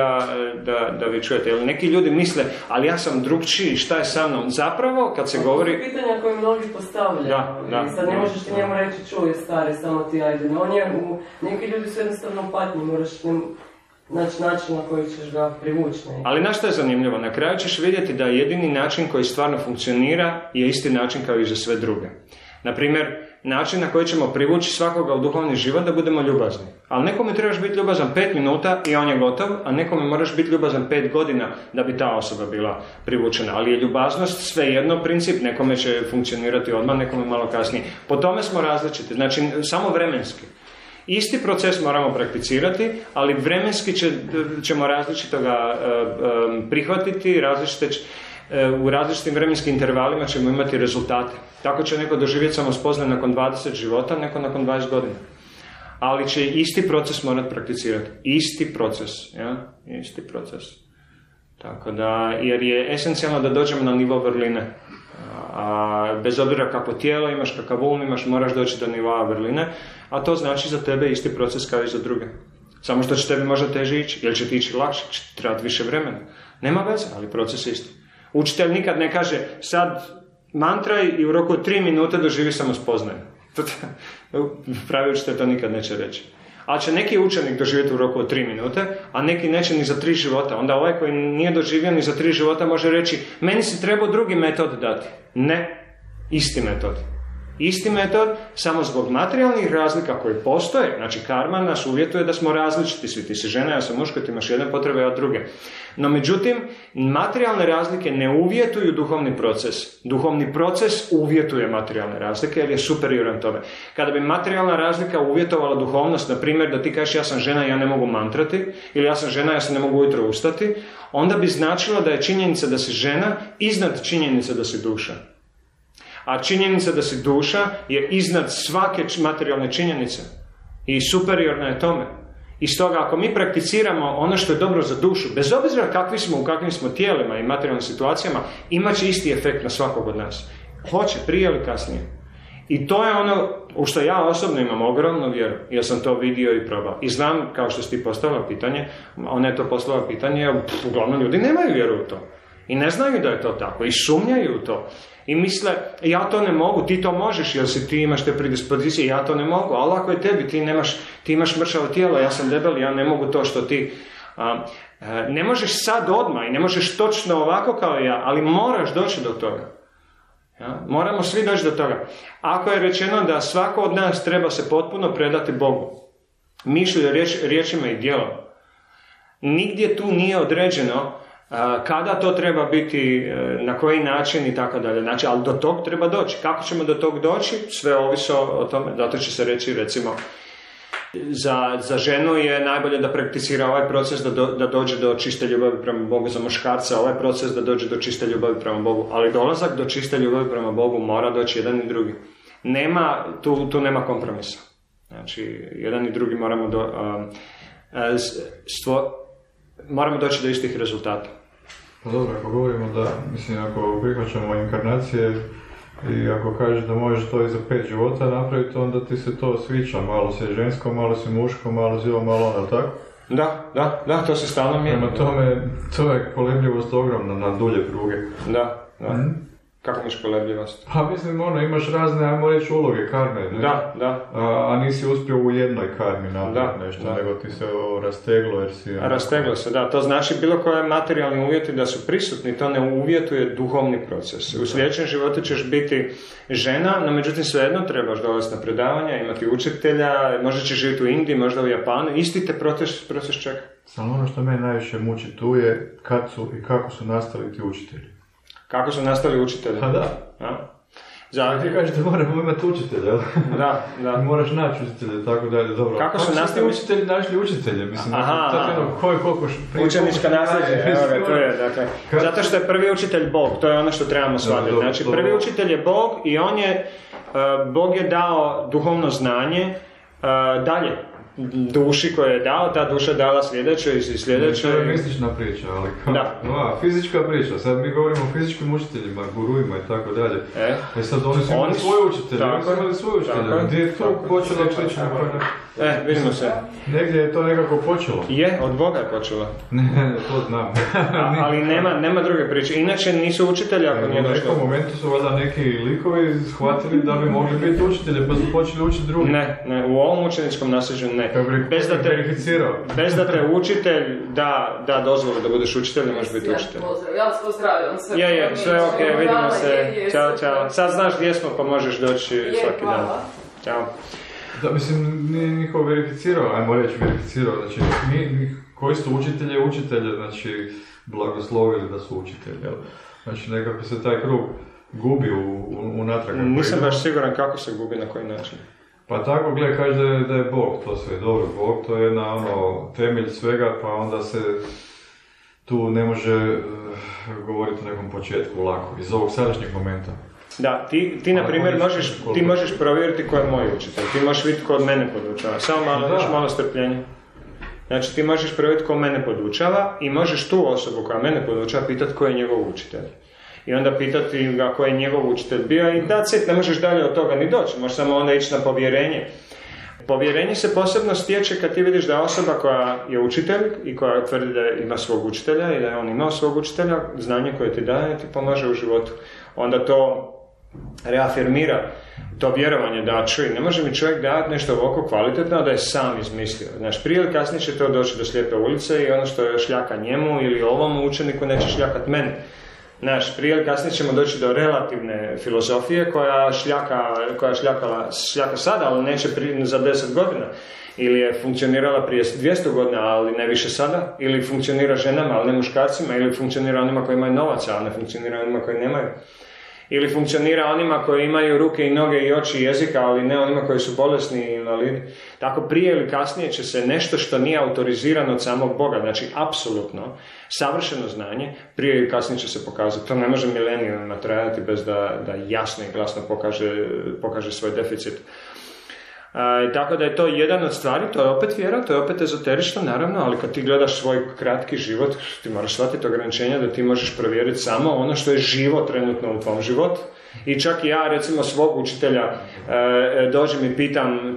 da vi čujete. Jer neki ljudi misle, ali ja sam drugčiji, šta je sa mnom? Zapravo, kad se govori... To su pitanja koje mnogi postavljaju. I sad ne možeš ti njemu reći, čuje stari, samo ti ajde. Neki ljudi su jednostavno patnji, moraš naći način na koji ćeš ga privući. Ali znaš što je zanimljivo? Na kraju ćeš vidjeti da jedini način koji stvarno funkcionira je isti način kao i za sve druge. Naprimjer, način na koji ćemo privući svakoga u duhovni život da budemo ljubazni. Ali nekome trebaš biti ljubazan 5 minuta i on je gotov, a nekome moraš biti ljubazan 5 godina da bi ta osoba bila privučena. Ali je ljubaznost svejedno princip, nekome će funkcionirati odmah, nekome malo kasnije. Po tome smo različiti, znači samo vremenski. Isti proces moramo prakticirati, ali vremenski ćemo različito ga prihvatiti, u različitim vremenskim intervalima ćemo imati rezultate. Tako će neko doživjeti samospoznan nakon 20 života, neko nakon 20 godina. Ali će isti proces morati prakticirati. Isti proces. Ja? Isti proces. Tako da, jer je esencijalno da dođemo na nivo vrline. Bez obzira kako tijelo imaš, kakav um imaš, moraš doći do nivoa vrline. A to znači za tebe isti proces kao i za druge. Samo što će tebi možda teže ići, jer će ti ići lakše, će ti trebati više vremena. Nema veze, ali proces je isti. Učitelj nikad ne kaže, sad mantraj i u roku 3 minute doživi samospoznaju. Pravi učitelj to nikad neće reći. Ali će neki učenik doživjeti u roku od 3 minute, a neki neće ni za 3 života. Onda ovaj koji nije doživio ni za 3 života može reći, meni si trebao drugi metod dati. Ne, isti metod. Isti metod, samo zbog materijalnih razlika koje postoje, znači karma nas uvjetuje da smo različiti svi, ti si žena, ja sam muško, ti imaš jedne potrebe, ja druge. No međutim, materijalne razlike ne uvjetuju duhovni proces. Duhovni proces uvjetuje materijalne razlike jer je superioran tome. Kada bi materijalna razlika uvjetovala duhovnost, na primjer da ti kažeš ja sam žena, ja ne mogu mantrati, ili ja sam žena, ja se ne mogu ujutro ustati, onda bi značilo da je činjenica da si žena iznad činjenice da si duša. A činjenica da si duša je iznad svake materijalne činjenice i superiorna je tome. I stoga ako mi prakticiramo ono što je dobro za dušu, bez obzira kakvi smo, u kakvim smo tijelima i materijalnim situacijama, imat će isti efekt na svakog od nas. Hoće, prije ili kasnije. I to je ono u što ja osobno imam ogromnu vjeru, jer sam to vidio i probao. I znam, kao što si ti postavila pitanje, ona je to postavila pitanje, uglavnom ljudi nemaju vjeru u to. I ne znaju da je to tako, i sumnjaju u to. I misle, ja to ne mogu, ti to možeš, jer si ti imaš te predispozicije, ja to ne mogu, ali ako je tebi, ti imaš mršavo tijelo, ja sam debel, ja ne mogu to što ti... Ne možeš sad odmah i ne možeš točno ovako kao ja, ali moraš doći do toga. Moramo svi doći do toga. Ako je rečeno da svako od nas treba se potpuno predati Bogu, mišlju, riječima i djelom, nigdje tu nije određeno kada to treba biti, na koji način i tako dalje. Znači, ali do tog treba doći. Kako ćemo do tog doći? Sve ovisi o tome. Zato će se reći, recimo, za ženu je najbolje da prakticira ovaj proces da dođe do čiste ljubavi prema Bogu, za muškarca ovaj proces da dođe do čiste ljubavi prema Bogu. Ali dolazak do čiste ljubavi prema Bogu mora doći jedan i drugi. Tu nema kompromisa. Znači, jedan i drugi moramo doći do istih rezultata. Pa dobro, ako govorimo da, mislim, ako prihvaćamo inkarnacije i ako kažeš da možeš to i za 5 života napraviti, onda ti se to sviđa, malo si žensko, malo si muško, malo si ovo, malo ono, tako? Da, to se stalno mijenja. Prema tome, to je kolebljivost ogromna na dulje pruge. Da. Kako miš kolebljivost? Pa mislim, imaš razne, ajmo reći, uloge, karme, ne? Da. A nisi uspio u jednoj karmi napraviti nešto, nego ti se rasteglo jer si... Rasteglo se, da. To znači bilo koje materijalni uvjeti da su prisutni, to ne uvjetuje duhovni proces. U sljedećem životu ćeš biti žena, no međutim svejedno trebaš dolaziti na predavanja, imati učitelja, možda ćeš živjeti u Indiji, možda u Japanu, isti te proces čeka. Samo ono što mene najviše muči tu je kad su i kako su nastali ti učitelji. Kako su nastali učitelji? Pa da. Ti kažeš da moramo imati učitelje, jel? Da. Moraš naći učitelje, tako dalje, dobro. Kako su nastali učitelji našli učitelje, mislim. Aha. Učenička nasljeđe, to je, dakle. Zato što je prvi učitelj Bog, to je ono što trebamo shvatiti. Znači, prvi učitelj je Bog i Bog je dao duhovno znanje dalje. Duši koju je dao, ta duša dala sljedećoj i sljedećoj. To je mistična priča, ali kao... Da. Fizička priča, sad mi govorimo o fizičkim učiteljima, gurujima i tako dalje. Sad oni su imali svoje učitelje, Gdje je to počelo priča? Vidimo se. Negdje je to nekako počelo. Je, od Boga je počelo. Ne, to znam. Ali nema druge priče, inače nisu učitelji ako nije došlo. U nekom momentu su valjda neki likovi shvatili da bi mogli biti učitelji, pa su počeli učiti drugi. Ne, u ovom učeničkom nasljeđu ne. Bez da te učitelj da dozvoli da budeš učitelj, ne možeš biti učitelj. Ja vas pozdravljam. Je, sve je okej, vidimo se. Ćao. Sad znaš gdje smo pa možeš doći svaki dan. Ćao. Da, mislim, nije niko verificirao, verificirao, znači, koji su učitelje, znači, blagoslovili da su učitelji, jel? Znači, nekako se taj krug gubi u natraga. Nisam baš siguran kako se gubi, na koji način. Pa tako, gledaj, kaži da je Bog to sve, dobro, Bog to je jedna, temelj svega, pa onda se tu ne može govoriti o nekom početku lako, iz ovog sadašnjeg momenta. Da, ti na primjer možeš provjeriti ko je moj učitelj, ti možeš vidjeti ko od mene podučava, samo malo strpljenja. Znači ti možeš provjeriti ko mene podučava i možeš tu osobu koja mene podučava pitati ko je njegov učitelj. I onda pitati ga ko je njegov učitelj bio i that's it, ne možeš dalje od toga ni doći, možeš samo onda ići na povjerenje. Povjerenje se posebno stječe kad ti vidiš da osoba koja je učitelj i koja tvrdi da ima svog učitelja i da je on imao svog učitelja, znanje koje ti daje ti pomaže u životu. Onda to reafirmira to vjerovanje da čuj, ne može mi čovjek dati nešto ovako kvalitetno da je sam izmislio. Znaš, prije ili kasnije će to doći do slijepe ulice i ono što šljaka njemu ili ovom učeniku neće šljakat meni. Naš prije, kasnije ćemo doći do relativne filozofije koja šljaka sada, ali neće za 10 godina. Ili je funkcionirala prije 200 godina, ali ne više sada. Ili funkcionira ženama, ali ne muškarcima. Ili funkcionira onima koji imaju novaca, ali ne funkcionira onima koji nemaju. Ili funkcionira onima koji imaju ruke i noge i oči i jezika, ali ne onima koji su bolesni i invalidi. Tako prije ili kasnije će se nešto što nije autorizirano od samog Boga, znači apsolutno, savršeno znanje, prije ili kasnije će se pokazati. To ne može milenijumima trajati bez da jasno i glasno pokaže svoj deficit. Tako da je to jedan od stvari, to je opet vjera, to je opet ezoterično, naravno, ali kad ti gledaš svoj kratki život, ti moraš shvatiti ograničenja da ti možeš provjeriti samo ono što je živo trenutno u tvom životu. I čak ja, recimo, svog učitelja dođem i pitam,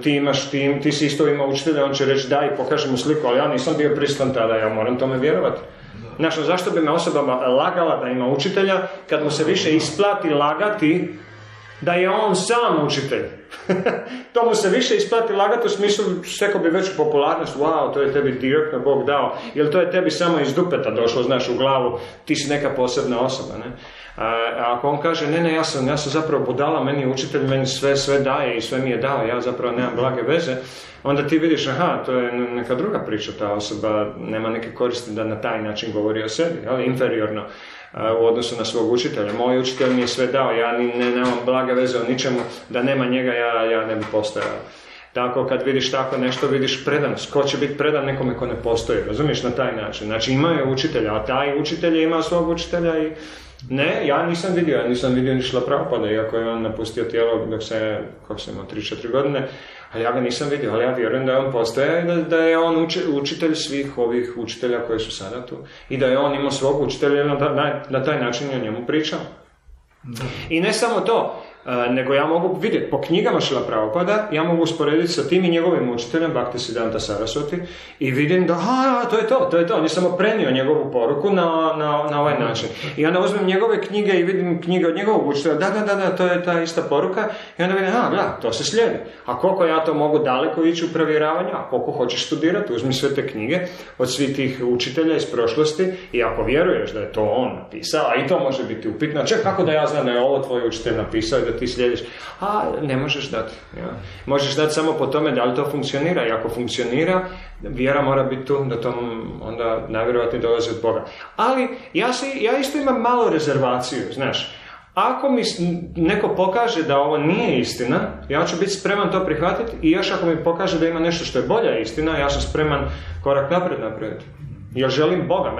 ti si isto imao učitelja, on će reći da i pokaže mu sliku, ali ja nisam bio prisutan tada, ja moram tome vjerovati. Znači, zašto bi me osobama lagala da ima učitelja, kad mu se više isplati lagati, da je on sam učitelj. To mu se više isplati lagati u smislu, stekao bi veću popularnost, wow, to je tebi direktno Bog dao, jer to je tebi samo iz dupeta došlo, znaš, u glavu, ti si neka posebna osoba, ne? A ako on kaže, ne, ja sam zapravo budala, meni je učitelj, meni sve daje i sve mi je dao, ja zapravo nemam blage veze, onda ti vidiš, aha, to je neka druga priča, ta osoba nema neke koristi da na taj način govori o sebi, ali inferiorno u odnosu na svog učitelja. Moj učitelj mi je sve dao, ja nemam blage veze o ničemu, da nema njega ja ne bi postojao. Tako kad vidiš tako nešto, vidiš predanost. Ko će biti predan nekome ko ne postoji, razumiješ, na taj način. Znači imaju učitelja, a taj učitelj je imao svog učitelja i ne, ja nisam vidio ništa pravopada, iako je on napustio tijelo dok se, kako sam imao, 3-4 godine, ali ja ga nisam vidio, ali ja vjerujem da je on postoja i da je on učitelj svih ovih učitelja koji su sada tu i da je on imao svog učitelja i na taj način je o njemu pričao. I ne samo to, nego ja mogu vidjeti po knjigama Šila Prabhupada, ja mogu usporediti sa tim i njegovim učiteljem Bhaktisiddhanta Sarasvati i vidim da to je to, on je samo prenio njegovu poruku na ovaj način. I onda uzmem njegove knjige i vidim knjige od njegovog učitelja, da, to je ta ista poruka i onda vidim, gleda, to se slijedi. A koliko ja to mogu daleko ići u provjeravanju, a koliko hoćeš studirati, uzmi sve te knjige od svih tih učitelja iz prošlosti i ako vjeruješ da je to on napisao, a i to može biti upitno, čak kako da ja znam da je ovo tvoj učitelj napisao, ti slijediš, a ne možeš dati. Možeš dati samo po tome da li to funkcionira i ako funkcionira, vjera mora biti tu, da to onda najvjerojatnije dolazi od Boga. Ali ja isto imam malo rezervaciju, znaš. Ako mi neko pokaže da ovo nije istina, ja ću biti spreman to prihvatiti i još ako mi pokaže da ima nešto što je bolja istina, ja sam spreman korak naprijed. Ja želim Boga,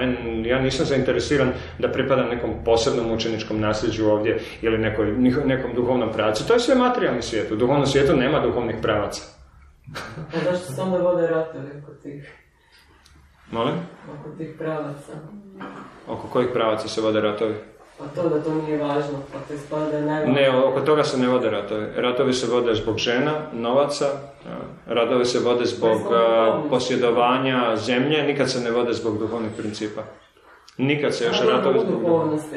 ja nisam zainteresiran da pripadam nekom posebnom učeničkom nasljeđu ovdje ili nekom duhovnom pravcu. To je sve materijalni svijet. U duhovnom svijetu nema duhovnih pravaca. A zašto se onda vode ratovi oko tih? Molim? Oko tih pravaca. Oko kojih pravaca se vode ratovi? Pa to da to nije važno, pa to ispada da je najvažno. Ne, oko toga se ne vode ratovi. Ratovi se vode zbog žena, novaca, ratovi se vode zbog posjedovanja zemlje, nikad se ne vode zbog duhovnih principa. Nikad se još ratovi zbog duhovnosti.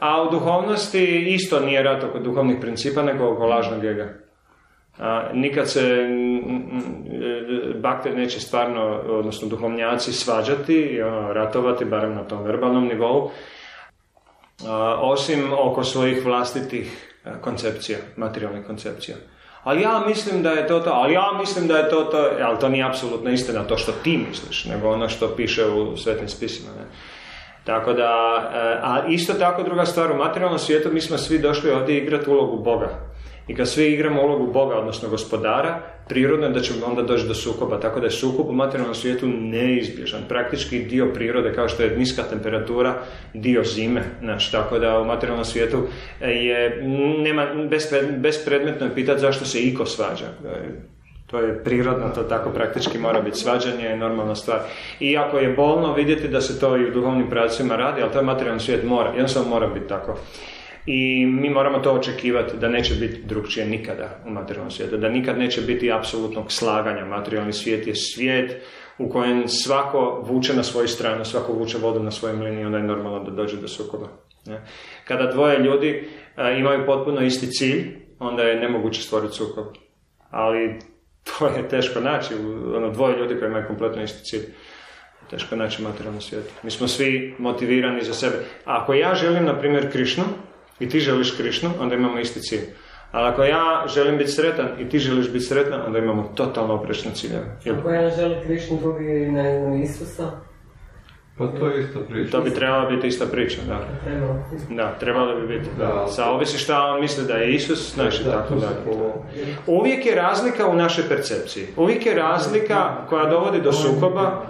A u duhovnosti isto nije rat oko duhovnih principa, nego oko lažnog ega. Nikad se bakter neće stvarno, odnosno duhovnjaci, svađati, ratovati, barem na tom verbalnom nivou, osim oko svojih vlastitih koncepcija, materijalnih koncepcija. Ali ja mislim da je to to, ali to nije apsolutno istina to što ti misliš, nego ono što piše u svetim spisima. Tako da, a isto tako druga stvar, u materijalnom svijetu mi smo svi došli ovdje igrati ulogu Boga. I kad svi igramo ulogu Boga, odnosno gospodara, prirodno je da ćemo onda doći do sukoba, tako da je sukob u materijalnom svijetu neizbježan. Praktički dio prirode, kao što je niska temperatura, dio zime, tako da u materijalnom svijetu je bespredmetno pitati zašto se iko svađa. To je prirodno, to tako praktički mora biti, svađanje je normalna stvar. Iako je bolno vidjeti da se to i u duhovnim pravcima radi, ali to je materijalni svijet, jednostavno mora biti tako. I mi moramo to očekivati da neće biti drugčije nikada u materijalnom svijetu, da nikad neće biti apsolutnog slaganja. Materijalni svijet je svijet u kojem svako vuče na svoju stranu, svako vuče vodu na svojoj mlini, onda je normalno da dođe do sukoba. Kada dvoje ljudi imaju potpuno isti cilj, onda je nemoguće stvoriti sukob. Ali to je teško naći, dvoje ljudi koji imaju kompletno isti cilj. teško naći materijalno svijetu. Mi smo svi motivirani za sebe. A ako ja želim, na primjer, Krišnu, i ti želiš Krišnu, onda imamo isti cilj. Ali ako ja želim biti sretan i ti želiš biti sretan, onda imamo totalno oprečne ciljeve. Ako ja želim Krišnu, drugi je na Isusa? Pa to je ista priča. To bi trebala biti ista priča, da. Da, trebala bi biti. Sa ovisi šta on misli da je Isus, znaš i tako da. Uvijek je razlika u našoj percepciji. Uvijek je razlika koja dovodi do sukoba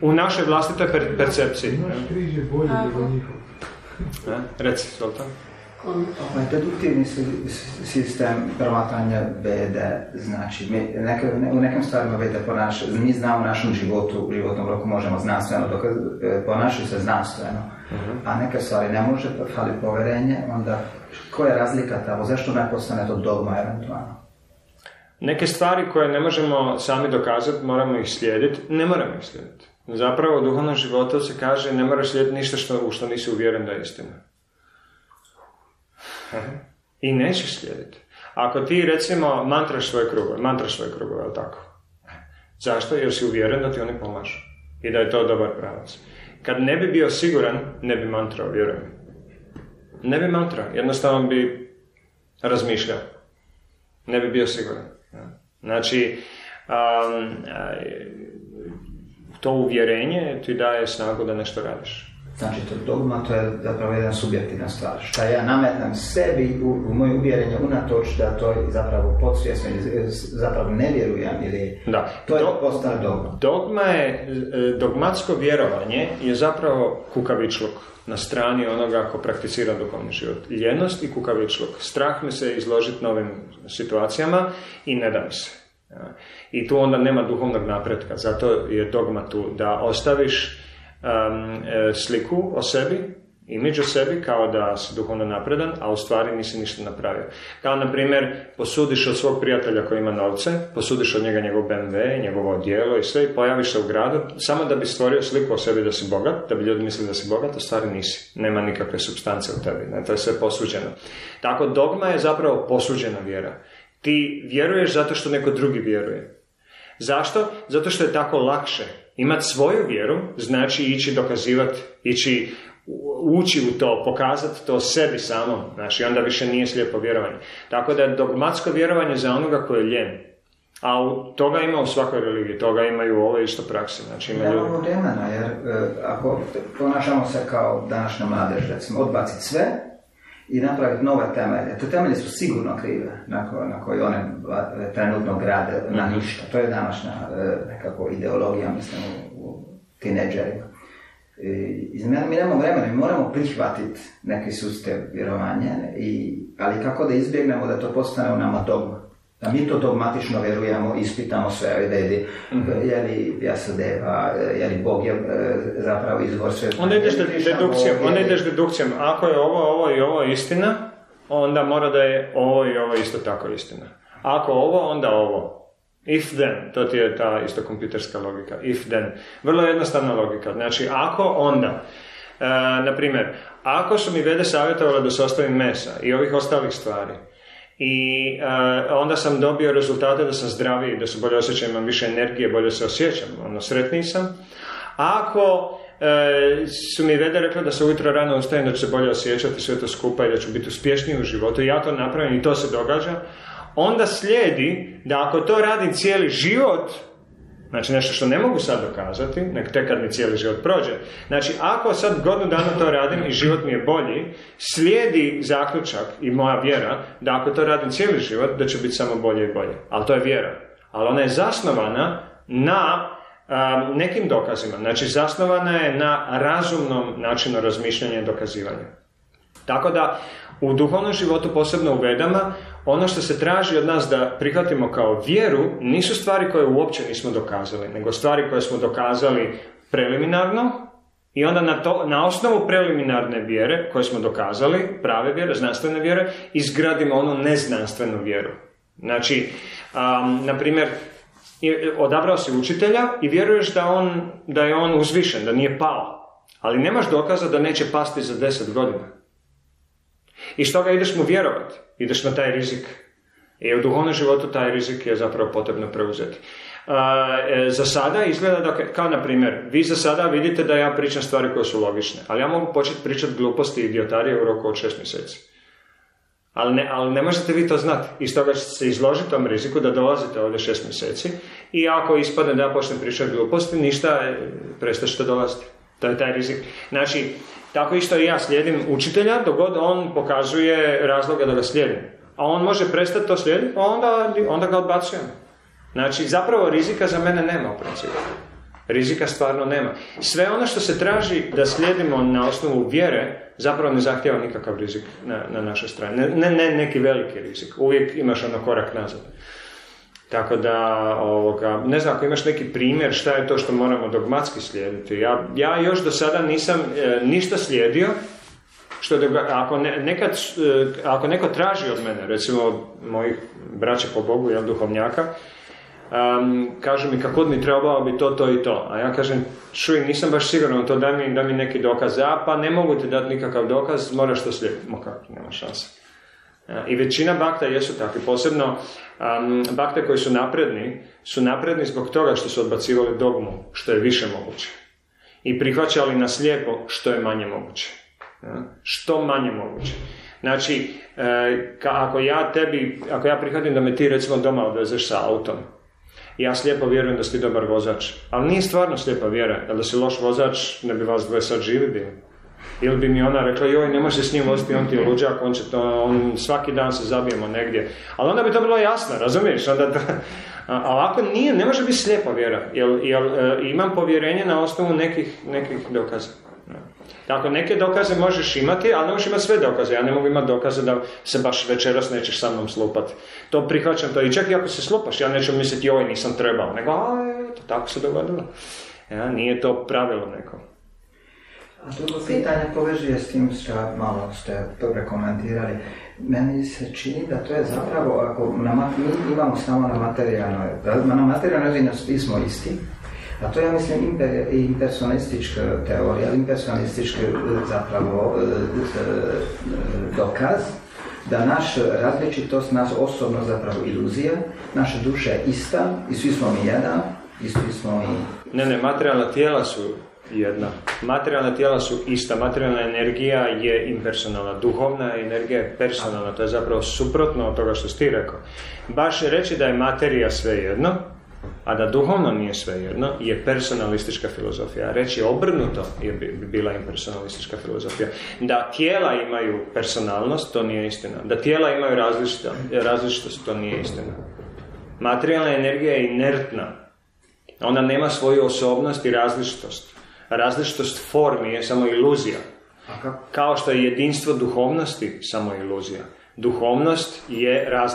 u našoj vlastitoj percepciji. Naš križ je bolji nego njihov. Reci, Soltan. Deduktivni sistem promatranja Vede, znači u nekim stvarima Vede mi znamo u našem životu, u životnom roku možemo znanstveno, ponašaju se znanstveno, a neke stvari ne može, fali poverenje, onda koja je razlika tamo, zašto ne postane to dogma eventualno? Neke stvari koje ne možemo sami dokazati, moramo ih slijediti, ne moramo ih slijediti. Zapravo u duhovnom životu se kaže ne moraš slijediti ništa u što nisi uvjeren da je istina. I nećeš slijediti. Ako ti, recimo, mantraš svoje krugove, je li tako? Zašto? Jer si uvjeren da ti oni pomažu. I da je to dobar pravac. Kad ne bi bio siguran, ne bi mantrao, vjerujem. Ne bi mantrao, jednostavno bi razmišljao. Ne bi bio siguran. Znači, to uvjerenje ti daje snagu da nešto radiš. Znači, to dogma, to je zapravo jedan subjektivna stvar. Šta ja nametnem sebi u moje uvjerenje unatoč da to je zapravo podsvjesno, zapravo ne vjerujem ili to je postala dogma. Dogma je, dogmatsko vjerovanje je zapravo kukavičluk na strani onoga ko prakticira duhovni život. Ljenost i kukavičluk. Strah mi se izložiti novim situacijama i ne da mi se. I tu onda nema duhovnog napretka, zato je dogma tu da ostaviš sliku o sebi, imidž o sebi, kao da si duhovno napredan, a u stvari nisi ništa napravio. Kao, na primjer, posudiš od svog prijatelja koji ima novce, posudiš od njega njegov BMW, njegovo odijelo i sve, i pojaviš se u gradu, samo da bi stvorio sliku o sebi da si bogat, da bi ljudi mislili da si bogat, a stvari nisi. Nema nikakve supstance u tebi, ne? To je sve posuđeno. Tako, dogma je zapravo posuđena vjera. Ti vjeruješ zato što neko drugi vjeruje. Zašto? Zato što je tako lakše. Imati svoju vjeru znači ići dokazivati, ići ući u to, pokazati to sebi samom. Znači, onda više nije slijepo vjerovanje. Tako da je dogmatsko vjerovanje za onoga koji je ljen. A toga ima u svakoj religiji, toga imaju ove isto prakse. Znači, ima ljudi. Ovo vremena, jer ako ponašamo se kao današnja mladež, recimo, odbaciti sve i napraviti nove temelje. Te temelje su sigurno krive na koje one trenutno grade na ništa. To je današnja nekako ideologija, mislim, u tineđerima. Mi nemamo vremena, mi moramo prihvatiti neki sustav vjerovanja, ali kako da izbjegnemo da to postane u nama dogma. Da mi to dogmatično vjerujemo, ispitamo sve ove ideje, je li Vjasadeva, je li Bog je zapravo izvor sveta. Onda ideš dedukcijom, ako je ovo i ovo istina, onda mora da je ovo i ovo isto tako istina. Ako ovo, onda ovo. If then, to ti je ta isto kompjuterska logika, if then. Vrlo jednostavna logika, znači ako, onda. Naprimjer, ako su mi Vede savjetovali da se ostavim mesa i ovih ostalih stvari, i onda sam dobio rezultate da sam zdraviji, da se bolje osjećam, imam više energije, bolje se osjećam, ono, sretniji sam. Ako su mi Vede rekli da se ujutro rano ustajem, da ću se bolje osjećati, sve to skupa i da ću biti uspješniji u životu, ja to napravim i to se događa, onda slijedi da ako to radim cijeli život, znači nešto što ne mogu sad dokazati, nek tek kad mi cijeli život prođe, znači ako sad godinu dana to radim i život mi je bolji, slijedi zaključak i moja vjera da ako to radim cijeli život, da će biti samo bolje i bolje. Ali to je vjera. Ali ona je zasnovana na nekim dokazima. Znači zasnovana je na razumnom načinu razmišljanja i dokazivanja. Tako da u duhovnom životu, posebno u Vedama, ono što se traži od nas da prihvatimo kao vjeru nisu stvari koje uopće nismo dokazali, nego stvari koje smo dokazali preliminarno i onda na osnovu preliminarne vjere koje smo dokazali, prave vjere, znanstvene vjere, izgradimo onu neznanstvenu vjeru. Znači, na primjer, odabrao si učitelja i vjeruješ da je on uzvišen, da nije pao, ali nemaš dokaza da neće pasti za 10 godina. I što ga ideš mu vjerovati, ideš na taj rizik. I u duhovnom životu taj rizik je zapravo potrebno preuzeti. za sada izgleda da, kao na primjer, vi za sada vidite da ja pričam stvari koje su logične, ali ja mogu početi pričati gluposti i idiotarije u roku od 6 mjeseci. Ali ne možete vi to znati. Iz toga ćete se izložiti tom riziku da dolazite ovdje 6 mjeseci i ako ispadne da ja počnem pričati gluposti, ništa, prestaćete dolaziti. To je taj rizik. Znači, tako isto i ja slijedim učitelja dok god on pokazuje razloga da ga slijedim. A on može prestati to slijediti, a onda ga odbacujem. Znači, zapravo rizika za mene nema u principu. Rizika stvarno nema. Sve ono što se traži da slijedimo na osnovu vjere, zapravo ne zahtjeva nikakav rizik na našoj strani. Ne neki veliki rizik. Uvijek imaš ono korak nazad. Tako da, ne znam, ako imaš neki primjer šta je to što moramo dogmatski slijediti. Ja još do sada nisam ništa slijedio. Ako neko traži od mene, recimo mojih braća po Bogu, duhovnjaka, kažu mi kako mi trebalo bi to i to, a ja kažem čuj, nisam baš siguran to, da mi neki dokaz. A pa ne mogu ti dati nikakav dokaz, moraš to slijediti. Ma kako, nema šanse. I većina bakta jesu takvi, posebno bakte koji su napredni zbog toga što su odbacivali dogmu što je više moguće i prihvaćali na slijepo što je manje moguće. Što manje moguće. Znači, ako ja prihvatim da me ti recimo doma odvezeš sa autom, ja slijepo vjerujem da si ti dobar vozač, ali nije stvarno slijepa vjera, jer da si loš vozač ne bi vas dvoje sad živi bili. Ili bi mi ona rekla, joj, ne možeš s njim voziti, on ti je luđak, on svaki dan se zabijemo negdje. Ali onda bi to bilo jasno, razumiješ? Ali ako nije, ne može biti slijepa vjera, jer imam povjerenje na osnovu nekih dokaza. Tako, neke dokaze možeš imati, ali ne možeš imati sve dokaze. Ja ne mogu imati dokaze da se baš večeras nećeš sa mnom slupati. To prihvaćam to i čak i ako se slupaš, ja neću misliti joj nisam trebao, nego tako se dogodilo. Ja, nije to pravilo neko. A drugo pitanje povezuje s tim što malo ste dobro komentirali. Meni se čini da to je zapravo, ako mi imamo samo na materijalnoj razini smo isti, a to je, ja mislim, impersonalistička teorija, impersonalistički zapravo dokaz da naša različitost, naša osobnost zapravo iluzija, naša duša je ista i svi smo mi jedan, i svi smo mi... Ne, materijalna tijela su jedna. Materijalna tijela su ista, materijalna energija je impersonalna, duhovna energija je personalna, to je zapravo suprotno od toga što si ti rekao. Baš reći da je materija sve jedno, a da duhovno nije svejedno, je personalistička filozofija. Reći obrnuto je bila impersonalistička filozofija. Da tijela imaju personalnost, to nije istina. Da tijela imaju različitost, to nije istina. Materijalna energija je inertna. Ona nema svoju osobnost i različitost. Različitost formi je samo iluzija. Kao što je jedinstvo duhovnosti samo iluzija. Duhovnost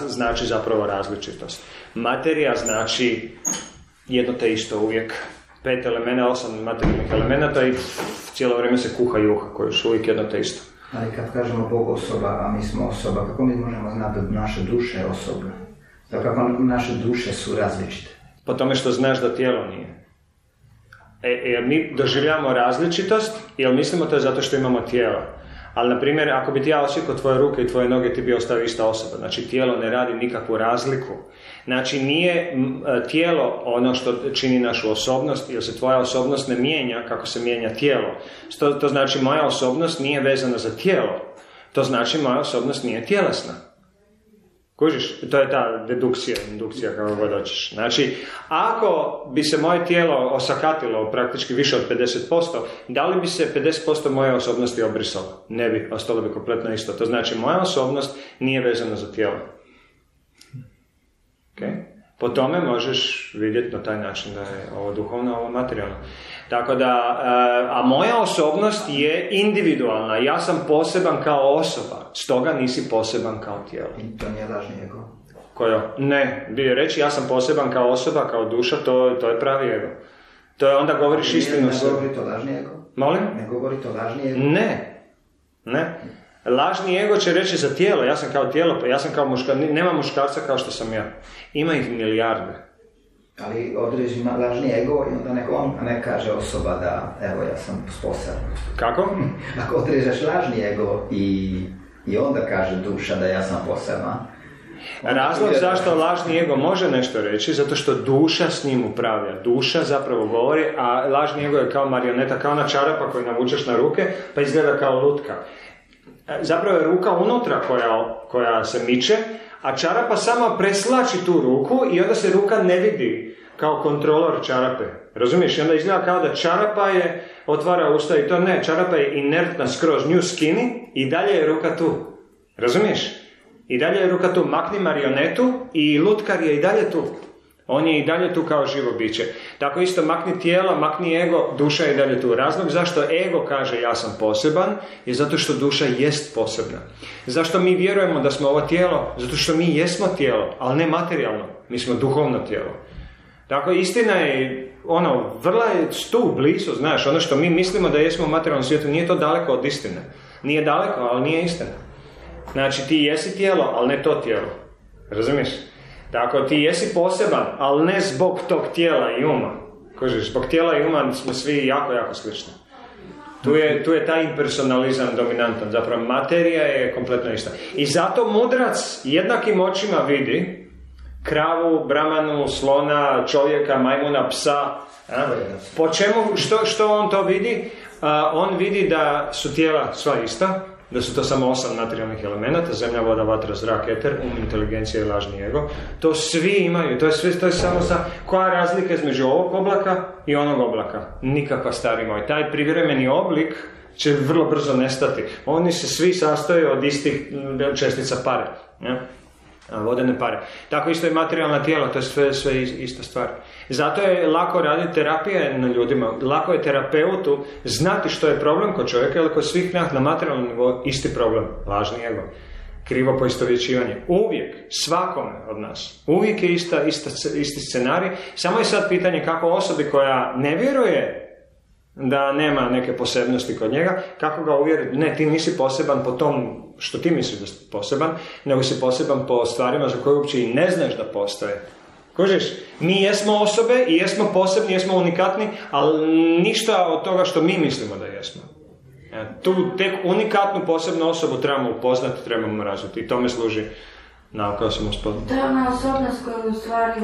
znači zapravo različitost. Materija znači jedno te isto uvijek. 5 elementa, 8 materijalnih elementa i cijelo vrijeme se kuha juha koja je uvijek jedno te isto. Ali kad kažemo Bog osoba, a mi smo osoba, kako mi možemo znati da naše duše je osobna? Kako naše duše su različite? Po tome što znaš da tijelo nije. Jer mi doživljamo različitost, jer mislimo to je zato što imamo tijelo. Ali, na primjer, ako bi ti ja osjekao tvoje ruke i tvoje noge, ti bi ostao ista osoba. Znači, tijelo ne radi nikakvu razliku. Znači, nije tijelo ono što čini našu osobnost, jer se tvoja osobnost ne mijenja kako se mijenja tijelo. To znači, moja osobnost nije vezana za tijelo. To znači, moja osobnost nije tjelesna. Kužiš? To je ta dedukcija, indukcija, kako god hoćeš. Znači, ako bi se moje tijelo osakatilo praktički više od 50%, da li bi se 50% moje osobnosti obrisalo? Ne bi, ostalo bi kompletno isto. To znači, moja osobnost nije vezana za tijelo. Okay? Po tome možeš vidjeti na taj način da je ovo duhovno, ovo materijalno. Tako da, a moja osobnost je individualna, ja sam poseban kao osoba, stoga nisi poseban kao tijelo. I to nije lažni ego? Kojo? Ne, bi reći ja sam poseban kao osoba, kao duša, to je pravi ego. To je onda govoriš istinu sve. Ne govori to lažni ego? Molim? Ne govori to lažni ego? Ne. Lažni ego će reći za tijelo, ja sam kao tijelo, ja sam kao muškarac, nema muškarca kao što sam ja. Ima ih milijarde. Ali određi lažni ego i onda ne kaže osoba da evo ja sam sposoban. Kako? Ako odrežeš lažni ego i onda kaže duša da ja sam posebna. Razlog zašto lažni ego može nešto reći, zato što duša s njim upravlja. Duša zapravo govori, a lažni ego je kao marioneta, kao ona čarapa koju navučeš na ruke, pa izgleda kao lutka. Zapravo je ruka unutra koja se miče, a čarapa sama preslači tu ruku i onda se ruka ne vidi kao kontrolor čarape. Razumiješ? I onda izgleda kao da čarapa je otvara usta i to ne. Čarapa je inertna skroz, nju skini i dalje je ruka tu. Razumiješ? I dalje je ruka tu. Makni marionetu i lutkar je i dalje tu. On je i dalje tu kao živo biće. Tako isto makni tijelo, makni ego, duša je i dalje tu. Razlog zašto ego kaže ja sam poseban je zato što duša jest posebna. Zašto mi vjerujemo da smo ovo tijelo? Zato što mi jesmo tijelo, ali ne materijalno. Mi smo duhovno tijelo. Tako istina je, ono, vrla je tu blizu, znaš, ono što mi mislimo da jesmo u materijalnom svijetu, nije to daleko od istine. Nije daleko, ali nije istina. Znači, ti jesi tijelo, ali ne to tijelo. Razumiješ? Tako, ti jesi poseban, ali ne zbog tog tijela i uma. Kožiš, zbog tijela i uma smo svi jako, jako slični. Tu je taj impersonalizam dominantan. Zapravo, materija je kompletno ista. I zato mudrac jednakim očima vidi kravu, bramanu, slona, čovjeka, majmuna, psa. Po čemu, što on to vidi? On vidi da su tijela sva ista, da su to samo 8 materijalnih elemenata, zemlja, voda, vatra, zrak, eter, inteligencija i lažni ego. To svi imaju, to je samo sa... Koja je razlika između ovog oblaka i onog oblaka? Nikakva, stari moj. Taj privremeni oblik će vrlo brzo nestati. Oni se svi sastoje od istih čestica pare. Vodene pare. Tako isto je materijalna tijela, to je sve ista stvar. Zato je lako raditi terapije na ljudima, lako je terapeutu znati što je problem kod čovjeka ili kod svih nas na materijalnom nivou isti problem, lažni ego, krivo poistovjećivanje. Uvijek, svakome od nas, uvijek je isti scenarij, samo je sad pitanje kako osobi koja ne vjeruje da nema neke posebnosti kod njega, kako ga uvjeriti, ne, ti nisi poseban po tom što ti misliš da si poseban, nego si poseban po stvarima za koje uopće i ne znaš da postoje. Kužiš, mi jesmo osobe i jesmo posebni, jesmo unikatni, ali ništa od toga što mi mislimo da jesmo. Tu tek unikatnu posebnu osobu trebamo upoznati, trebamo razviti i tome služi nauka osamospoznanja. To je ona osobnost koju u stvari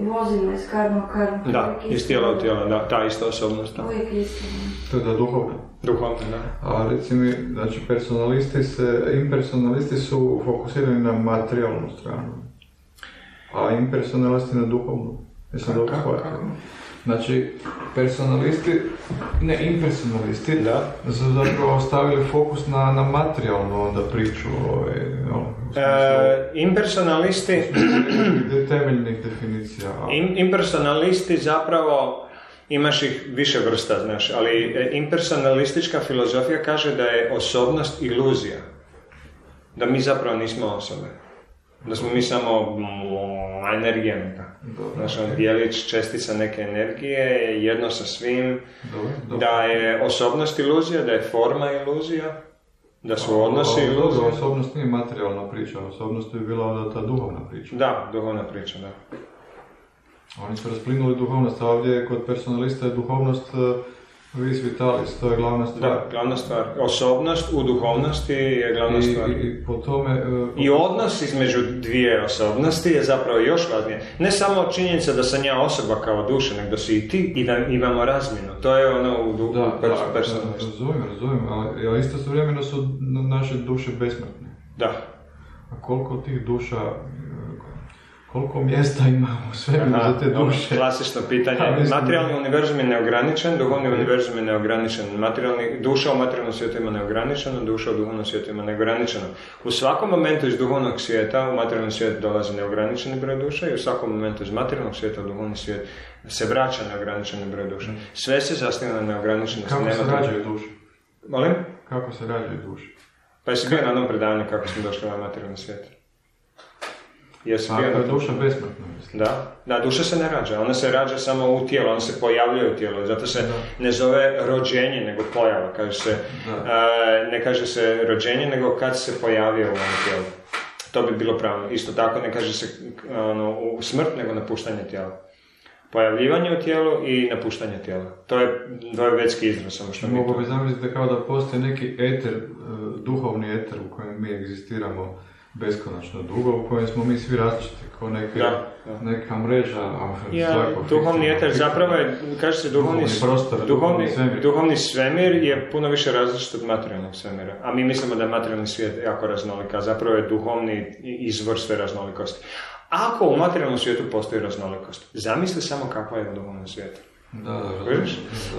vozimo iz karma u karmu. Da, iz tijela u tijela, da, ta ista osobnost. Uvijek istina. To je da duhovno. Duhovno, da. A recimo, znači, impersonalisti su fokusirani na materijalnu stranu, a impersonalisti na duhovnu. Jesam dobro shvatio? Znači, impersonalisti su zapravo ostavili fokus na materijalnu priču. Impersonalisti... Temeljnih definicija. Impersonalisti zapravo, imaš ih više vrsta, znaš, ali impersonalistička filozofija kaže da je osobnost iluzija. Da mi zapravo nismo osobe. Da smo mi samo energija neka. Znači, on dijelić čestica neke energije, jedno sa svim. Da je osobnost iluzija, da je forma iluzija, da su odnosi iluzija. Osobnost nije materijalna priča, osobnost je bila onda ta duhovna priča. Da, duhovna priča, da. Oni su rasplinuli duhovnost, a ovdje kod personalista je duhovnost vis vitalis, to je glavna stvar. Da, glavna stvar. Osobnost u duhovnosti je glavna stvar. I odnos između dvije osobnosti je zapravo još važnije. Ne samo činjenica da sam ja osoba kao duša, nego da si i ti i da imamo razmjenu. To je ono u personalnosti. Razumijem, ali istovremeno su naše duše besmrtne. Da. A koliko tih duša... Koliko mjesta imamo sve za te duše? Klasično pitanje. Materijalni univerzum je neograničen, duhovni univerzum je neograničen. Duša u materijalnom svijetu ima neograničeno, duša u duhovnom svijetu ima neograničeno. U svakom momentu iz duhovnog svijeta u materijalnom svijetu dolazi neograničeni broj duša i u svakom momentu iz materijalnog svijeta u duhovni svijet se vraća neograničeni broj duša. Sve se zasniva na neograničenost. Kako se rađaju duše? Molim? Kako se rađaju duše? Pa jesi bio na onom predavanju kako smo došli na materijalni svijet. A to je duša besmrtna, mislim. Da, duša se ne rađa, ona se rađa samo u tijelu, ona se pojavljuje u tijelu, zato se ne zove rođenje, nego pojava, ne kaže se rođenje, nego kad se pojavio u ovom tijelu. To bi bilo pravno. Isto tako ne kaže se smrt, nego napuštanje tijela. Pojavljivanje u tijelu i napuštanje tijela. To je vedski izraz, samo što mi to... Mogu bi zamisliti kao da postoji neki eter, duhovni eter u kojem mi egzistiramo, beskonačno dugo u kojem smo mi svi različiti, kao neka mreža. Duhovni eter, zapravo je, kaže se, duhovni svemir je puno više različit od materijalnog svemira, a mi mislimo da je materijalni svijet jako raznolik, a zapravo je duhovni izvor sve raznolikosti. Ako u materijalnom svijetu postoji raznolikost, zamisli samo kakva je u duhovnom svijetu.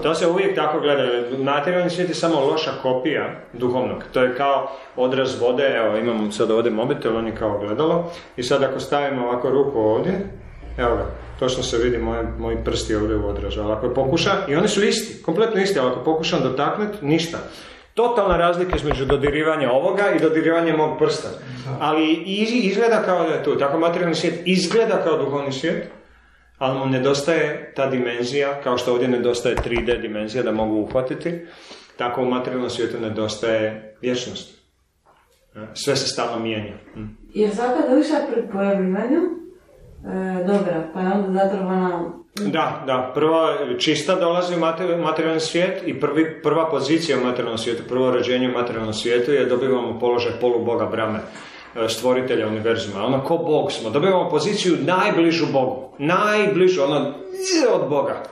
To se uvijek tako gleda, materijalni svijet je samo loša kopija duhovnog, to je kao odraz vode, evo imamo sad ovdje mobitel, on je kao gledalo i sad ako stavimo ovako ruku ovdje, evo ga, točno se vidi moji prsti ovdje u odrazu, ali ako pokušam, i oni su isti, kompletno isti, ali ako pokušam dotaknuti, ništa. Totalna razlika između dodirivanja ovoga i dodirivanja mog prsta, ali izgleda kao da je tu, tako materijalni svijet izgleda kao duhovni svijet, ali mu nedostaje ta dimenzija, kao što ovdje nedostaje 3D dimenzija da mogu uhvatiti, tako u materijalnom svijetu nedostaje vječnost. Sve se stalno mijenja. Jer svaka duša pri pojavljivanju dobra, pa je onda zatrovana... Da, prva čista dolazi u materijalni svijet i prva pozicija u materijalnom svijetu, prvo rođenje u materijalnom svijetu je dobivamo položaj poluboga Brahme, stvoritelja univerzuma, ono ko Bog smo, dobivamo poziciju najbližu Bogu, najbližu, ono od Boga.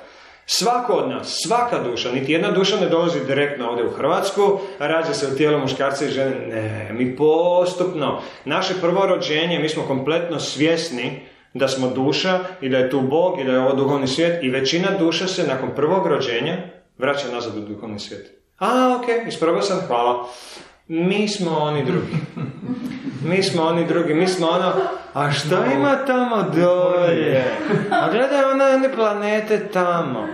Svako od nas, svaka duša, niti jedna duša ne dolazi direktno ovdje u Hrvatsku, rađa se u tijelu muškarca i žene, ne, mi postupno, naše prvo rođenje, mi smo kompletno svjesni da smo duša i da je tu Bog i da je ovo duhovni svijet i većina duša se nakon prvog rođenja vraća nazad u duhovni svijet. Ok, isprobao sam, hvala. Mi smo oni drugi, mi smo ono, a šta ima tamo dolje? A gledaj one planete tamo.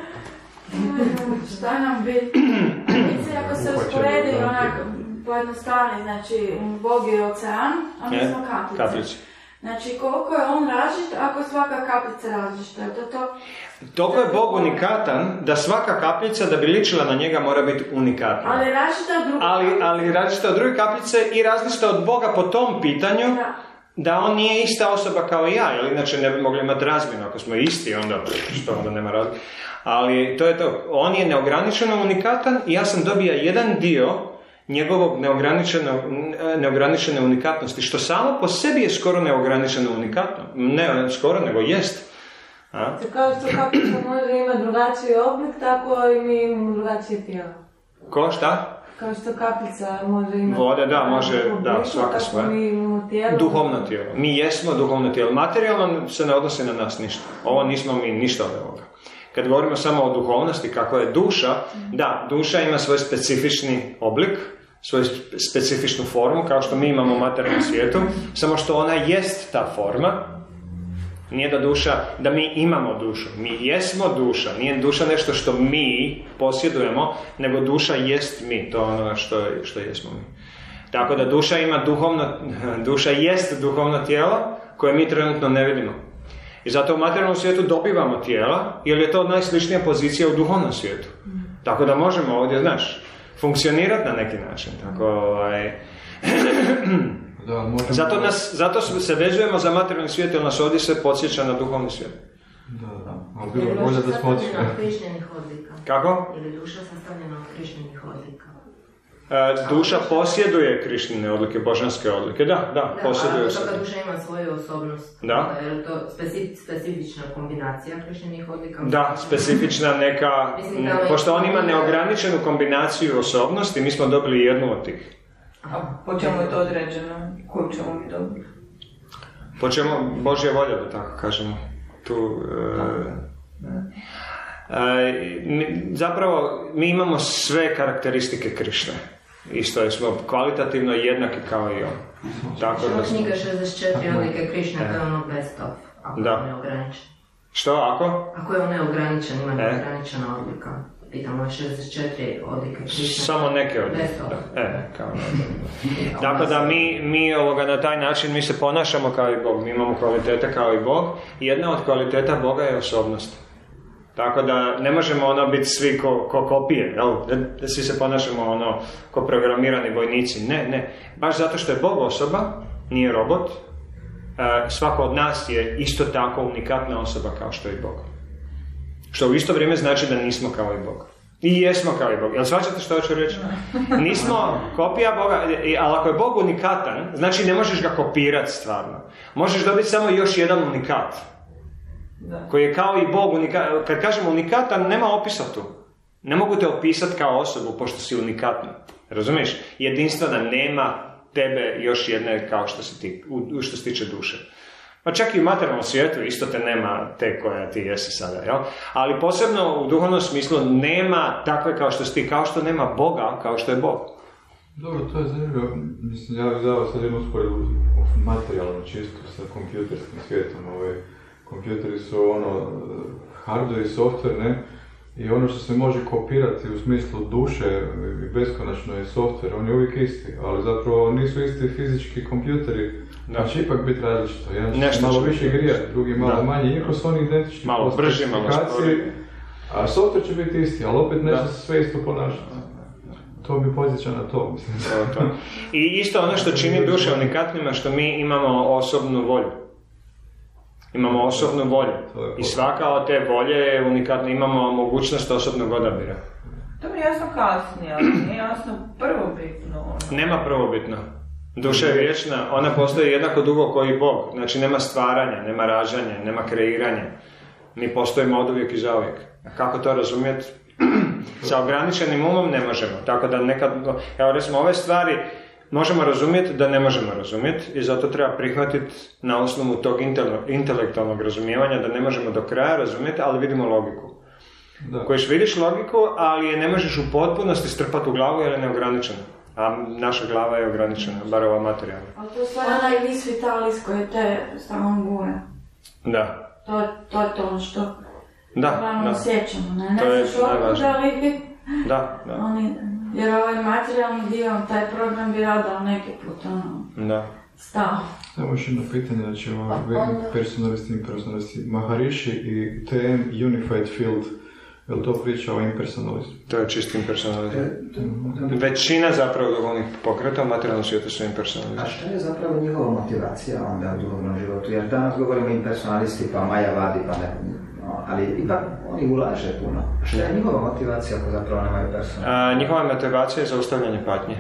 Šta nam biti? Mislim, ako se usporedi onako pojednostavni, znači Bog je ocean, a mi smo kaplice. Znači, koliko je on različit ako svaka kaplica različita? Toliko je Bog unikatan da svaka kaplica, da bi ličila na njega, mora biti unikatna. Ali različita od druge kaplice i različita od Boga po tom pitanju da on nije ista osoba kao i ja, jer inače ne bi mogli imati razmjenu. Ako smo isti, onda nema razlike. Ali to je to. On je neograničeno unikatan i ja sam dobio jedan dio njegovog neograničene unikatnosti, što samo po sebi je skoro neograničeno unikatno. Ne skoro, nego jest. Kao što kaplica može imati drugačiji oblik, tako i mi imamo drugačije tijelo. Ko, šta? Kao što kaplica može imati... Vode, da, može, da, svaka svoja. Duhovno tijelo. Mi jesmo duhovno tijelo. Materijalno se ne odnosi na nas ništa. Ovo nismo mi ništa od ovoga. Kad govorimo samo o duhovnosti, kako je duša, da, duša ima svoj specifični oblik, svoju specifičnu formu, kao što mi imamo u materijalnom svijetu, samo što ona jest ta forma, nije da duša, da mi imamo dušu, mi jesmo duša, nije duša nešto što mi posjedujemo, nego duša jest mi, to je ono što jesmo mi. Tako da duša jest duhovno tijelo koje mi trenutno ne vidimo. I zato u materijalnom svijetu dobivamo tijela, jer je to najsličnija pozicija u duhovnom svijetu. Tako da možemo ovdje, znaš, funkcionirati na neki način. Zato se vezujemo za materijalni svijet, jer nas ovdje se podsjeća na duhovni svijet. Ili je duša sastavljena od križnjenih odlika. Kako? Ili je duša sastavljena od križnjenih odlika. Duša posjeduje Krišnine odlike, božanske odlike, da, posjeduje se. Svaka duša ima svoju osobnost, je li to specifična kombinacija Krišninih odlika? Da, specifična neka, pošto on ima neograničenu kombinaciju osobnosti, mi smo dobili jednu od tih. A po čemu je to određeno? Koju ćemo mi dobiti? Po čemu, Božja volja da tako kažemo. Zapravo, mi imamo sve karakteristike Krišne. Isto je, smo kvalitativno jednaki kao i on. Knjiga 64 odlike Krišne, to je ono best of, ako je on neograničen. Što, ako? Ako je on neograničen, ima neograničena odlika. Pitamo, 64 odlike Krišne. Samo neke odlike. Best of. Dakle, da mi na taj način, mi se ponašamo kao i Bog. Mi imamo kvalitete kao i Bog. Jedna od kvaliteta Boga je osobnost. Tako da ne možemo ono biti svi ko kopije, da svi se ponašamo ono ko programirani vojnici, ne. Baš zato što je Bog osoba, nije robot, svako od nas je isto tako unikatna osoba kao što je Bog. Što u isto vrijeme znači da nismo kao i Bog. I jesmo kao i Bog. Jel shvaćate što hoću reći? Nismo kopija Boga, ali ako je Bog unikatan, znači ne možeš ga kopirati stvarno. Možeš dobiti samo još jedan unikat. Koji je kao i Bog unikatan. Kad kažemo unikatan, nema opisa tu. Ne mogu te opisati kao osobu, pošto si unikatna. Razumiješ? Jedinstvena, nema tebe još jedne kao što si ti, što se tiče duše. Pa čak i u materijalnom svijetu isto te nema te koja ti jesi sada, jel? Ali posebno u duhovnom smislu nema takve kao što si ti, kao što nema Boga, kao što je Bog. Dobro, to je zanimljivo. Mislim, ja bih dao sad jednu sporedbu materijalno čisto sa kompjuterskim svijetom. Kompjuteri su hardware i software, ne? I ono što se može kopirati u smislu duše, beskonačno je software, on je uvijek isti, ali zapravo nisu isti fizički kompjuteri, znači ipak biti različito, jedan će malo više grijati, drugi malo manje, iako su oni identični malo brži, malo spori, a software će biti isti, ali opet neće se sve isto ponašati. To mi podsjeća na to, mislim. I isto ono što čini duše unikatnima, što mi imamo osobnu volju. Imamo osobnu volju i svaka od te volje je unikatna, imamo mogućnost osobnog odabira. To mi je jasno kasnije, ali nije jasno prvobitno. Nema prvobitno. Duša je vječna, ona postoji jednako dugo kao i Bog. Znači nema stvaranja, nema rađanja, nema kreiranja. Mi postojimo od uvijek i za uvijek. A kako to razumjeti? Sa ograničenim umom ne možemo. Tako da nekad, evo recimo ove stvari, možemo razumjeti da ne možemo razumjeti i zato treba prihvatiti na osnovu tog intelektualnog razumijevanja da ne možemo do kraja razumjeti, ali vidimo logiku. Kojiš vidiš logiku, ali je ne možeš u potpunosti strpati u glavu jer je neograničena. A naša glava je ograničena, bar ova materijalna. Ali to je stvarno onaj vis vitalis koji te samo gura. Da. To je to što glavno osjećamo. Ne znaš odkud, ali oni... Jer ovaj materijalni dio, taj problem bi radao neki put, stao. Samo još jedno pitanje, znači impersonalisti, Maharishi i TM Unified Field, je li to priča o impersonalizmu? To je čisti impersonalizam. Većina zapravo duhovnih pokreta u materijalnom svijetu su impersonalizam. A što je zapravo njihova motivacija onda u duhovnom životu? Jer danas govorimo impersonalisti, pa Majavadi, pa ne... ali ipak oni ulaže puno. Šta je njihova motivacija ako zapravo nemaju personalno? Njihova motivacija je zaustavljanje patnje.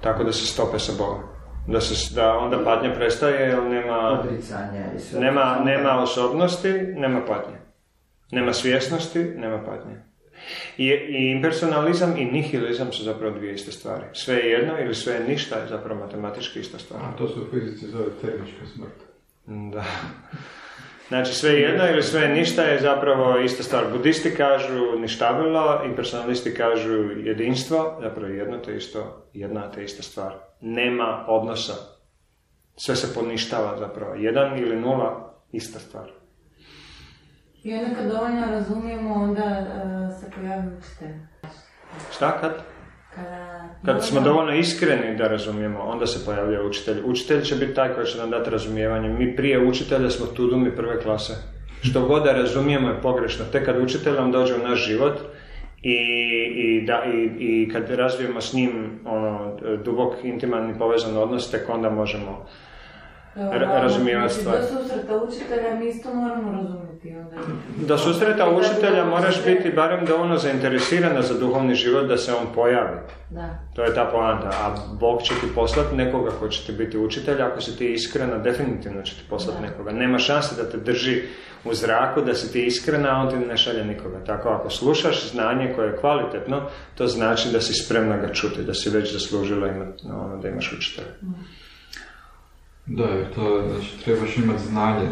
Tako da se stope sa Bogom. Da onda patnja prestaje jer nema... Odricanje i sve. Nema osobnosti, nema patnje. Nema svjesnosti, nema patnje. I impersonalizam i nihilizam su zapravo dvije iste stvari. Sve je jedno ili sve je ništa je zapravo matematički ista stvar. A to su u fizici zove termička smrt. Da. Znači sve jedno ili sve ništa je zapravo ista stvar. Budisti kažu ništavilo, impersonalisti kažu jedinstvo, zapravo jedno te isto, jedna te ista stvar. Nema odnosa. Sve se poništava zapravo. Jedan ili nula, ista stvar. I onda kad dovoljno razumijemo, onda se pojavimo učitelj. Šta kad? Kad smo dovoljno iskreni da razumijemo, onda se pojavlja učitelj. Učitelj će biti taj koji će nam dati razumijevanje. Mi prije učitelja smo tudumi prve klase. Što god da razumijemo je pogrešno. Tek kad učitelj nam dođe u naš život i kad razvijemo s njim dubok, intiman i povezan odnos, tek onda možemo razumijevati stvari. Do susreta učitelja mi isto moramo razumjeti. Do susreta učitelja moraš biti barem dovoljno zainteresirana za duhovni život da se on pojavi. To je ta poanta. A Bog će ti poslati nekoga koji će ti biti učitelj. Ako si ti iskrena, definitivno će ti poslati nekoga. Nema šanse da te drži u zraku, da si ti iskrena, a on ti ne šalje nikoga. Tako ako slušaš znanje koje je kvalitetno, to znači da si spremna ga čuti, da si već zaslužila da imaš učitelja. Da, jer to znači trebaš imati znanje,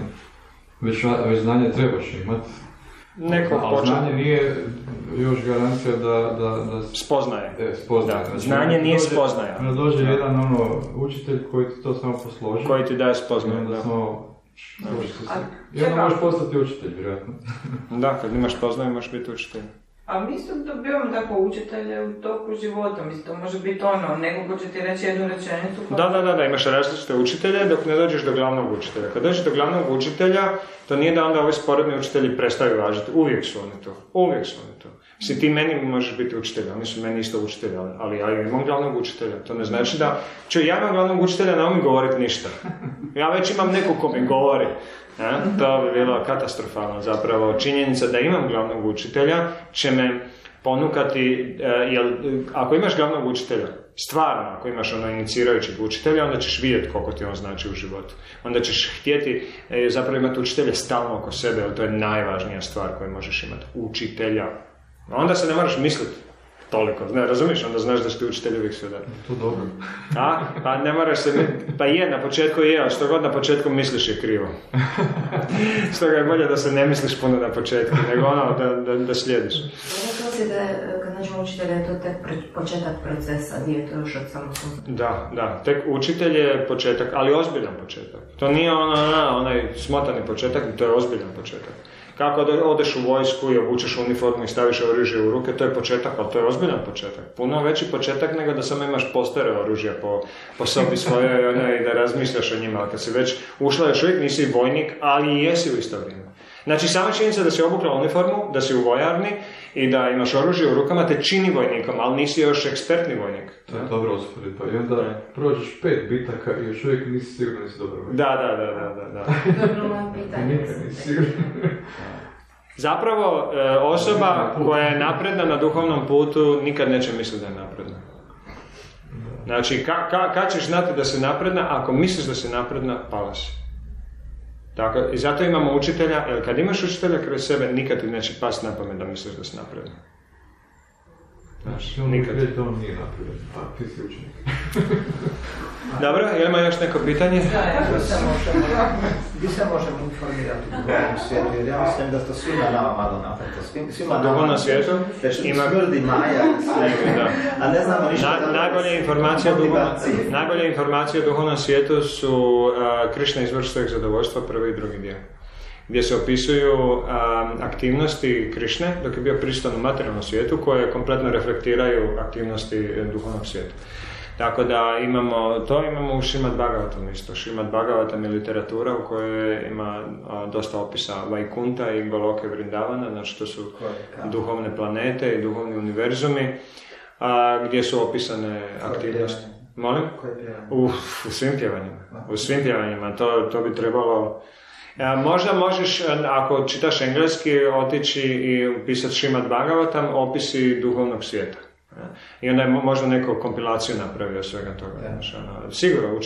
već znanje trebaš imati, ali znanje nije još garancija da... Spoznaje. Znanje nije spoznaja. Onda dođe jedan učitelj koji ti to samo posloži. Koji ti daje spoznaje, da. I onda možeš postati učitelj, vjerojatno. Da, kad imaš spoznaje možeš biti učitelj. A mi isto dobivamo tako učitelje u toku života, mislim, to može biti neko ko će ti reći jednu rečenicu... Da, imaš različite učitelje dok ne dođeš do glavnog učitelja. Kad dođeš do glavnog učitelja, to nije da onda ovi sporedni učitelji prestaju važiti, uvijek su oni to. Mislim, ti meni možeš biti učitelj, oni su meni isto učitelji, ali ja imam glavnog učitelja, to ne znači da... Ja imam glavnog učitelja, ne mogu mi govoriti ništa. Ja već imam neko ko mi govori. To bi bilo katastrofalno zapravo. Činjenica da imam glavnog učitelja će me ponukati, jer ako imaš glavnog učitelja, stvarno ako imaš ono inicirajućeg učitelja, onda ćeš vidjeti koliko ti on znači u životu. Onda ćeš htjeti zapravo imati učitelje stalno oko sebe, jer to je najvažnija stvar koju možeš imati, učitelja. Onda se ne moraš misliti toliko, ne, razumiješ, onda znaš da si ti učitelj uvijek sve da. To dobro. A? Pa ne moraš se, pa je, na početku je, ali što god na početku misliš je krivo. Stoga je bolje da se ne misliš puno na početku, nego ono, da slijediš. Kad nađemo učitelja, je to tek početak procesa, gdje je to još od samostalnosti? Da, tek učitelj je početak, ali ozbiljan početak. To nije onaj smotani početak, to je ozbiljan početak. Kako odeš u vojsku i obučeš uniformu i staviš oružje u ruke, to je početak, ali to je ozbiljan početak. Puno veći početak nego da samo imaš postere oružja po sobi svoje i da razmišljaš o njima. Kad si već ušla, još uvijek nisi vojnik, ali i jesi u isto vrijeme. Znači, sama činjenica da si obukla uniformu, da si u vojarni i da imaš oružje u rukama te čini vojnikom, ali nisi još ekspertni vojnik. To je dobra usporedba. I onda prođeš 5 bitaka i još uvijek nisi sigurno nisi dobar vojnik. Da. Dobro, moje pitanje. Zapravo, osoba koja je napredna na duhovnom putu nikad neće misliti da je napredna. Znači, kad ćeš znati da si napredna, ako misliš da si napredna, pala si. Tako, i zato imamo učitelja, jer kad imaš učitelja kroz sebe, nikad ti neće pasti na pamet da misliš da si napredan. Znači, on nikad da on nije napredan, pa ti si učenik. Dobro, jel ima još neko pitanje? Vi se možemo informirati u duhovnom svijetu, jer ja mislim da to svima nama malo napredan. U duhovnom svijetu? Ima smrdi maja, a ne znamo ništa. Najbolje informacije u duhovnom svijetu su Krišna izvor svojeg zadovoljstva, prvi i drugi dio, gdje se opisuju aktivnosti Krišne dok je bio prisutan u materijalnom svijetu, koje kompletno reflektiraju aktivnosti duhovnog svijeta. Tako da imamo to, imamo u Šrimad Bhagavatam isto. Šrimad Bhagavatam je literatura u kojoj ima dosta opisa Vajkunta i Goloke Vrindavana, znači to su duhovne planete i duhovni univerzumi, gdje su opisane aktivnosti. Molim? U svim pjevanjima, to bi trebalo... Možda možeš, ako čitaš engleski, otići i upisati Šrimad Bhagavatam, opisi duhovnog svijeta. I onda je možda neku kompilaciju napravio svega toga. Sigurno,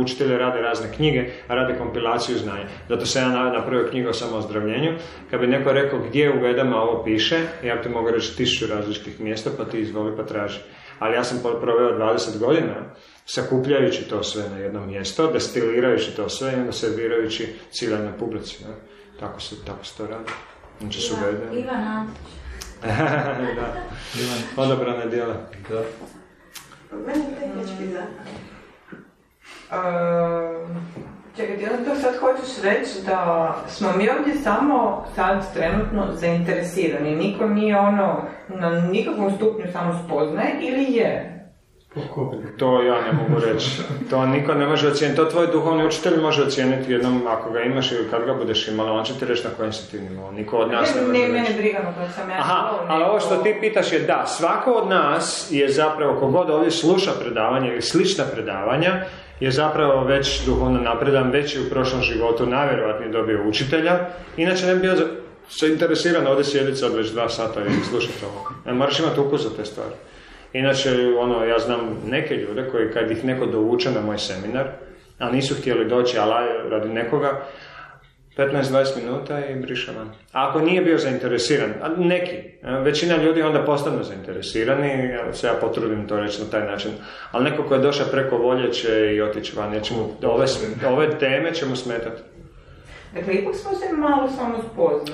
učitelji rade razne knjige, a rade kompilaciju znanja. Zato sam ja napravio knjigu o samozdravljenju. Kad bi neko rekao gdje u Vedama ovo piše, ja ti mogu reći 1000 različitih mjesta, pa ti izvoli pa traži. Ali ja sam proveo 20 godina sakupljajući to sve na jedno mjesto, destilirajući to sve i onda servirajući ciljanoj publici. Tako se to radi. Znači su Vede. Ivan Antić. Da, odobrane djela. Meni tehnički Čekaj, djela, to sad hoćeš reći da smo mi ovdje samo sad trenutno zainteresirani. Niko nije ono na nikakvom stupnju samo spoznaje ili je? To ja ne mogu reći. To niko ne može ocijeniti. To tvoj duhovni učitelj može ocijeniti jednom ako ga imaš ili kad ga budeš imala. On će ti reći na kojem si ti imao. Niko od nas ne može reći. Ne, mene briga na kojem sam ja. Aha, ali ovo što ti pitaš je da. Svako od nas je zapravo, kogod ovdje sluša predavanja ili slična predavanja, je zapravo već duhovno napredan, već je u prošlom životu najvjerojatnije dobio učitelja. Inače ne bi bio zainteresiran ovdje sjediti sad već 2 sata i slušati ovo. Moraš imati ukus za te stvari. Inače, ja znam neke ljude koji kad ih neko dovuče na moj seminar, a nisu htjeli doći, ali radi nekoga, 15-20 minuta i briše van. A ako nije bio zainteresiran, neki, većina ljudi onda postanu zainteresirani, se ja potrudim to reći na taj način, ali neko ko je došao preko volje će i otići van, ove teme će mu smetati. Dakle, ipak smo se malo samo spoznali.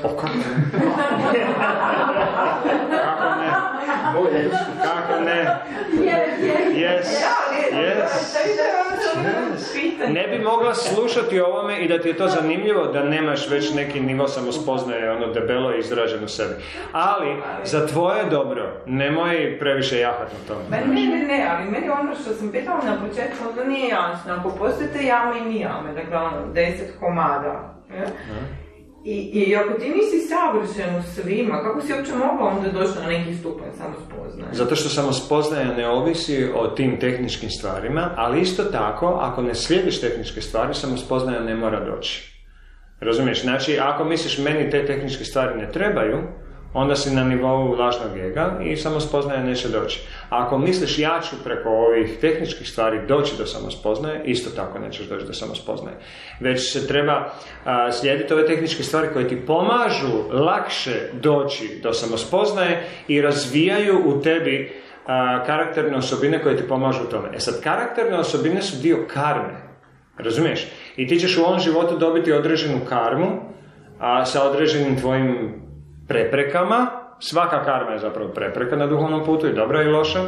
Kako ne? Ne bi mogla slušati o ovome i da ti je to zanimljivo da nemaš već neki nivo samospoznaje, ono debelo izraženo sebi. Ali, za tvoje dobro, nemoj previše jahat na tome. Ne, ali meni ono što sam pitala na početku, onda nije jasno. Ako postojite jame i nijame, dakle ono, 10 komada. I ako ti nisi savršen u svima, kako si uopće mogao onda doći na neki stupanj samospoznaje? Zato što samospoznaja ne ovisi o tim tehničkim stvarima, ali isto tako, ako ne slijediš tehničke stvari, samospoznaja ne mora doći. Razumiješ? Znači, ako misliš meni te tehničke stvari ne trebaju, onda si na nivou lažnog ega i samospoznaje neće doći. A ako misliš ja ću preko ovih tehničkih stvari doći do samospoznaje, isto tako nećeš doći do samospoznaje. Već se treba slijediti ove tehničke stvari koje ti pomažu lakše doći do samospoznaje i razvijaju u tebi karakterne osobine koje ti pomažu u tome. E sad, karakterne osobine su dio karme, razumiješ? I ti ćeš u ovom životu dobiti određenu karmu sa određenim tvojim preprekama, svaka karma je zapravo prepreka na duhovnom putu, i dobra i loša,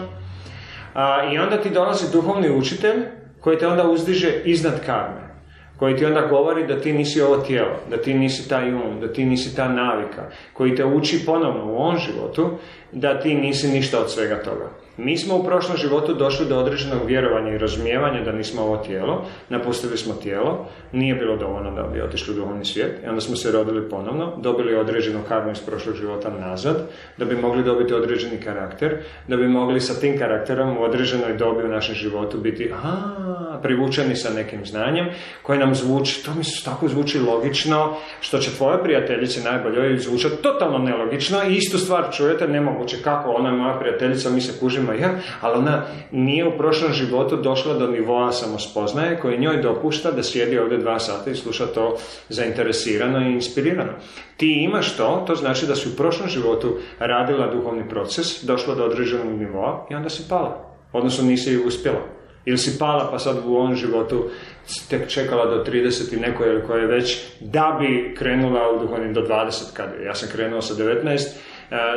i onda ti dolazi duhovni učitelj koji te onda uzdiže iznad karme, koji ti onda govori da ti nisi ovo tijelo, da ti nisi taj um, da ti nisi ta navika, koji te uči ponovno u ovom životu da ti nisi ništa od svega toga. Mi smo u prošlom životu došli do određenog vjerovanja i razumijevanja da nismo ovo tijelo, napustili smo tijelo, nije bilo dovoljno da bi otišli u duhovni svijet, i onda smo se rodili ponovno, dobili određenu karmu iz prošlog života nazad, da bi mogli dobiti određeni karakter, da bi mogli sa tim karakterom u određenoj dobi u našem životu biti privučeni sa nekim znanjem koje nam zvuči, to mi se tako zvuči logično, što će tvoje prijateljice najbolje zvučati totalno nelogično, i istu stvar čujete, nemoguće, kako ona je moja prijateljica, mi se kužimo, ja, ali ona nije u prošlom životu došla do nivoa samospoznaje koji njoj dopušta da sjedi ovdje 2 sata i sluša to zainteresirano i inspirirano. Ti imaš to, to znači da si u prošlom životu radila duhovni proces, došla do određenog nivoa i onda si pala, odnosno nisi ju uspjela. Ili si pala pa sad u ovom životu tek čekala do 30 i neko ili koje već da bi krenula u duhovni do 20 kad je. Ja sam krenuo sa 19,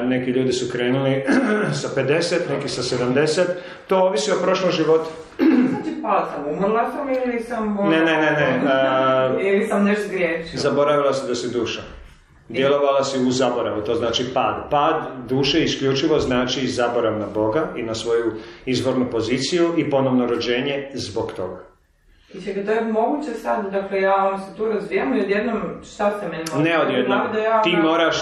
neki ljudi su krenuli sa 50, neki sa 70, to ovisi o prošlom životu. Znači pala sam, umrla sam ili sam... Ne. Ili sam nešto griješila. Zaboravila si da si duša. Djelovala si u zaboravu, to znači pad. Pad duše isključivo znači zaborav na Boga i na svoju izvornu poziciju i ponovno rođenje zbog toga. I čekaj, to je moguće sad, dakle ja on se tu razvijam i odjednom, šta se meni može? Ne odjednom,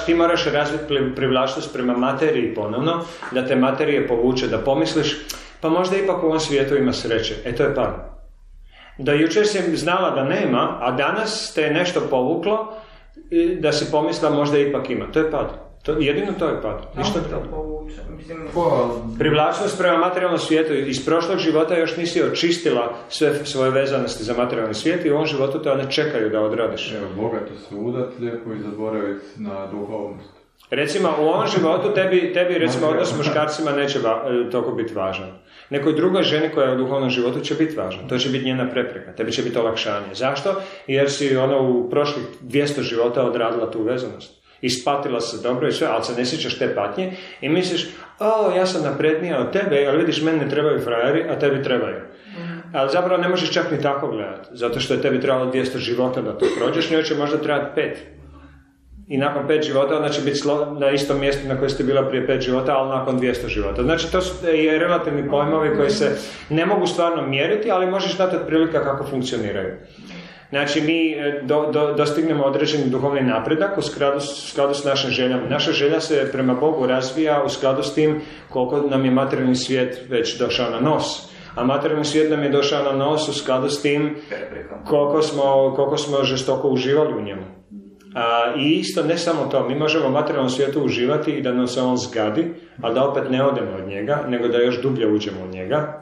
ti moraš razviti privlačnost prema materiji ponovno, da te materije povuče, da pomisliš, pa možda ipak u ovom svijetu ima sreće, e to je pad. Da jučer si znala da nema, a danas te je nešto povuklo, da si pomisla možda ipak ima, to je pad. Jedino to je pad, ništa drugo. Privlačnost prema materijalnom svijetu, iz prošlog života još nisi očistila sve svoje vezanosti za materijalni svijet i u ovom životu te one čekaju da odradiš. Od Boga to se udati lijepo i zaboraviti na duhovnost. Recimo u ovom životu tebi recimo odnos s muškarcima neće toliko biti važan. Nekoj drugoj ženi koja je u duhovnom životu će biti važna, to će biti njena prepreka, tebi će biti olakšanje. Zašto? Jer si ona u prošlih 200 života odradila tu vezanost. Ispatila se dobro i sve, ali se ne sjećaš te patnje i misliš, ja sam naprednija od tebe, ali vidiš, meni ne trebaju frajeri, a tebi trebaju. Ali zapravo ne možeš čak ni tako gledati, zato što je tebi trebalo 200 života da to prođeš, njoj će možda trebati 5. I nakon 5 života ona će biti na istom mjestu na kojoj ste bila prije 5 života, ali nakon 200 života. Znači, to su relativni pojmovi koji se ne mogu stvarno mjeriti, ali možeš znati otprilike kako funkcioniraju. Znači, mi dostignemo određeni duhovni napredak u skladu s našim željama. Naša želja se prema Bogu razvija u skladu s tim koliko nam je materijalni svijet već došao na nos. A materijalni svijet nam je došao na nos u skladu s tim koliko smo žestoko uživali u njemu. I isto, ne samo to, mi možemo u materijalnom svijetu uživati i da nam se on zgadi, ali da opet ne odemo od njega, nego da još dublje uđemo u njega.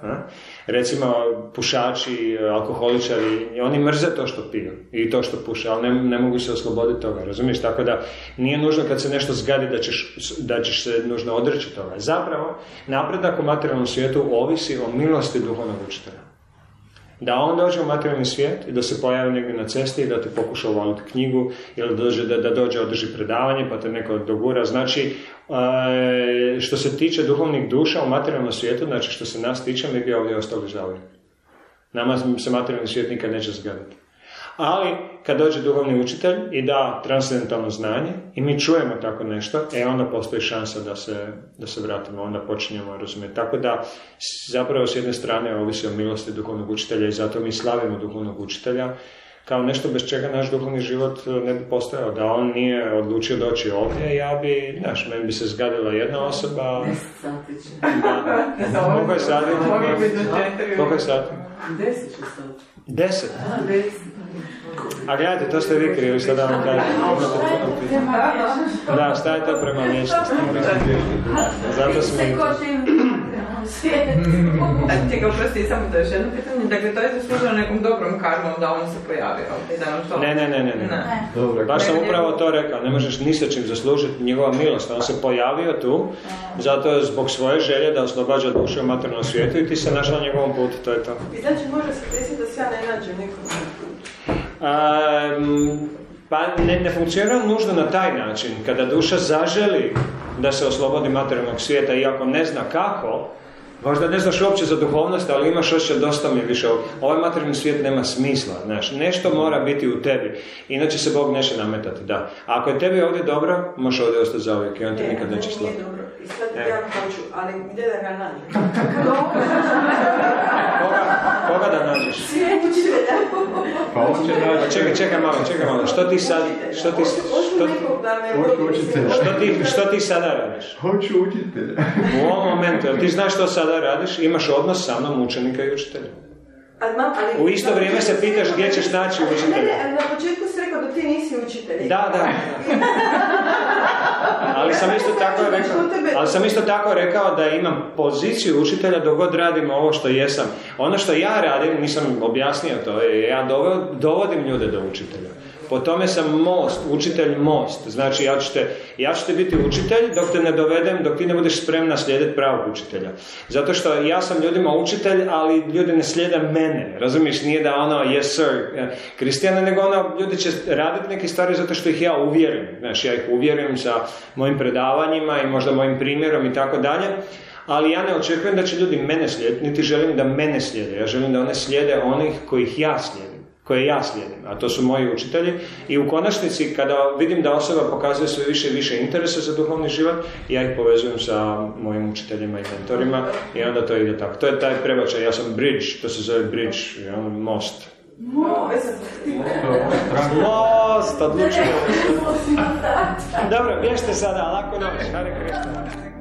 Recimo, pušači, alkoholičari, oni mrze to što piju i to što puše, ali ne mogu se osloboditi toga, razumiješ? Tako da nije nužno kad se nešto zgadi da ćeš se nužno odreći toga. Zapravo, napredak u materijalnom svijetu ovisi o milosti duhovnog učitelja. Da on dođe u materijalni svijet i da se pojavi negdje na cesti i da te pokuša uvaliti knjigu ili da dođe održi predavanje pa te neko dogura. Znači, što se tiče duhovnih duša u materijalnom svijetu, znači što se nas tiče, mi bi ovdje ostali zauvijek. Nama se materijalni svijet nikad neće zgaditi. Ali, kad dođe duhovni učitelj i da transcendentalno znanje i mi čujemo tako nešto, onda postoji šansa da se vratimo, onda počinjemo razumjeti. Tako da, zapravo s jedne strane ovisi o milosti duhovnog učitelja i zato mi slavimo duhovnog učitelja kao nešto bez čega naš duhovni život ne bi postojao, da on nije odlučio doći ovdje, ja bi, znaš, meni bi se zgadila jedna osoba... 10 sati. Da, koliko je sati? Koliko je sati? 10 sati. 10? Da, 10. A gledajte, to ste vi krivi, sad da vam kažem. Da, šta je to prema vječnosti? Zato smo... Čekaj, oprosti, samo to još jedno pitanje. Dakle, to je zasluženo nekom dobrom karmom da on se pojavio i da nam to... Ne. Baš sam upravo to rekao, ne možeš ni sa čim zaslužiti njegova milost. On se pojavio tu, zato zbog svoje želje da oslobađa duše u materijalnom svijetu i ti se našla na njegovom putu, to je to. I znači, može se desiti da se ja ne nađem nikomu? Pa ne funkcionira nužno na taj način. Kada duša zaželi da se oslobodi materijalnog svijeta, iako ne zna kako, možda ne znaš uopće za duhovnost, ali imaš ošće dosta mi više. Ovaj materijalni svijet nema smisla, znaš. Nešto mora biti u tebi, inače se Bog neće nametati, da. A ako je tebi ovdje dobro, možeš ovdje ostati za uvijek i on te nikad neće slati. I sad ja hoću, ali gdje da ga nađem? Koga da nađeš? Sve učitelja. Pa uopće nađe. Čekaj malo, što ti... Hoću nekog da me učitelja. Što ti sada radiš? Hoću učitelja. U ovom momentu, jer ti znaš što sada radiš, imaš odnos sa mnom učenika i učitelja. U isto vrijeme se pitaš gdje ćeš naći učitelja. Ne, na početku si rekao da ti nisi učitelj. Da. Ali sam isto tako rekao da imam poziciju učitelja dok god radim ovo što jesam. Ono što ja radim, nisam objasnio to, ja dovodim ljude do učitelja. Po tome sam most, učitelj most. Znači ja ću te biti učitelj dok te ne dovedem, dok ti ne budeš spremna slijediti pravog učitelja. Zato što ja sam ljudima učitelj, ali ljudi ne slijede mene. Razumiješ, nije da ono yes sir, Kristijana, nego ono ljudi će raditi neke stvari zato što ih ja uvjerim. Znači ja ih uvjerim sa mojim predavanjima i možda mojim primjerom i tako dalje. Ali ja ne očekujem da će ljudi mene slijediti, niti želim da mene slijede. Ja želim da one slijede onih kojih ja slijedim. Koje ja slijedim, a to su moji učitelji. I u konačnici, kada vidim da osoba pokazuje sve više i više interesa za duhovni život, ja ih povezujem sa mojim učiteljima i mentorima i onda to ide tako. To je taj prebačaj, ja sam bridge, to se zove bridge, most. Most, odlučujem. Dobro, vješte sada, lako noć, Hare Krishna.